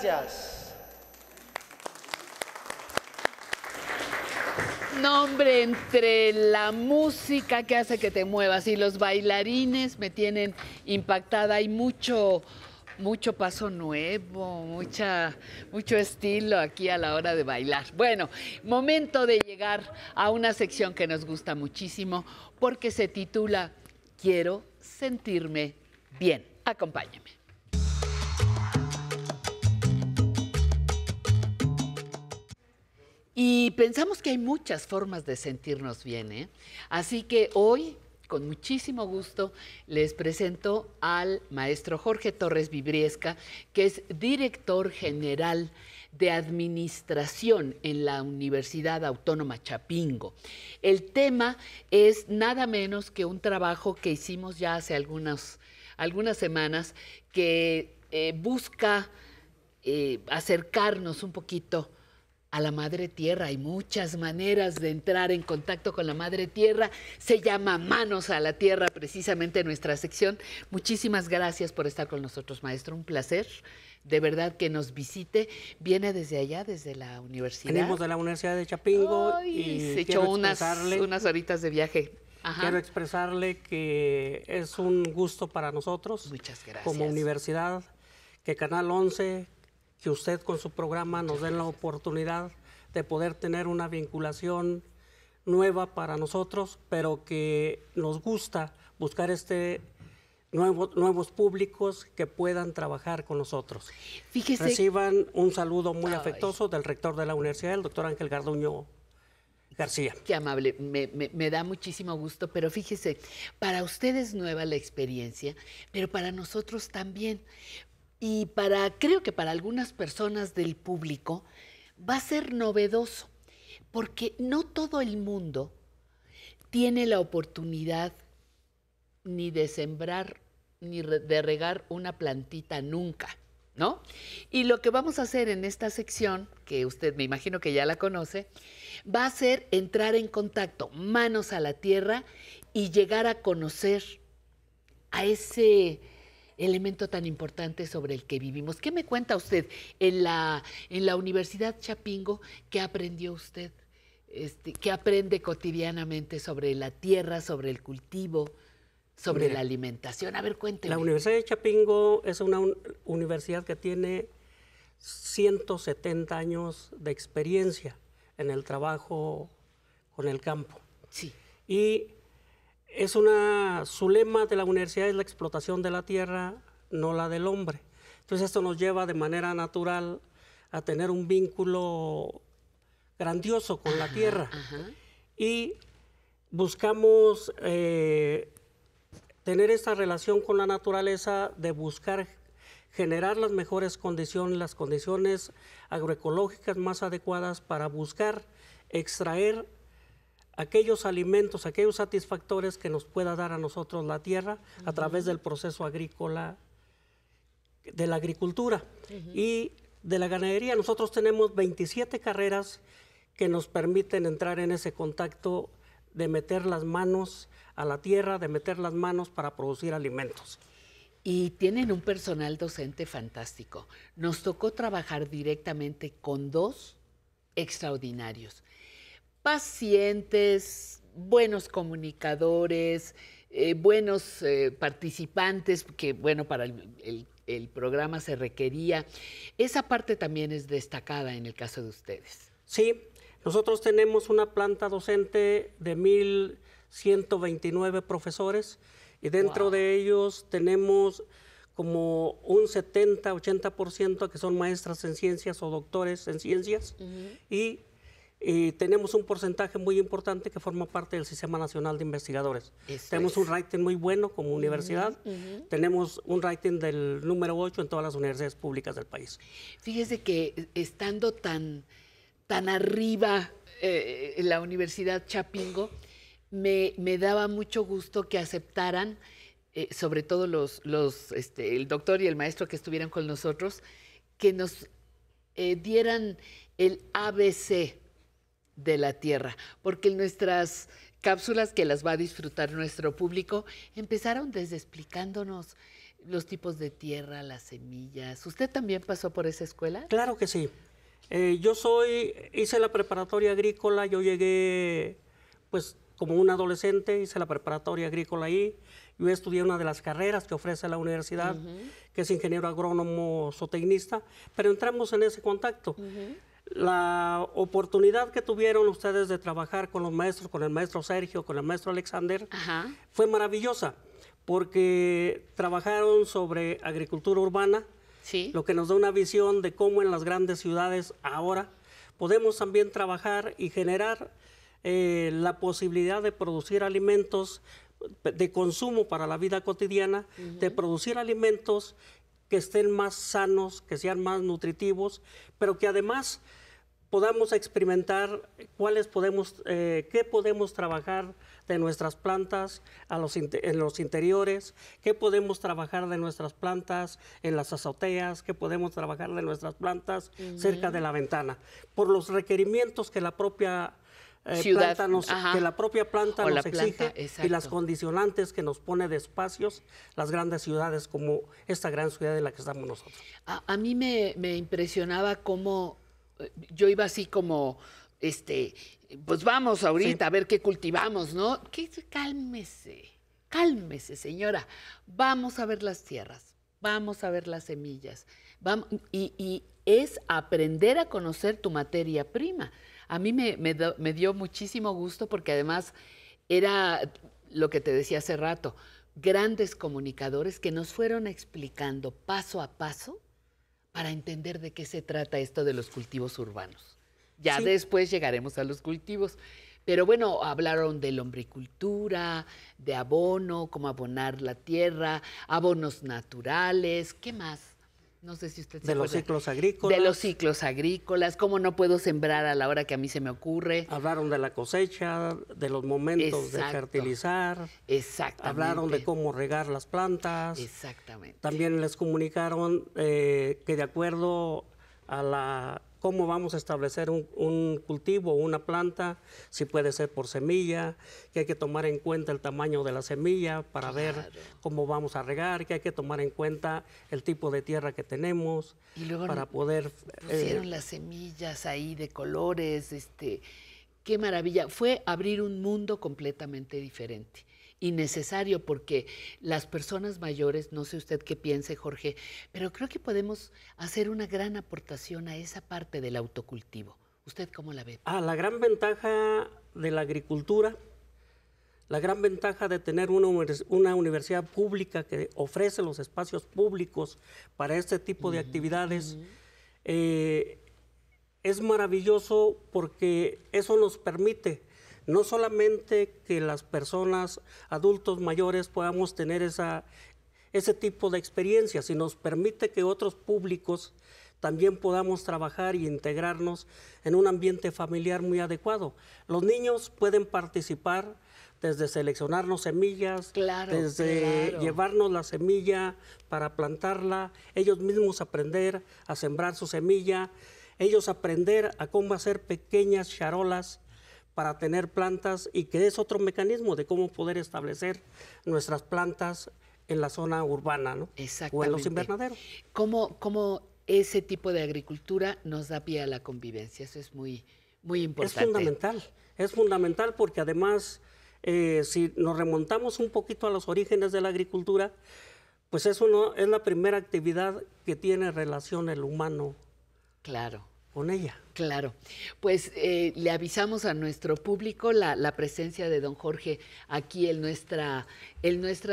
gracias. No, hombre, entre la música que hace que te muevas y los bailarines me tienen impactada. Hay mucho paso nuevo, mucho estilo aquí a la hora de bailar. Bueno, momento de llegar a una sección que nos gusta muchísimo porque se titula Quiero sentirme bien. Acompáñame. Y pensamos que hay muchas formas de sentirnos bien, ¿eh? Así que hoy, con muchísimo gusto, les presento al maestro Jorge Torres Vibriesca, que es director general de Administración en la Universidad Autónoma Chapingo. El tema es nada menos que un trabajo que hicimos ya hace algunas semanas que busca acercarnos un poquito a la Madre Tierra. Hay muchas maneras de entrar en contacto con la Madre Tierra. Se llama Manos a la Tierra, precisamente nuestra sección. Muchísimas gracias por estar con nosotros, maestro. Un placer, de verdad, que nos visite. Viene desde allá, desde la universidad. Venimos de la Universidad de Chapingo. Y se echó unas horitas de viaje. Ajá. Quiero expresarle que es un gusto para nosotros. Muchas gracias. Como universidad, que Canal 11... que usted con su programa nos den la oportunidad de poder tener una vinculación nueva para nosotros, pero que nos gusta buscar nuevos públicos que puedan trabajar con nosotros. Fíjese. Reciban un saludo muy afectuoso del rector de la universidad, el doctor Ángel Garduño García. Qué amable, me da muchísimo gusto, pero fíjese, para usted es nueva la experiencia, pero para nosotros también. Y creo que para algunas personas del público va a ser novedoso, porque no todo el mundo tiene la oportunidad ni de sembrar ni de regar una plantita nunca, ¿no? Y lo que vamos a hacer en esta sección, que usted me imagino que ya la conoce, va a ser entrar en contacto, manos a la tierra, y llegar a conocer a ese elemento tan importante sobre el que vivimos. ¿Qué me cuenta usted en la Universidad Chapingo? ¿Qué aprendió usted? ¿Qué aprende cotidianamente sobre la tierra, sobre el cultivo, sobre la alimentación? A ver, cuénteme. La Universidad de Chapingo es una universidad que tiene 170 años de experiencia en el trabajo con el campo. Sí. Y su lema de la universidad es la explotación de la tierra, no la del hombre. Entonces esto nos lleva de manera natural a tener un vínculo grandioso con la tierra. Ajá. Y buscamos tener esta relación con la naturaleza, de buscar generar las mejores condiciones, las condiciones agroecológicas más adecuadas para buscar extraer aquellos alimentos, aquellos satisfactores que nos pueda dar a nosotros la tierra a través del proceso agrícola, de la agricultura y de la ganadería. Nosotros tenemos 27 carreras que nos permiten entrar en ese contacto de meter las manos a la tierra, de meter las manos para producir alimentos. Y tienen un personal docente fantástico. Nos tocó trabajar directamente con dos extraordinarios. Pacientes, buenos comunicadores, buenos participantes, que bueno, para el programa se requería. Esa parte también es destacada en el caso de ustedes. Sí, nosotros tenemos una planta docente de 1,129 profesores y dentro de ellos tenemos como un 70-80% que son maestras en ciencias o doctores en ciencias y tenemos un porcentaje muy importante que forma parte del Sistema Nacional de Investigadores. Eso tenemos un rating muy bueno como universidad. Tenemos un rating del número 8 en todas las universidades públicas del país. Fíjese que estando tan arriba en la Universidad Chapingo, me daba mucho gusto que aceptaran, sobre todo el doctor y el maestro que estuvieran con nosotros, que nos dieran el ABC de la tierra, porque nuestras cápsulas, que las va a disfrutar nuestro público, empezaron desde explicándonos los tipos de tierra, las semillas. ¿Usted también pasó por esa escuela? Claro que sí. Hice la preparatoria agrícola, yo llegué pues como un adolescente, hice la preparatoria agrícola ahí. Yo estudié una de las carreras que ofrece la universidad, que es ingeniero agrónomo zootecnista, pero entramos en ese contacto. La oportunidad que tuvieron ustedes de trabajar con los maestros, con el maestro Sergio, con el maestro Alexander, fue maravillosa, porque trabajaron sobre agricultura urbana, lo que nos da una visión de cómo en las grandes ciudades ahora podemos también trabajar y generar la posibilidad de producir alimentos de consumo para la vida cotidiana, de producir alimentos que estén más sanos, que sean más nutritivos, pero que además podamos experimentar cuáles podemos, qué podemos trabajar de nuestras plantas en los interiores, qué podemos trabajar de nuestras plantas en las azoteas, qué podemos trabajar de nuestras plantas cerca de la ventana, por los requerimientos que la propia planta nos exige, y las condicionantes que nos pone de espacios las grandes ciudades como esta gran ciudad en la que estamos nosotros. A mí me impresionaba cómo yo iba así como, pues vamos ahorita a ver qué cultivamos, ¿no? Cálmese, cálmese, señora. Vamos a ver las tierras, vamos a ver las semillas. Vamos, y es aprender a conocer tu materia prima. A mí me dio muchísimo gusto porque además era lo que te decía hace rato, grandes comunicadores que nos fueron explicando paso a paso para entender de qué se trata esto de los cultivos urbanos. Ya después llegaremos a los cultivos. Pero bueno, hablaron de lombricultura, de abono, cómo abonar la tierra, abonos naturales, ¿qué más? No sé si usted se acuerda. De los ciclos agrícolas. De los ciclos agrícolas, cómo no puedo sembrar a la hora que a mí se me ocurre. Hablaron de la cosecha, de los momentos de fertilizar. Exactamente. Hablaron de cómo regar las plantas. Exactamente. También les comunicaron que de acuerdo a cómo vamos a establecer un cultivo, una planta, si puede ser por semilla, que hay que tomar en cuenta el tamaño de la semilla para ver cómo vamos a regar, que hay que tomar en cuenta el tipo de tierra que tenemos y luego para poder... Pusieron las semillas ahí de colores, qué maravilla. Fue abrir un mundo completamente diferente y necesario porque las personas mayores, no sé usted qué piense, Jorge, pero creo que podemos hacer una gran aportación a esa parte del autocultivo. ¿Usted cómo la ve? La gran ventaja de la agricultura, la gran ventaja de tener una universidad pública que ofrece los espacios públicos para este tipo de actividades, es maravilloso porque eso nos permite no solamente que las personas, adultos mayores, podamos tener ese tipo de experiencia, sino nos permite que otros públicos también podamos trabajar y integrarnos en un ambiente familiar muy adecuado. Los niños pueden participar desde seleccionarnos semillas, llevarnos la semilla para plantarla, ellos mismos aprender a sembrar su semilla, ellos aprender a cómo hacer pequeñas charolas para tener plantas y que es otro mecanismo de cómo poder establecer nuestras plantas en la zona urbana, ¿no? Exactamente. O en los invernaderos. ¿Cómo ese tipo de agricultura nos da pie a la convivencia? Eso es muy, muy importante. Es fundamental porque además, si nos remontamos un poquito a los orígenes de la agricultura, pues eso no es la primera actividad que tiene relación el humano. Claro. Con ella. Claro. Pues le avisamos a nuestro público la presencia de don Jorge aquí en nuestra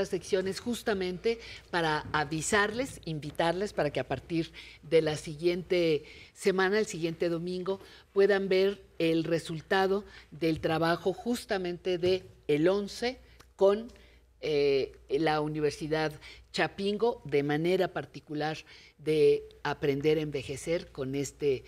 sección es justamente para avisarles, invitarles para que a partir de la siguiente semana, el siguiente domingo, puedan ver el resultado del trabajo justamente de el Once con la Universidad Chapingo, de manera particular de aprender a envejecer con este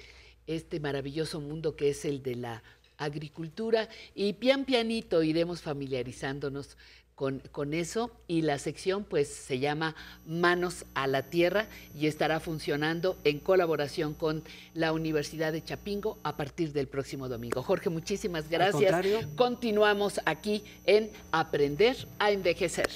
maravilloso mundo que es el de la agricultura y pian pianito iremos familiarizándonos con eso y la sección pues se llama Manos a la Tierra y estará funcionando en colaboración con la Universidad de Chapingo a partir del próximo domingo. Jorge, muchísimas gracias. Al contrario. Continuamos aquí en Aprender a Envejecer.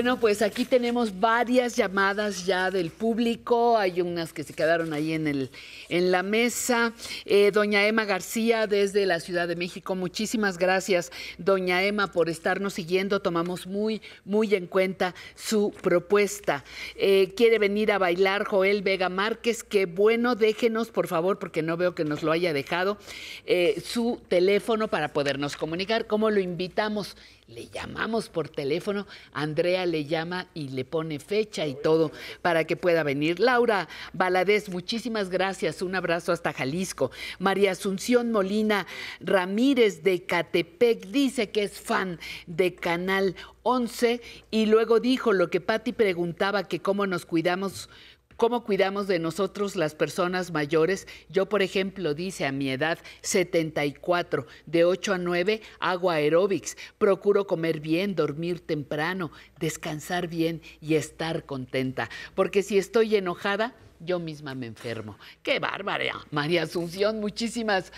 Bueno, pues aquí tenemos varias llamadas ya del público. Hay unas que se quedaron ahí en la mesa. Doña Emma García, desde la Ciudad de México. Muchísimas gracias, doña Emma, por estarnos siguiendo. Tomamos muy en cuenta su propuesta. Quiere venir a bailar Joel Vega Márquez. Qué bueno, déjenos, por favor, porque no veo que nos lo haya dejado, su teléfono para podernos comunicar. ¿Cómo lo invitamos? Le llamamos por teléfono, Andrea le llama y le pone fecha y todo para que pueda venir. Laura Valadez, muchísimas gracias, un abrazo hasta Jalisco. María Asunción Molina Ramírez de Catepec dice que es fan de Canal 11 y luego dijo lo que Pati preguntaba, que cómo nos cuidamos. ¿Cómo cuidamos de nosotros las personas mayores? Yo, por ejemplo, dice, a mi edad, 74, de 8 a 9, hago aeróbics, procuro comer bien, dormir temprano, descansar bien y estar contenta. Porque si estoy enojada, yo misma me enfermo. ¡Qué bárbara! María Asunción, muchísimas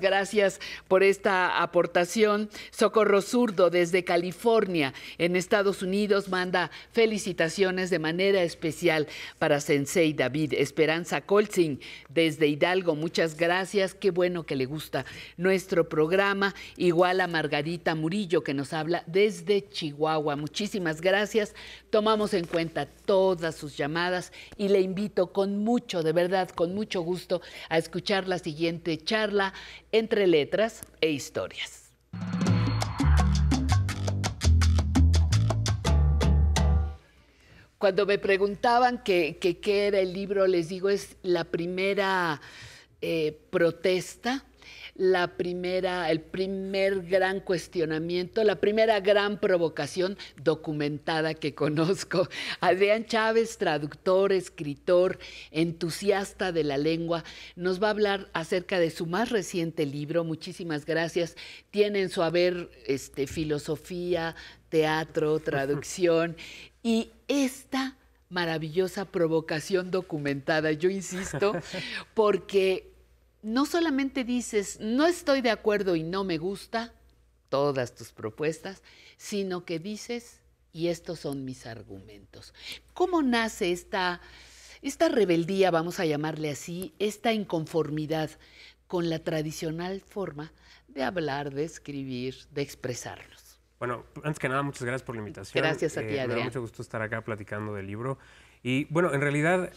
gracias por esta aportación. Socorro Zurdo, desde California, en Estados Unidos, manda felicitaciones de manera especial para Sensei David. Esperanza Colsing, desde Hidalgo, muchas gracias. Qué bueno que le gusta nuestro programa. Igual a Margarita Murillo, que nos habla desde Chihuahua. Muchísimas gracias. Tomamos en cuenta todas sus llamadas y le invitamos con mucho, de verdad, con mucho gusto a escuchar la siguiente charla, Entre Letras e Historias. Cuando me preguntaban qué era el libro, les digo, es la primera protesta, el primer gran cuestionamiento, la primera gran provocación documentada que conozco. Adrián Chávez, traductor, escritor, entusiasta de la lengua, nos va a hablar acerca de su más reciente libro. Muchísimas gracias. Tiene en su haber filosofía, teatro, traducción y esta maravillosa provocación documentada, yo insisto, porque no solamente dices, no estoy de acuerdo y no me gusta todas tus propuestas, sino que dices, y estos son mis argumentos. ¿Cómo nace esta rebeldía, vamos a llamarle así, esta inconformidad con la tradicional forma de hablar, de escribir, de expresarnos? Bueno, antes que nada, muchas gracias por la invitación. Gracias a ti, Adrián. Me da mucho gusto estar acá platicando del libro. Y bueno, en realidad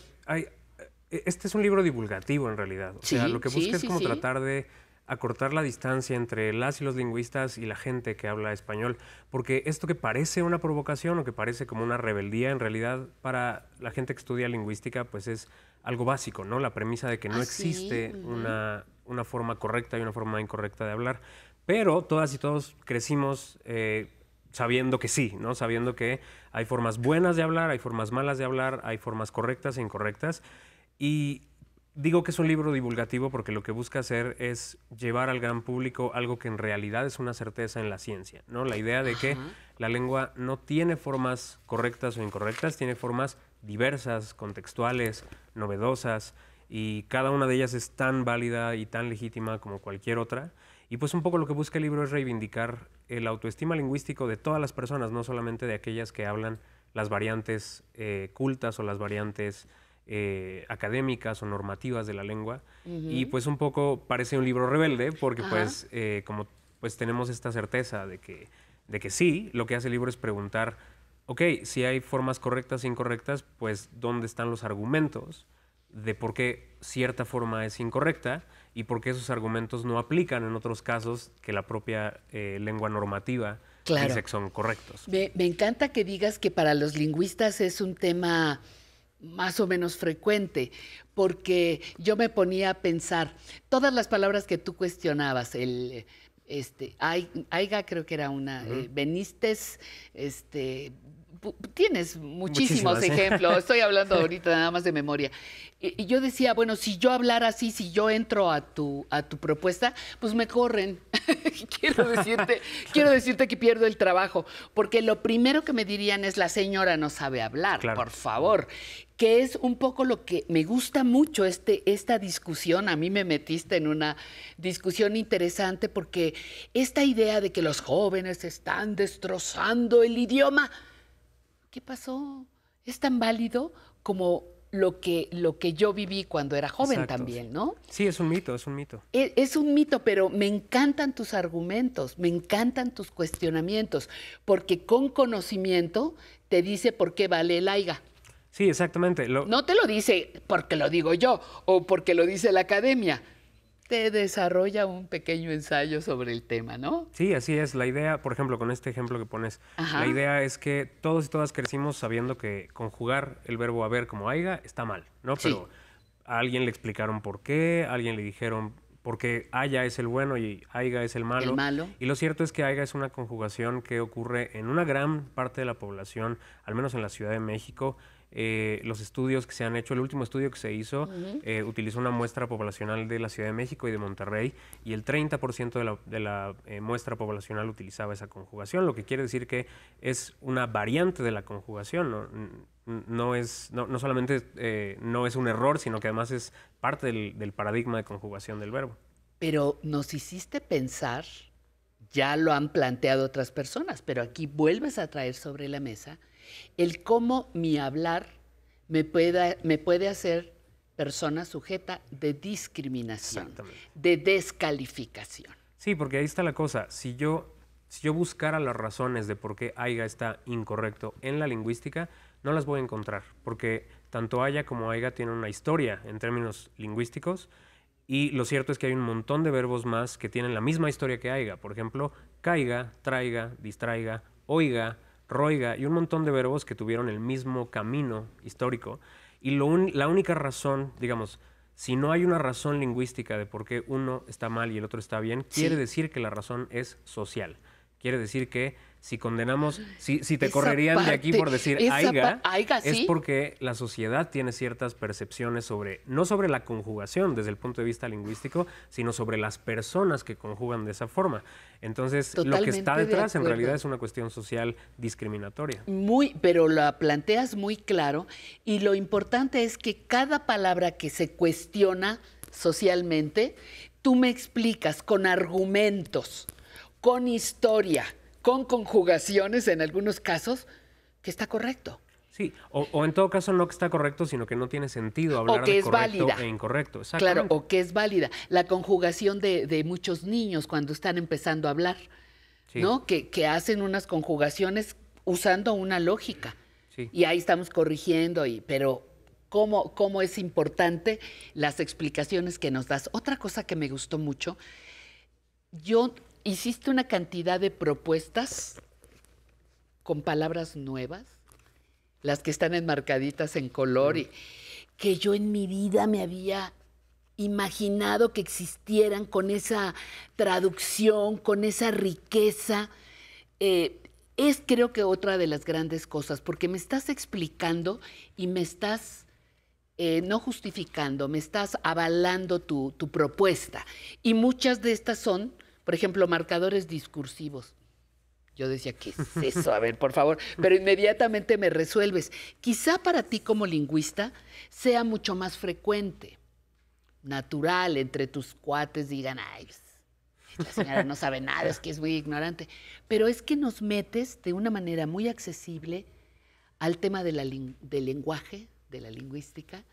este es un libro divulgativo, en realidad. O sea, lo que busca es como tratar de acortar la distancia entre las y los lingüistas y la gente que habla español. Porque esto que parece una provocación o que parece como una rebeldía, en realidad, para la gente que estudia lingüística, pues es algo básico, ¿no? La premisa de que no existe una forma correcta y una forma incorrecta de hablar. Pero todas y todos crecimos sabiendo que sí, ¿no? Sabiendo que hay formas buenas de hablar, hay formas malas de hablar, hay formas correctas e incorrectas. Y digo que es un libro divulgativo porque lo que busca hacer es llevar al gran público algo que en realidad es una certeza en la ciencia, ¿no? La idea de que la lengua no tiene formas correctas o incorrectas, tiene formas diversas, contextuales, novedosas, y cada una de ellas es tan válida y tan legítima como cualquier otra. Y pues un poco lo que busca el libro es reivindicar el autoestima lingüístico de todas las personas, no solamente de aquellas que hablan las variantes cultas o las variantes académicas o normativas de la lengua. Y pues un poco parece un libro rebelde porque pues como pues tenemos esta certeza de que sí, lo que hace el libro es preguntar, ok, si hay formas correctas e incorrectas, pues ¿dónde están los argumentos de por qué cierta forma es incorrecta y por qué esos argumentos no aplican en otros casos que la propia lengua normativa dice que son correctos? Me encanta que digas que para los lingüistas es un tema más o menos frecuente, porque yo me ponía a pensar, todas las palabras que tú cuestionabas, el aiga, creo que era una, venistes, tienes muchísimos ejemplos, estoy hablando ahorita nada más de memoria. Y yo decía, bueno, si yo hablara así, si yo entro a tu propuesta, pues me corren. quiero decirte que pierdo el trabajo, porque lo primero que me dirían es, la señora no sabe hablar, por favor. Que es un poco lo que me gusta mucho esta discusión. A mí me metiste en una discusión interesante porque esta idea de que los jóvenes están destrozando el idioma, ¿qué pasó? Es tan válido como lo que yo viví cuando era joven. Exacto. También, ¿no? Sí, es un mito, es un mito. Es un mito, pero me encantan tus argumentos, me encantan tus cuestionamientos, porque con conocimiento te dice por qué vale el AIGA. Sí, exactamente. No te lo dice porque lo digo yo o porque lo dice la academia. Te desarrolla un pequeño ensayo sobre el tema, ¿no? Sí, así es. La idea, por ejemplo, con este ejemplo que pones, ajá, la idea es que todos y todas crecimos sabiendo que conjugar el verbo haber como haiga está mal, ¿no? Pero sí, a alguien le explicaron por qué, a alguien le dijeron por qué haya es el bueno y haiga es el malo. El malo. Y lo cierto es que haiga es una conjugación que ocurre en una gran parte de la población, al menos en la Ciudad de México. Los estudios que se han hecho, el último estudio que se hizo, uh-huh, utilizó una muestra poblacional de la Ciudad de México y de Monterrey, y el 30% de la muestra poblacional utilizaba esa conjugación, lo que quiere decir que es una variante de la conjugación, no es un error, sino que además es parte del paradigma de conjugación del verbo. Pero nos hiciste pensar, ya lo han planteado otras personas, pero aquí vuelves a traer sobre la mesa el cómo mi hablar me puede hacer persona sujeta de discriminación, de descalificación. Sí, porque ahí está la cosa. Si yo buscara las razones de por qué haiga está incorrecto en la lingüística, no las voy a encontrar, porque tanto haya como haiga tienen una historia en términos lingüísticos. Y lo cierto es que hay un montón de verbos más que tienen la misma historia que haiga. Por ejemplo, caiga, traiga, distraiga, oiga, roiga, y un montón de verbos que tuvieron el mismo camino histórico. Y la única razón, digamos, si no hay una razón lingüística de por qué uno está mal y el otro está bien, sí, quiere decir que la razón es social. Quiere decir que si condenamos, si te correrían de aquí por decir aiga, ¿sí? Es porque la sociedad tiene ciertas percepciones sobre, no sobre la conjugación desde el punto de vista lingüístico, sino sobre las personas que conjugan de esa forma. Entonces, totalmente, lo que está detrás en realidad es una cuestión social discriminatoria. Pero lo planteas muy claro, y lo importante es que cada palabra que se cuestiona socialmente, tú me explicas con argumentos, con historia, con conjugaciones en algunos casos, que está correcto. Sí, o en todo caso no que está correcto, sino que no tiene sentido hablar de correcto e incorrecto. Claro, o que es válida. La conjugación de muchos niños cuando están empezando a hablar, sí, ¿no? Que hacen unas conjugaciones usando una lógica. Sí. Y ahí estamos corrigiendo, pero cómo es importante las explicaciones que nos das. Otra cosa que me gustó mucho, hiciste una cantidad de propuestas con palabras nuevas, las que están enmarcaditas en color, y que yo en mi vida me había imaginado que existieran, con esa traducción, con esa riqueza. Es creo que otra de las grandes cosas, porque me estás explicando y me estás... no justificando, me estás avalando tu propuesta. Y muchas de estas son... Por ejemplo, marcadores discursivos. Yo decía, ¿qué es eso? A ver, por favor. Pero inmediatamente me resuelves. Quizá para ti como lingüista sea mucho más frecuente, natural, entre tus cuates dirán, ay, la señora no sabe nada, es que es muy ignorante. Pero es que nos metes de una manera muy accesible al tema del lenguaje, de la lingüística,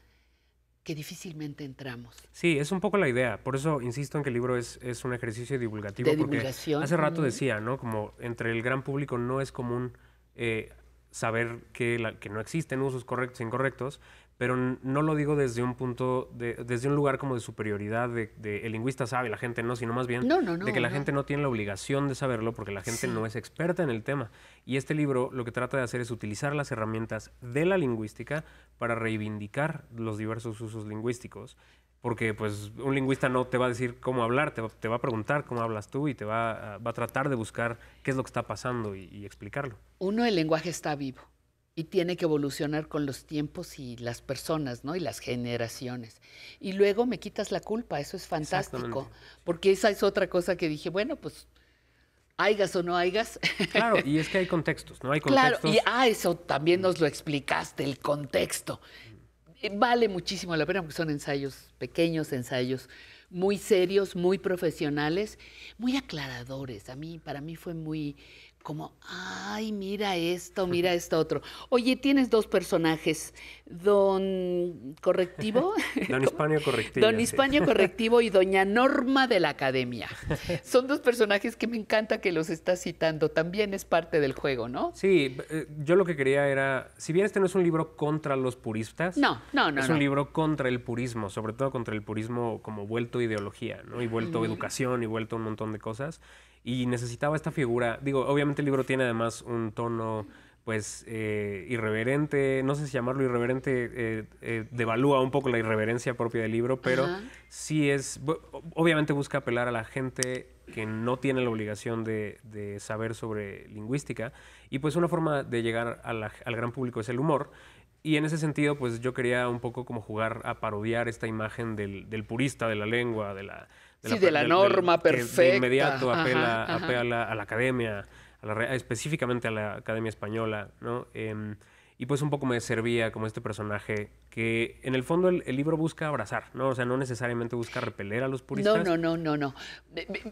que difícilmente entramos. Sí, es un poco la idea. Por eso insisto en que el libro es un ejercicio divulgativo. Porque hace rato decía, ¿no? Como entre el gran público no es común saber que no existen usos correctos e incorrectos, pero no lo digo desde un punto, desde un lugar como de superioridad, de el lingüista sabe, la gente no, sino más bien de que la gente no tiene la obligación de saberlo porque la gente, sí, no es experta en el tema. Y este libro lo que trata de hacer es utilizar las herramientas de la lingüística para reivindicar los diversos usos lingüísticos, porque pues un lingüista no te va a decir cómo hablar, te va a preguntar cómo hablas tú y te va a tratar de buscar qué es lo que está pasando y explicarlo. El lenguaje está vivo y tiene que evolucionar con los tiempos y las personas, ¿no? Y las generaciones. Y luego me quitas la culpa, eso es fantástico, porque esa es otra cosa que dije, bueno, pues haigas o no haigas. Claro, y es que hay contextos, ¿no? Hay contextos. Claro, y eso también nos lo explicaste, el contexto. Vale muchísimo la pena porque son ensayos, pequeños ensayos, muy serios, muy profesionales, muy aclaradores. Para mí fue muy como, ay, mira esto otro. Oye, tienes dos personajes, don Correctivo. Don Hispanio Correctivo. Don Hispanio Correctivo y doña Norma de la Academia. Son dos personajes que me encanta que los estás citando. También es parte del juego, ¿no? Sí, yo lo que quería era, si bien este no es un libro contra los puristas. No, no, no. Es un libro contra el purismo, sobre todo contra el purismo como vuelto ideología, ¿no? Y vuelto educación y vuelto un montón de cosas. Y necesitaba esta figura. Digo, obviamente el libro tiene además un tono, pues, irreverente. No sé si llamarlo irreverente devalúa un poco la irreverencia propia del libro, pero sí es... Obviamente busca apelar a la gente que no tiene la obligación de saber sobre lingüística. Y pues una forma de llegar a al gran público es el humor. Y en ese sentido, pues, yo quería un poco como jugar a parodiar esta imagen del purista, de la lengua, de la norma perfecta. De inmediato apela a la academia, específicamente a la Academia Española, ¿no? Y pues un poco me servía como este personaje que en el fondo el libro busca abrazar, ¿no? O sea, no necesariamente busca repeler a los puristas. No, no, no, no, no.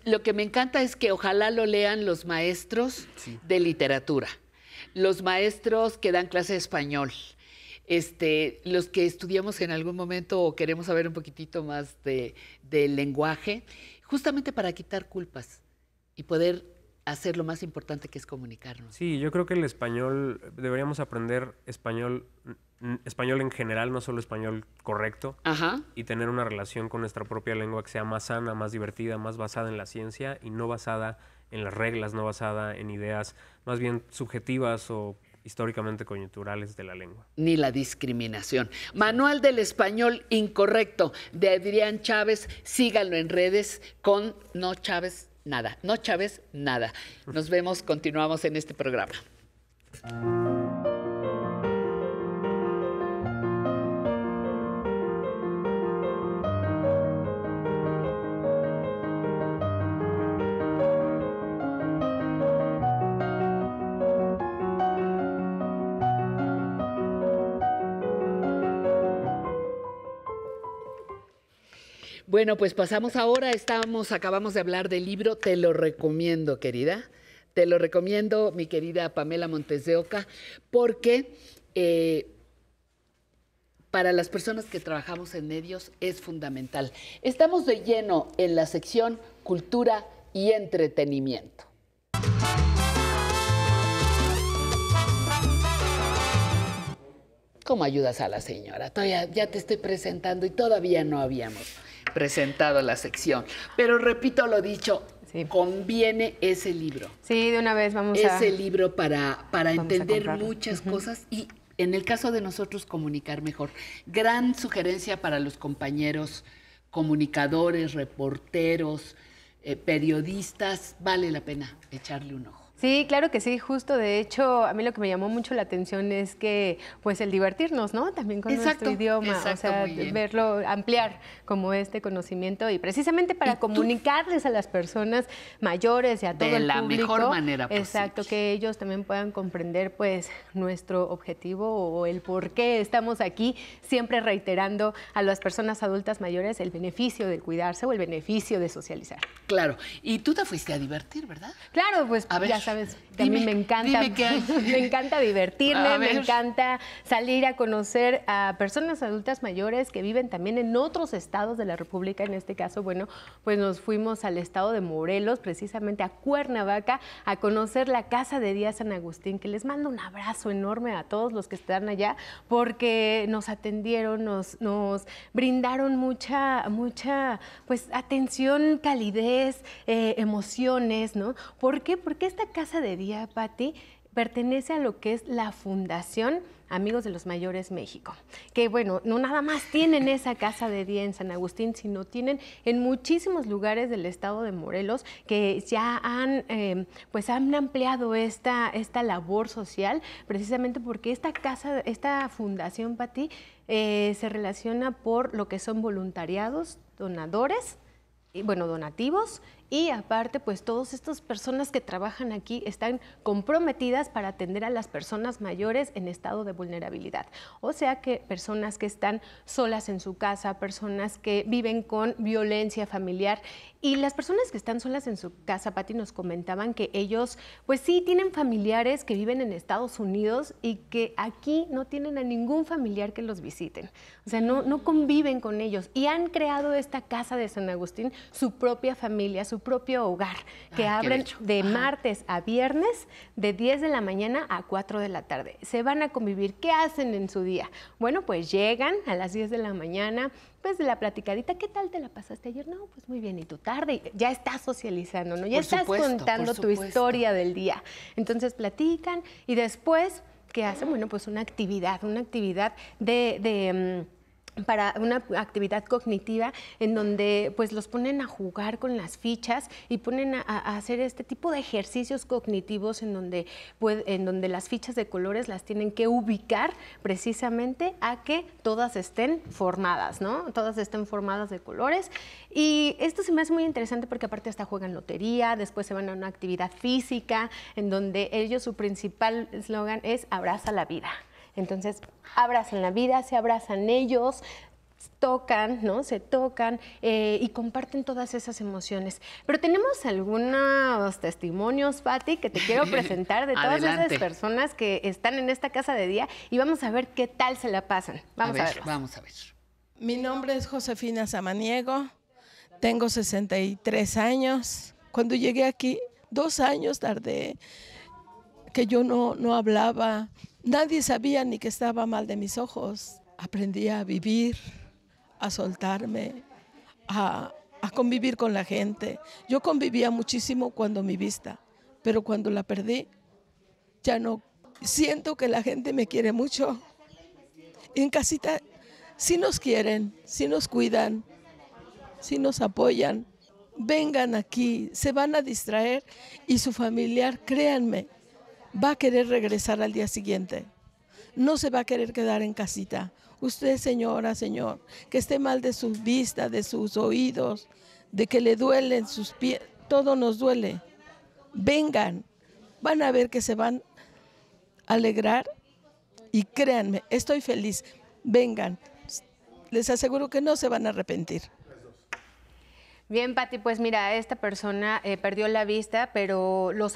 Lo que me encanta es que ojalá lo lean los maestros de literatura, los maestros que dan clase de español. Los que estudiamos en algún momento o queremos saber un poquitito más de lenguaje, justamente para quitar culpas y poder hacer lo más importante, que es comunicarnos. Sí, yo creo que el español, deberíamos aprender español, español en general, no solo español correcto, y tener una relación con nuestra propia lengua que sea más sana, más divertida, más basada en la ciencia y no basada en las reglas, no basada en ideas más bien subjetivas o históricamente coyunturales de la lengua. Ni la discriminación. Manual del Español Incorrecto, de Adrián Chávez. Síganlo en redes con No Chávez Nada. No Chávez Nada. Nos vemos, continuamos en este programa. Bueno, pues pasamos ahora, acabamos de hablar del libro, te lo recomiendo, querida, te lo recomiendo, mi querida Pamela Montes de Oca, porque para las personas que trabajamos en medios es fundamental. Estamos de lleno en la sección Cultura y Entretenimiento. ¿Cómo ayudas a la señora? Todavía, ya te estoy presentando y todavía no habíamos presentado la sección. Pero repito lo dicho, conviene ese libro. Sí, de una vez vamos a... Ese libro para entender muchas cosas y, en el caso de nosotros, comunicar mejor. Gran sugerencia para los compañeros comunicadores, reporteros, periodistas. Vale la pena echarle un ojo. Sí, claro que sí, justo. De hecho, a mí lo que me llamó mucho la atención es que, pues, el divertirnos, ¿no? También con nuestro idioma, o sea, verlo, ampliar como este conocimiento y precisamente para comunicarles a las personas mayores y a todo el público. De la mejor manera posible. Exacto, que ellos también puedan comprender, pues, nuestro objetivo o el por qué estamos aquí, siempre reiterando a las personas adultas mayores el beneficio de cuidarse o el beneficio de socializar. Claro, y tú te fuiste a divertir, ¿verdad? Claro, pues, a ver, ya sabes, dime, a mí me encanta, me encanta divertirme, me encanta salir a conocer a personas adultas mayores que viven también en otros estados de la República. En este caso, bueno, pues nos fuimos al estado de Morelos, precisamente a Cuernavaca, a conocer la Casa de Día San Agustín, que les mando un abrazo enorme a todos los que están allá, porque nos atendieron, nos brindaron mucha pues, atención, calidez, emociones, ¿no? ¿Por qué? Porque esta Casa de Día, Pati, pertenece a lo que es la Fundación Amigos de los Mayores México, que, bueno, no nada más tienen esa Casa de Día en San Agustín, sino tienen en muchísimos lugares del estado de Morelos que ya han ampliado esta labor social, precisamente porque esta fundación, Pati, se relaciona por lo que son voluntariados, donativos Y aparte, pues todas estas personas que trabajan aquí están comprometidas para atender a las personas mayores en estado de vulnerabilidad. O sea que personas que están solas en su casa, personas que viven con violencia familiar, y las personas que están solas en su casa, Pati, nos comentaban que ellos pues sí tienen familiares que viven en Estados Unidos y que aquí no tienen a ningún familiar que los visiten. O sea, no conviven con ellos y han creado esta casa de San Agustín, su propia familia, su propio hogar, que abren de martes a viernes de 10 de la mañana a 4 de la tarde. Se van a convivir. ¿Qué hacen en su día? Bueno, pues llegan a las 10 de la mañana, pues de la platicadita, ¿qué tal te la pasaste ayer? No, pues muy bien, y tú tarde, ya estás socializando, ¿no? Ya estás contando tu historia del día. Entonces platican y después, ¿qué hacen? Bueno, pues una actividad para una actividad cognitiva en donde pues los ponen a jugar con las fichas y ponen a hacer este tipo de ejercicios cognitivos en donde, las fichas de colores las tienen que ubicar precisamente a que todas estén formadas, ¿no? Todas estén formadas de colores. Y esto se me hace muy interesante porque aparte hasta juegan lotería, después se van a una actividad física en donde ellos, su principal eslogan es abraza la vida. Entonces, abrazan la vida, se abrazan ellos, tocan, ¿no? Se tocan y comparten todas esas emociones. Pero tenemos algunos testimonios, Pati, que te quiero presentar de todas esas personas que están en esta casa de día y vamos a ver qué tal se la pasan. Vamos a ver. Mi nombre es Josefina Samaniego, tengo 63 años. Cuando llegué aquí, 2 años tardé, que yo no hablaba. Nadie sabía ni que estaba mal de mis ojos. Aprendí a vivir, a soltarme, a convivir con la gente. Yo convivía muchísimo cuando mi vista, pero cuando la perdí, ya no. Siento que la gente me quiere mucho. En casita sí nos quieren, sí nos cuidan, sí nos apoyan. Vengan aquí, se van a distraer y su familiar, créanme, va a querer regresar al día siguiente. No se va a querer quedar en casita. Usted, señora, señor, que esté mal de sus vistas, de sus oídos, de que le duelen sus pies, todo nos duele. Vengan, van a ver que se van a alegrar y créanme, estoy feliz. Vengan, les aseguro que no se van a arrepentir. Bien, Pati, pues mira, esta persona perdió la vista, pero la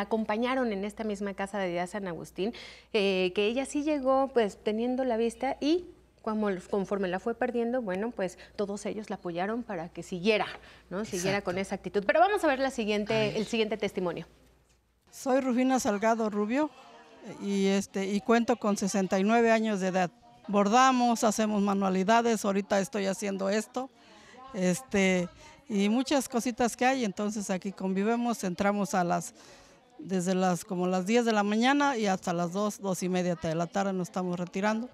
acompañaron en esta misma casa de día San Agustín, que ella sí llegó pues teniendo la vista y conforme la fue perdiendo, bueno, pues todos ellos la apoyaron para que siguiera, ¿no? Siguiera con esa actitud. Pero vamos a ver el siguiente testimonio. Soy Rufina Salgado Rubio y cuento con 69 años de edad. Bordamos, hacemos manualidades, ahorita estoy haciendo esto. Y muchas cositas que hay, entonces aquí convivemos, entramos desde las 10 de la mañana y hasta las 2:30 de la tarde nos estamos retirando.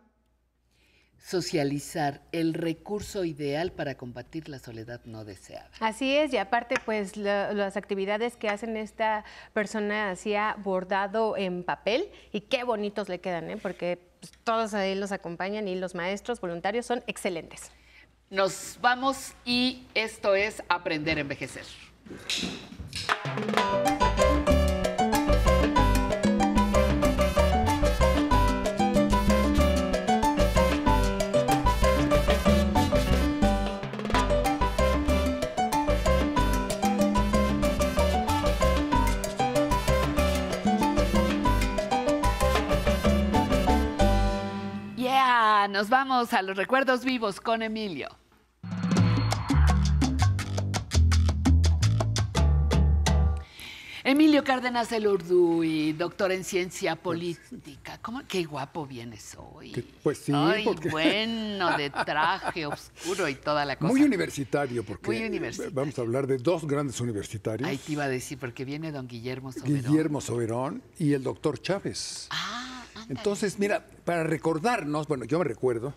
Socializar, el recurso ideal para combatir la soledad no deseada. Así es, y aparte pues las actividades que hacen esta persona hacía bordado en papel y qué bonitos le quedan, porque pues, todos ahí los acompañan y los maestros voluntarios son excelentes. Nos vamos y esto es Aprender a Envejecer. Yeah, nos vamos a los recuerdos vivos con Emilio. Emilio Cárdenas del Urduy, doctor en ciencia política. ¿Cómo? Qué guapo vienes hoy. Pues sí. Ay, porque... bueno, de traje oscuro y toda la cosa. Muy universitario, porque vamos a hablar de 2 grandes universitarios. Ahí te iba a decir, porque viene don Guillermo Soberón. Guillermo Soberón y el doctor Chávez. Ah, ándale. Entonces, mira, para recordarnos, bueno, yo me recuerdo.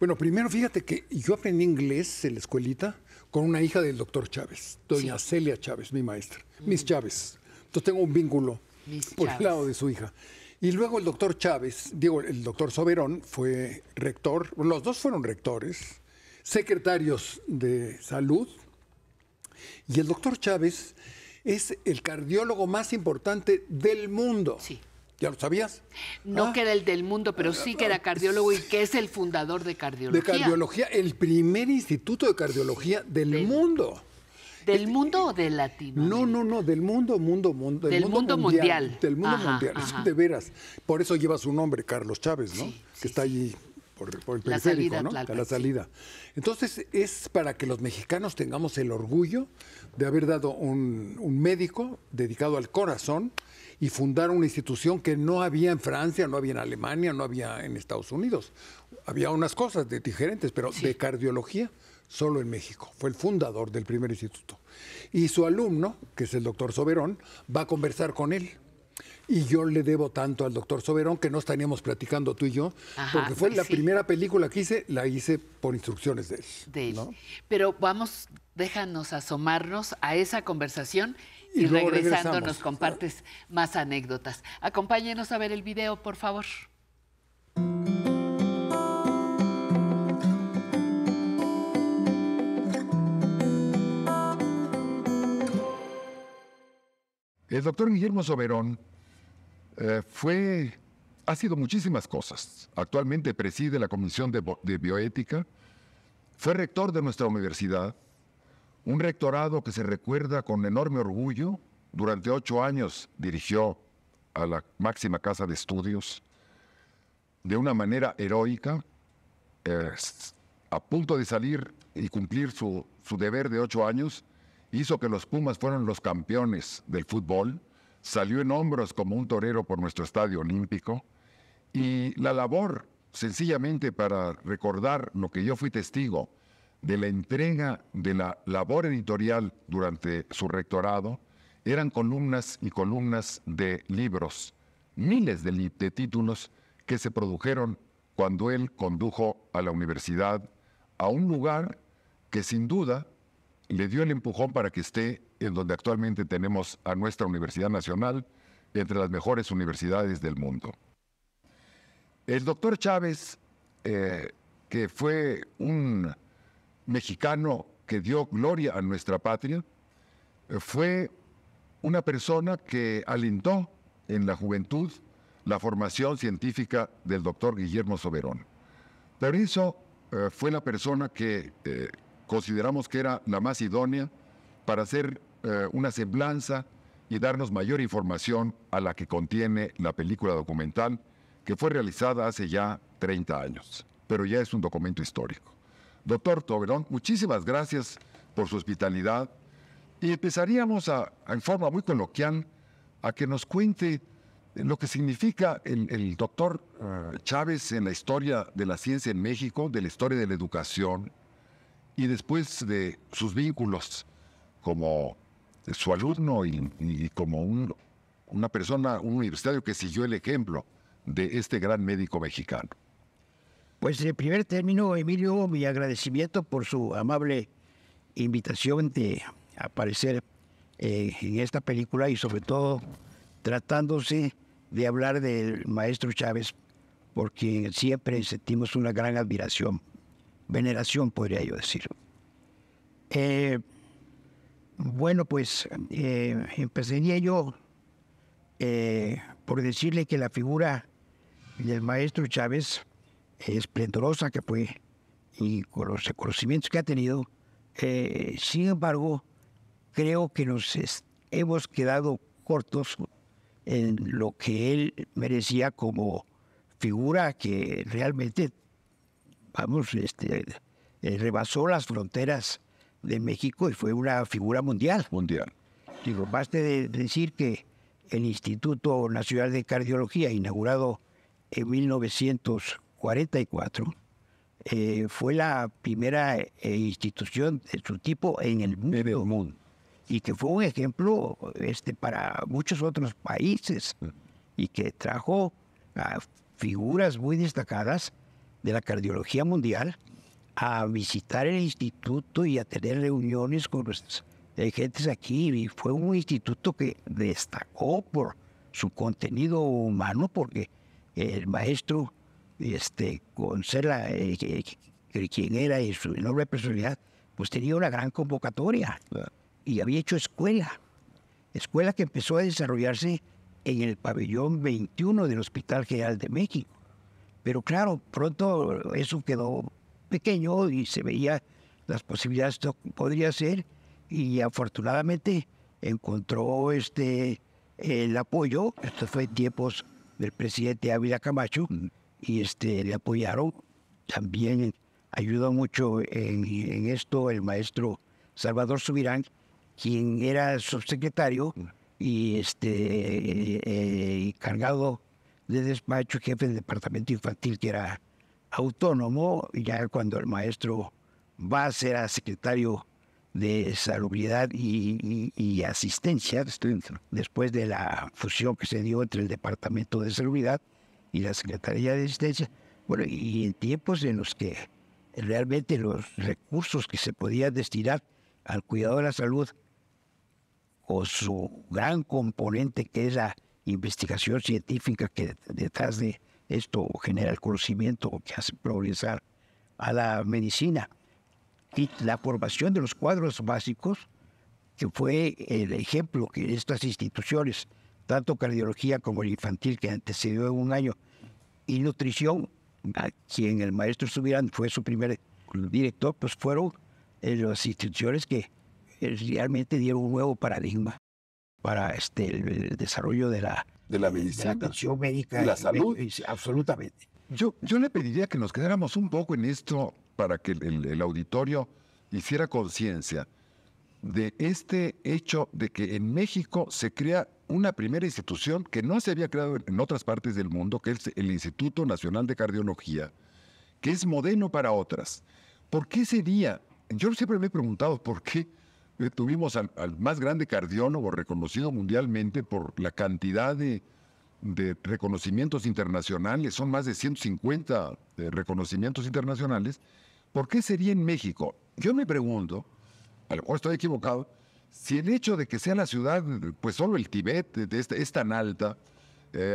Bueno, primero, fíjate que yo aprendí inglés en la escuelita con una hija del doctor Chávez, doña Celia Chávez, mi maestra, Miss Chávez. Entonces tengo un vínculo por el lado de su hija. Y luego el doctor Chávez, digo, el doctor Soberón fue rector, los dos fueron rectores, secretarios de salud Y el doctor Chávez es el cardiólogo más importante del mundo. Sí. ¿Ya lo sabías? No que era el del mundo, pero sí que era cardiólogo y que es el fundador de cardiología. De cardiología, el primer instituto de cardiología del mundo. ¿Del mundo o de Latinoamérica? No, no, no, del mundo. Del mundo mundial. Del mundo mundial, de veras. Por eso lleva su nombre, Carlos Chávez, ¿no? Sí, que está allí por el periférico, ¿no? A la salida. Entonces, es para que los mexicanos tengamos el orgullo de haber dado un médico dedicado al corazón y fundar una institución que no había en Francia, no había en Alemania, no había en Estados Unidos. Había unas cosas diferentes, pero de cardiología solo en México. Fue el fundador del primer instituto. Y su alumno, que es el doctor Soberón, va a conversar con él. Y yo le debo tanto al doctor Soberón que no estaríamos platicando tú y yo, porque fue la primera película que hice, la hice por instrucciones de él. ¿No? Pero vamos, déjanos asomarnos a esa conversación. Y regresando nos compartes más anécdotas. Acompáñenos a ver el video, por favor. El doctor Guillermo Soberón ha sido muchísimas cosas. Actualmente preside la Comisión de Bioética. Fue rector de nuestra universidad. Un rectorado que se recuerda con enorme orgullo. Durante 8 años dirigió a la máxima casa de estudios de una manera heroica, a punto de salir y cumplir su deber de 8 años, hizo que los Pumas fueran los campeones del fútbol, salió en hombros como un torero por nuestro estadio olímpico, y la labor, sencillamente para recordar lo que yo fui testigo, de la entrega de la labor editorial durante su rectorado, eran columnas y columnas de libros, miles de títulos que se produjeron cuando él condujo a la universidad a un lugar que sin duda le dio el empujón para que esté en donde actualmente tenemos a nuestra Universidad Nacional, entre las mejores universidades del mundo. El doctor Chávez, que fue un mexicano que dio gloria a nuestra patria, fue una persona que alentó en la juventud la formación científica del doctor Guillermo Soberón. Por eso fue la persona que consideramos que era la más idónea para hacer una semblanza y darnos mayor información a la que contiene la película documental, que fue realizada hace ya 30 años, pero ya es un documento histórico. Doctor Soberón, muchísimas gracias por su hospitalidad y empezaríamos en forma muy coloquial a que nos cuente lo que significa el doctor Chávez en la historia de la ciencia en México, de la historia de la educación y después de sus vínculos como su alumno y como una persona, un universitario que siguió el ejemplo de este gran médico mexicano. Pues en primer término, Emilio, mi agradecimiento por su amable invitación de aparecer en esta película y sobre todo tratándose de hablar del maestro Chávez, por quien siempre sentimos una gran admiración, veneración podría yo decir. Bueno, pues empezaría yo por decirle que la figura del maestro Chávez, esplendorosa que fue y con los reconocimientos que ha tenido, sin embargo creo que nos hemos quedado cortos en lo que él merecía como figura que realmente, vamos, rebasó las fronteras de México y fue una figura mundial. Digo, basta de decir que el Instituto Nacional de Cardiología, inaugurado en 1944, fue la primera institución de su tipo en el mundo y que fue un ejemplo para muchos otros países y que trajo a figuras muy destacadas de la cardiología mundial a visitar el instituto y a tener reuniones con nuestras gentes aquí, y fue un instituto que destacó por su contenido humano porque el maestro, con ser quien era y su enorme personalidad, pues tenía una gran convocatoria. y había hecho escuela. Escuela que empezó a desarrollarse en el pabellón 21 del Hospital General de México. Pero claro, pronto eso quedó pequeño y se veía las posibilidades que podría ser, y afortunadamente encontró el apoyo. Esto fue en tiempos del presidente Ávila Camacho, y le apoyaron. También ayudó mucho en esto el maestro Salvador Subirán, quien era subsecretario y encargado de despacho, jefe del departamento infantil, que era autónomo, ya cuando el maestro Vaz era secretario de salubridad y asistencia, después de la fusión que se dio entre el departamento de salubridad y la Secretaría de Asistencia. Bueno, y en tiempos en los que realmente los recursos que se podían destinar al cuidado de la salud, o su gran componente que es la investigación científica que detrás de esto genera el conocimiento que hace progresar a la medicina, y la formación de los cuadros básicos, que fue el ejemplo que estas instituciones, tanto cardiología como el infantil, que antecedió en un año, y nutrición, a quien el maestro Subirán fue su primer director, pues fueron las instituciones que realmente dieron un nuevo paradigma para el desarrollo de la medicina, de la atención médica y la salud. Absolutamente. Yo le pediría que nos quedáramos un poco en esto para que el auditorio hiciera conciencia de este hecho de que en México se crea una primera institución que no se había creado en otras partes del mundo, que es el Instituto Nacional de Cardiología, que es modelo para otras. ¿Por qué sería? Yo siempre me he preguntado por qué tuvimos al más grande cardiólogo reconocido mundialmente por la cantidad de reconocimientos internacionales, son más de 150 reconocimientos internacionales. ¿Por qué sería en México? Yo me pregunto, a lo mejor estoy equivocado, si el hecho de que sea la ciudad, pues solo el Tíbet es tan alta,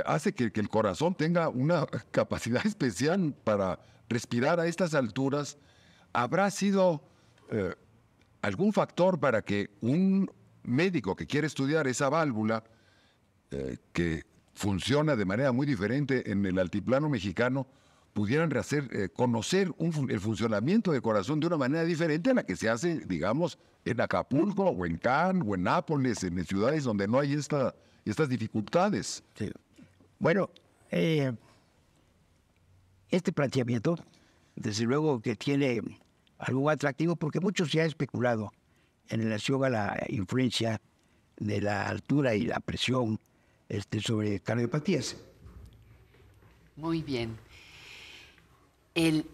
hace que el corazón tenga una capacidad especial para respirar a estas alturas. ¿Habrá sido algún factor para que un médico que quiere estudiar esa válvula, que funciona de manera muy diferente en el altiplano mexicano, pudieran conocer el funcionamiento del corazón de una manera diferente a la que se hace, digamos, en Acapulco o en Cannes o en Nápoles, en ciudades donde no hay estas dificultades? Sí. Bueno, este planteamiento, desde luego que tiene algo atractivo, porque mucho se ha especulado en relación a la influencia de la altura y la presión sobre cardiopatías. Muy bien. El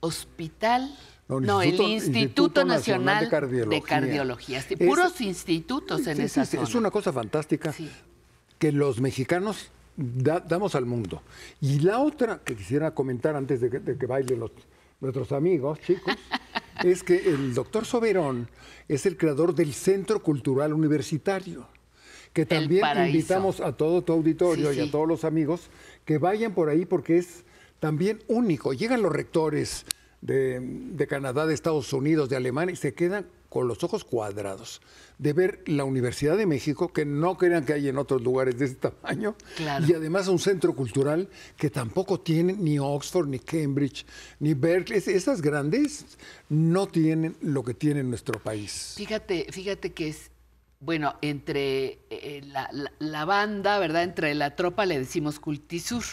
hospital. El Instituto Nacional de Cardiología. Puros institutos en esa zona. Es una cosa fantástica que los mexicanos damos al mundo. Y la otra que quisiera comentar antes de que bailen nuestros amigos, chicos, es que el doctor Soberón es el creador del Centro Cultural Universitario, que también invitamos a todo tu auditorio y a todos los amigos que vayan por ahí, porque es también único. Llegan los rectores de Canadá, de Estados Unidos, de Alemania, y se quedan con los ojos cuadrados de ver la Universidad de México, que no crean que hay en otros lugares de este tamaño, y además un centro cultural que tampoco tienen ni Oxford, ni Cambridge, ni Berkeley. Esas grandes no tienen lo que tiene nuestro país. Fíjate que es... Bueno, entre la banda, ¿verdad? Entre la tropa le decimos Cultisur,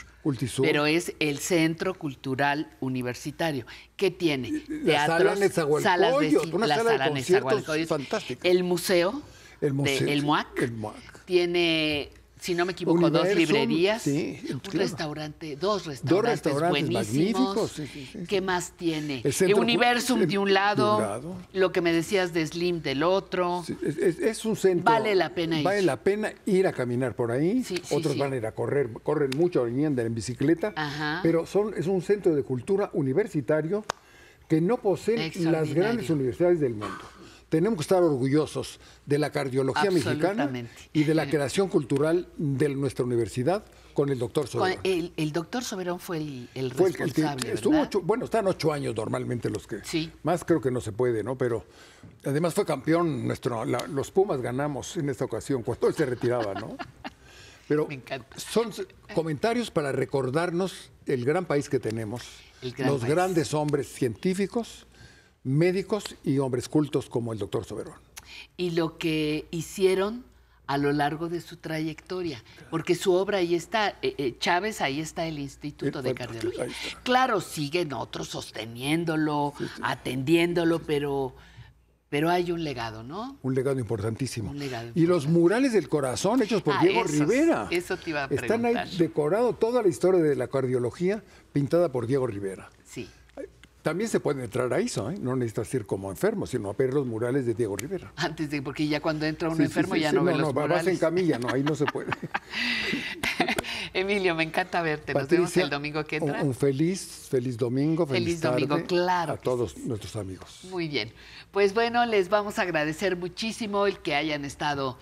pero es el Centro Cultural Universitario. ¿Qué tiene? Teatros, salas de cine, la sala de conciertos fantástica. El museo el MUAC. Tiene, si no me equivoco, Universum, 2 librerías, dos restaurantes buenísimos. Sí. ¿Qué más tiene? Universum de un lado, lo que me decías de Slim del otro. Sí, es un centro. Vale la pena ir a caminar por ahí. Otros van a ir a correr, corren mucho, andan en bicicleta. Ajá. Pero es un centro de cultura universitario que no poseen las grandes universidades del mundo. tenemos que estar orgullosos de la cardiología mexicana y de la creación cultural de nuestra universidad con el doctor Soberón. El doctor Soberón fue el responsable, ¿verdad? Bueno, están 8 años normalmente los que... Sí. Más creo que no se puede, ¿no? Pero además fue campeón nuestro... los Pumas ganamos en esta ocasión cuando él se retiraba, ¿no? Pero me encanta. Son comentarios para recordarnos el gran país que tenemos, los grandes hombres científicos, médicos y hombres cultos como el doctor Soberón. Y lo que hicieron a lo largo de su trayectoria, porque su obra ahí está, Chávez, ahí está el Instituto de Cardiología. Claro, siguen otros sosteniéndolo, atendiéndolo, pero hay un legado, ¿no? Un legado importantísimo. Un legado importante. Y los murales del corazón hechos por Diego Rivera. Eso te iba a preguntar. Están ahí decorado toda la historia de la cardiología pintada por Diego Rivera. Sí. También se puede entrar a eso, ¿eh? No necesitas ir como enfermo, sino a ver los murales de Diego Rivera. Antes de, porque ya cuando entra uno enfermo ya no ve los murales. Vas en camilla, no, ahí no se puede. Emilio, me encanta verte. Patricia, nos vemos el domingo que entra. Un feliz domingo, feliz tarde domingo, claro. A todos nuestros amigos. Muy bien. Pues bueno, les vamos a agradecer muchísimo el que hayan estado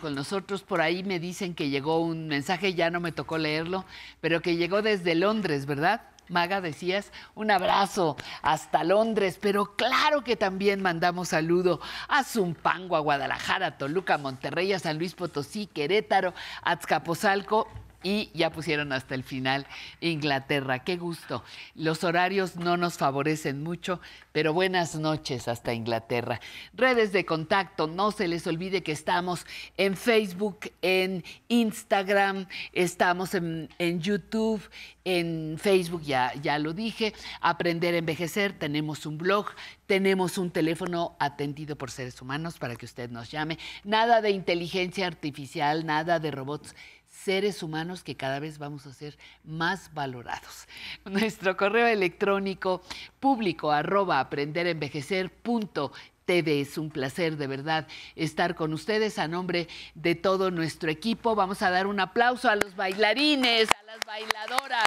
con nosotros. Por ahí me dicen que llegó un mensaje, ya no me tocó leerlo, pero que llegó desde Londres, ¿verdad? Maga, decías, un abrazo hasta Londres, pero claro que también mandamos saludo a Zumpango, a Guadalajara, a Toluca, a Monterrey, a San Luis Potosí, Querétaro, a Azcapotzalco y ya pusieron hasta el final Inglaterra. Qué gusto. Los horarios no nos favorecen mucho, pero buenas noches hasta Inglaterra. Redes de contacto, no se les olvide que estamos en Facebook, en Instagram, estamos en YouTube. En Facebook, ya lo dije, Aprender a Envejecer, tenemos un blog, tenemos un teléfono atendido por seres humanos para que usted nos llame. Nada de inteligencia artificial, nada de robots, seres humanos que cada vez vamos a ser más valorados. Nuestro correo electrónico público @aprenderenvejecer.tv. Es un placer de verdad estar con ustedes a nombre de todo nuestro equipo. Vamos a dar un aplauso a los bailarines, a las bailadoras,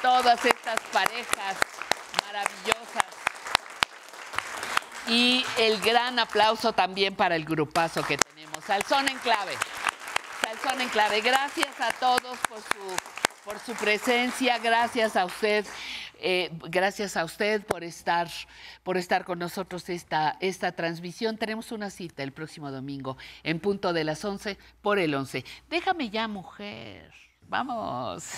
todas estas parejas maravillosas. Y el gran aplauso también para el grupazo que tenemos, Salsón en Clave. Salsón en Clave, gracias a todos por su presencia, gracias a usted. Gracias a usted por estar con nosotros esta transmisión. Tenemos una cita el próximo domingo en punto de las 11 por el 11. Déjame ya, mujer. Vamos.